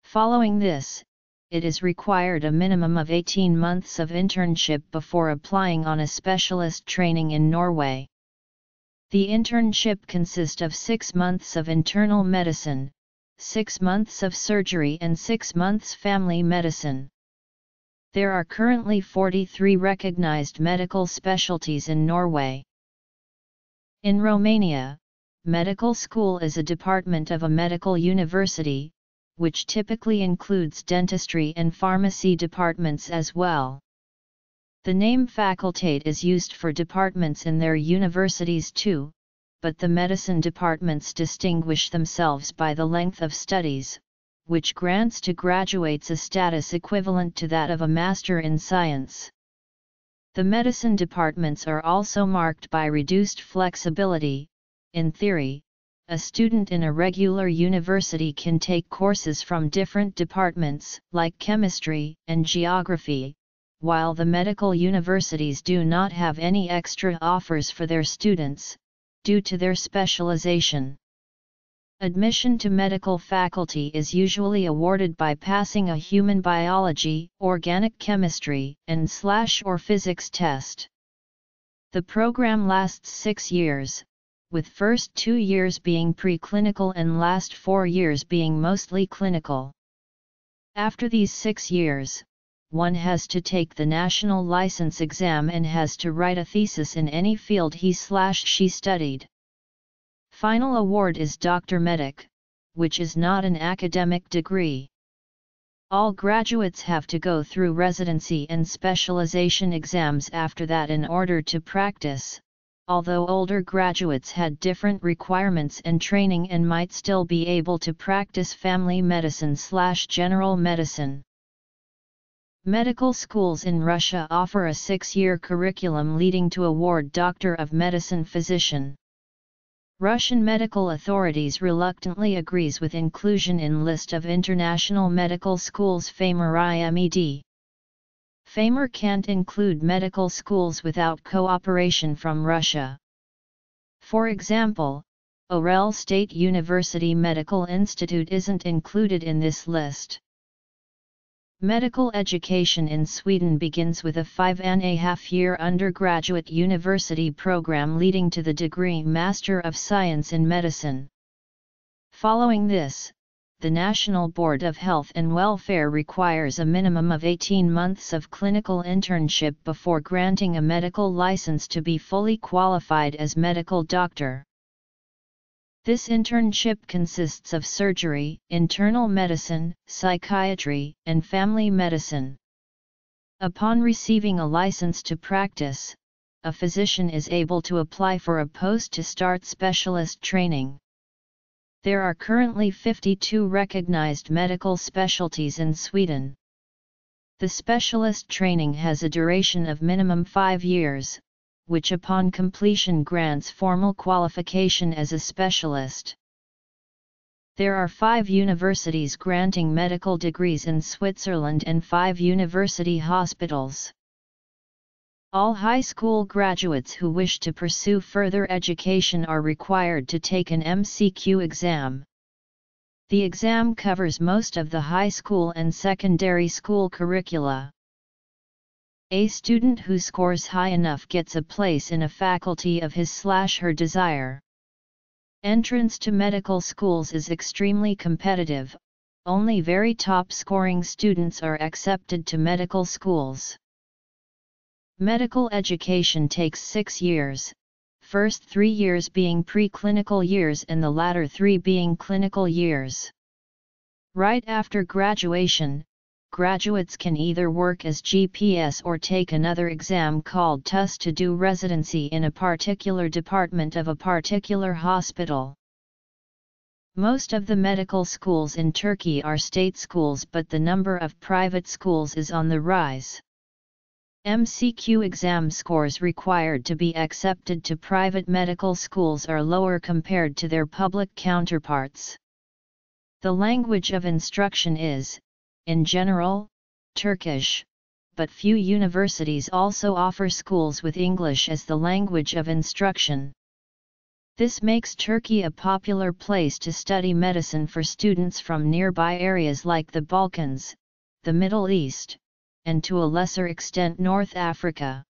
Following this, it is required a minimum of eighteen months of internship before applying on a specialist training in Norway. The internship consists of six months of internal medicine, six months of surgery and six months family medicine. There are currently forty-three recognized medical specialties in Norway. In Romania, medical school is a department of a medical university, which typically includes dentistry and pharmacy departments as well. The name facultate is used for departments in their universities too, but the medicine departments distinguish themselves by the length of studies, which grants to graduates a status equivalent to that of a master in science. The medicine departments are also marked by reduced flexibility. In theory, a student in a regular university can take courses from different departments, like chemistry and geography, while the medical universities do not have any extra offers for their students, due to their specialization. Admission to medical faculty is usually awarded by passing a human biology, organic chemistry, and slash or physics test. The program lasts six years, with first two years being preclinical and last four years being mostly clinical. After these six years, one has to take the national license exam and has to write a thesis in any field he/she studied. Final award is Doctor Medic, which is not an academic degree. All graduates have to go through residency and specialization exams after that in order to practice, although older graduates had different requirements and training and might still be able to practice family medicine/general medicine. Medical schools in Russia offer a six-year curriculum leading to award Doctor of Medicine physician. Russian medical authorities reluctantly agrees with inclusion in list of international medical schools FAMER I M E D. FAMER can't include medical schools without cooperation from Russia. For example, Orel State University Medical Institute isn't included in this list. Medical education in Sweden begins with a five and a half year undergraduate university program leading to the degree Master of Science in Medicine. Following this, the National Board of Health and Welfare requires a minimum of eighteen months of clinical internship before granting a medical license to be fully qualified as medical doctor. This internship consists of surgery, internal medicine, psychiatry, and family medicine. Upon receiving a license to practice, a physician is able to apply for a post to start specialist training. There are currently fifty-two recognized medical specialties in Sweden. The specialist training has a duration of minimum five years, which upon completion grants formal qualification as a specialist. There are five universities granting medical degrees in Switzerland and five university hospitals. All high school graduates who wish to pursue further education are required to take an M C Q exam. The exam covers most of the high school and secondary school curricula. A student who scores high enough gets a place in a faculty of his/her desire. Entrance to medical schools is extremely competitive, only very top-scoring students are accepted to medical schools. Medical education takes six years. First three years being preclinical years and the latter three being clinical years. Right after graduation, graduates can either work as G P S or take another exam called T U S to do residency in a particular department of a particular hospital. Most of the medical schools in Turkey are state schools, but the number of private schools is on the rise. M C Q exam scores required to be accepted to private medical schools are lower compared to their public counterparts. The language of instruction is, in general, Turkish, but few universities also offer schools with English as the language of instruction. This makes Turkey a popular place to study medicine for students from nearby areas like the Balkans, the Middle East, and to a lesser extent North Africa.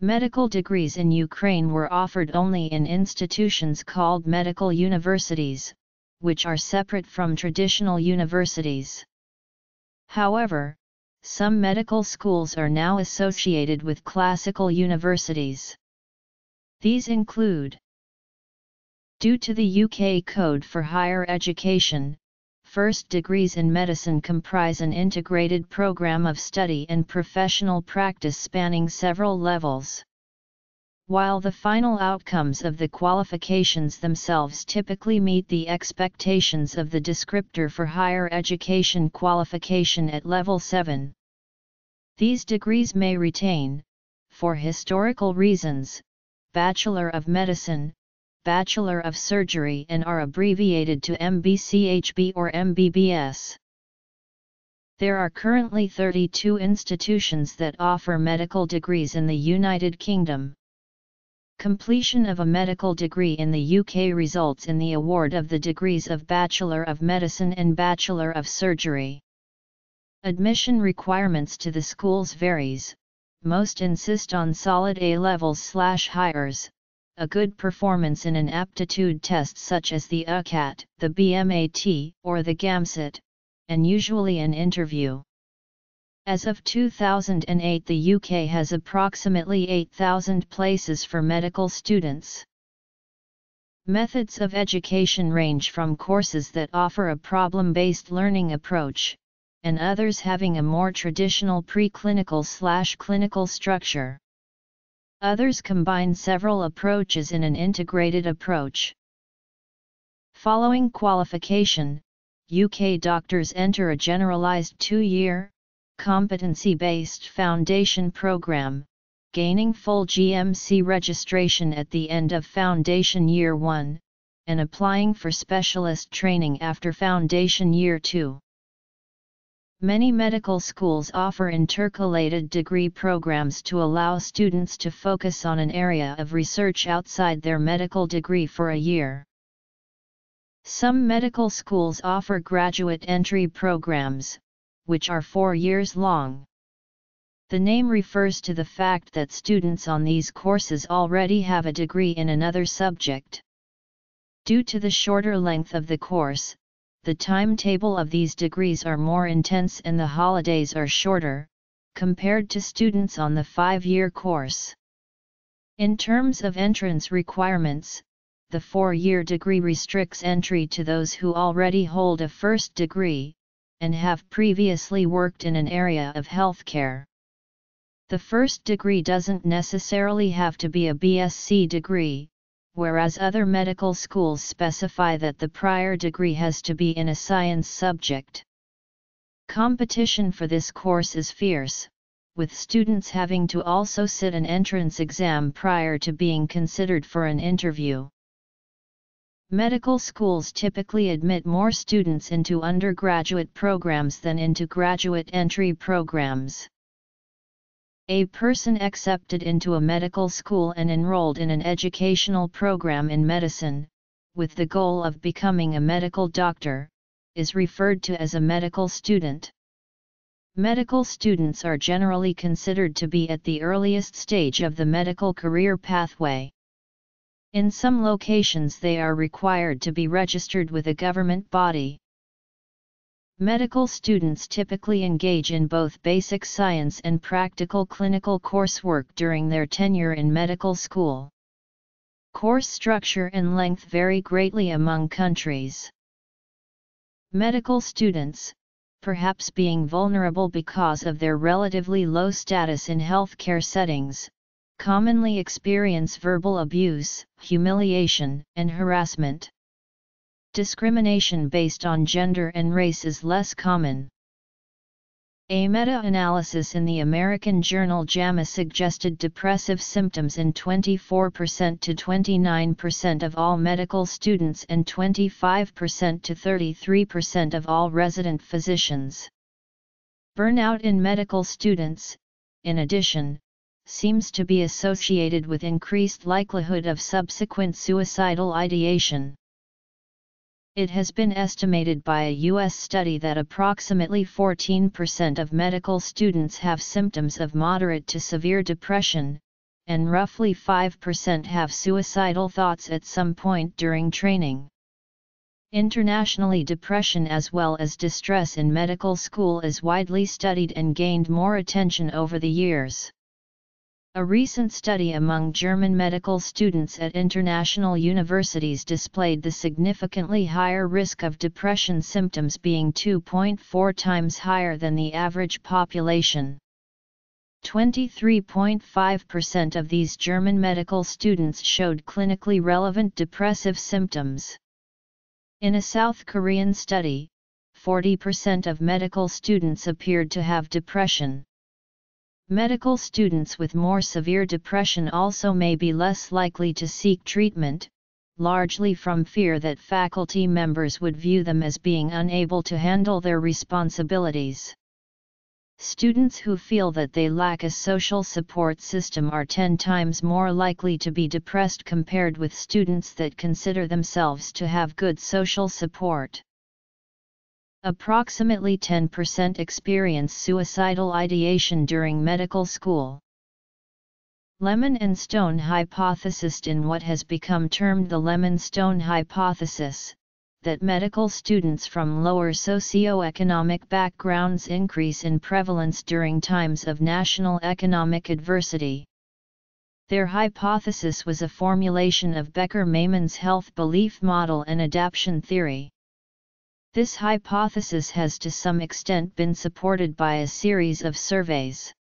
Medical degrees in Ukraine were offered only in institutions called medical universities, which are separate from traditional universities. However, some medical schools are now associated with classical universities. These include, due to the U K Code for Higher Education, first degrees in medicine comprise an integrated program of study and professional practice spanning several levels. While the final outcomes of the qualifications themselves typically meet the expectations of the descriptor for higher education qualification at level seven, these degrees may retain, for historical reasons, Bachelor of Medicine, Bachelor of Surgery and are abbreviated to M B C H B or M B B S. There are currently thirty-two institutions that offer medical degrees in the United Kingdom. Completion of a medical degree in the U K results in the award of the degrees of Bachelor of Medicine and Bachelor of Surgery. Admission requirements to the schools varies, most insist on solid A levels/hires. A good performance in an aptitude test such as the U C A T, the B M A T, or the GAMSAT, and usually an interview. As of two thousand eight, the U K has approximately eight thousand places for medical students. Methods of education range from courses that offer a problem-based learning approach, and others having a more traditional preclinical/clinical structure. Others combine several approaches in an integrated approach. Following qualification, U K doctors enter a generalised two-year, competency-based foundation programme, gaining full G M C registration at the end of Foundation Year one, and applying for specialist training after Foundation Year two. Many medical schools offer intercalated degree programs to allow students to focus on an area of research outside their medical degree for a year. Some medical schools offer graduate entry programs, which are four years long. The name refers to the fact that students on these courses already have a degree in another subject. Due to the shorter length of the course, the timetable of these degrees are more intense and the holidays are shorter, compared to students on the five-year course. In terms of entrance requirements, the four-year degree restricts entry to those who already hold a first degree, and have previously worked in an area of healthcare. The first degree doesn't necessarily have to be a B S c degree, whereas other medical schools specify that the prior degree has to be in a science subject. Competition for this course is fierce, with students having to also sit an entrance exam prior to being considered for an interview. Medical schools typically admit more students into undergraduate programs than into graduate entry programs. A person accepted into a medical school and enrolled in an educational program in medicine, with the goal of becoming a medical doctor, is referred to as a medical student. Medical students are generally considered to be at the earliest stage of the medical career pathway. In some locations they are required to be registered with a government body. Medical students typically engage in both basic science and practical clinical coursework during their tenure in medical school. Course structure and length vary greatly among countries. Medical students, perhaps being vulnerable because of their relatively low status in healthcare settings, commonly experience verbal abuse, humiliation, and harassment. Discrimination based on gender and race is less common. A meta-analysis in the American journal JAMA suggested depressive symptoms in twenty-four percent to twenty-nine percent of all medical students and twenty-five percent to thirty-three percent of all resident physicians. Burnout in medical students, in addition, seems to be associated with increased likelihood of subsequent suicidal ideation. It has been estimated by a U S study that approximately fourteen percent of medical students have symptoms of moderate to severe depression, and roughly five percent have suicidal thoughts at some point during training. Internationally, depression as well as distress in medical school is widely studied and gained more attention over the years. A recent study among German medical students at international universities displayed the significantly higher risk of depression symptoms being two point four times higher than the average population. twenty-three point five percent of these German medical students showed clinically relevant depressive symptoms. In a South Korean study, forty percent of medical students appeared to have depression. Medical students with more severe depression also may be less likely to seek treatment, largely from fear that faculty members would view them as being unable to handle their responsibilities. Students who feel that they lack a social support system are ten times more likely to be depressed compared with students that consider themselves to have good social support. Approximately ten percent experience suicidal ideation during medical school. Lemon and Stone hypothesis. In what has become termed the Lemon-Stone hypothesis, that medical students from lower socioeconomic backgrounds increase in prevalence during times of national economic adversity. Their hypothesis was a formulation of Becker-Maimon's health belief model and adaptation theory. This hypothesis has to some extent been supported by a series of surveys.